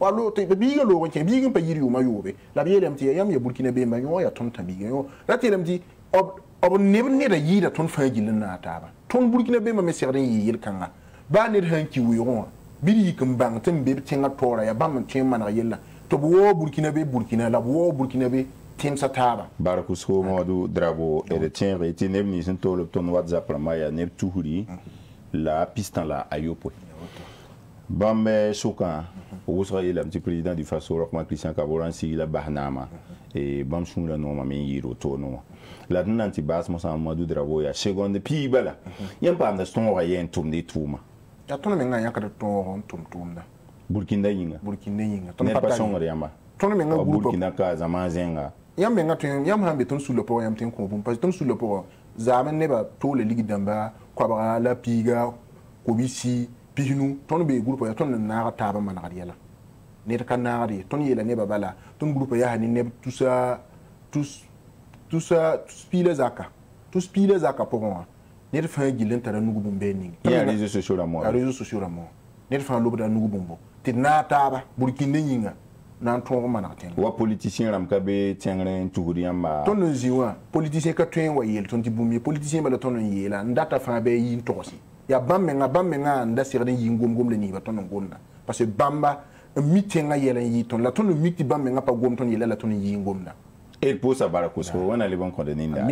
wallo te bi gelo ko ti bi ngam payiri uma yobe la bi yelam ti yam ye Burkina be ma yo ya ton tabi yo ratirem ti ob nebne da yida ton fagil na taba ton Burkina be ma mesere yir kanga ba ne hanki wiron bili kambang tembe tinga tora ya bam chema na yella to wo Burkina la wo Burkina be tim sataba barakusko Mamadou Drabo et tien reti nemni sinto le ton WhatsApp la maya neb tuhuri la pistan la ayopo bam soukan ou sera le petit président du Faso Roch Marc Christian Kaboré si la bahnama et bam soumla no mami yiro tono la nanti bas mo Mamadou Drabo ya seconde pi bala yam pam na ston rayen tourner touma ya ton me nga yakata ton tumtumna Burkina yinga ton passion riamba ton me nga groupe Burkina ka zaman zenga yam me nga ton yam hambe ton sous le port yam tin ko bon parce ton sous le port zaman ne ba to le ligue damba ko ba la piga ko bisi pihinu ton be groupe ya ton na ta ba man gariela ne ta na gari ton yela ne ba bala ton groupe ya hani ne tout ça tous pile zaka pour moi ne te fais guillen t'as nous goûter a réseaux sociaux la mort ne te fais l'objet nous goûter t'es nataba Burkina yinga n'entends pas n'entends ou politicien ramkabe tiengrain touriamba ton ne ziwa politicien que tu es ou il ton tiboumi politicien mais le ton ne yela n'data fin ben il torse ya bam menga n'dasirden yingomgom le niba ton ngonna parce que bamba mitinga yela yiton la ton le miti bam menga pas gom ton yela la ton yingomna elle pose à barakosko on a les bons condamnés là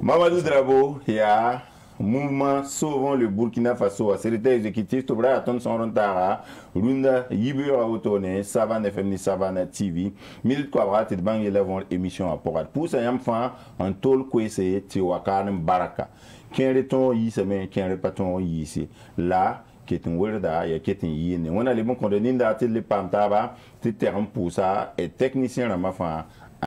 Mamadou Drabo, il y a mouvement Sauvons le Burkina Faso, secrétaire exécutif, Tobra Aton Sonrontara, Runda Yibura Otone, Savane FM, Savane TV, Milit Kwabra, Tidbang, il y a émission à Porat. Pour ça, il y a un fan, un tol Kwese, Tiwakarn, Baraka. Qu'un reton ici, mais qu'un repaton ici. Là, ketin werda ya ketin yene wona le bon condamné d'artil le pamtaba ti terrain pour ça et technicien la mafa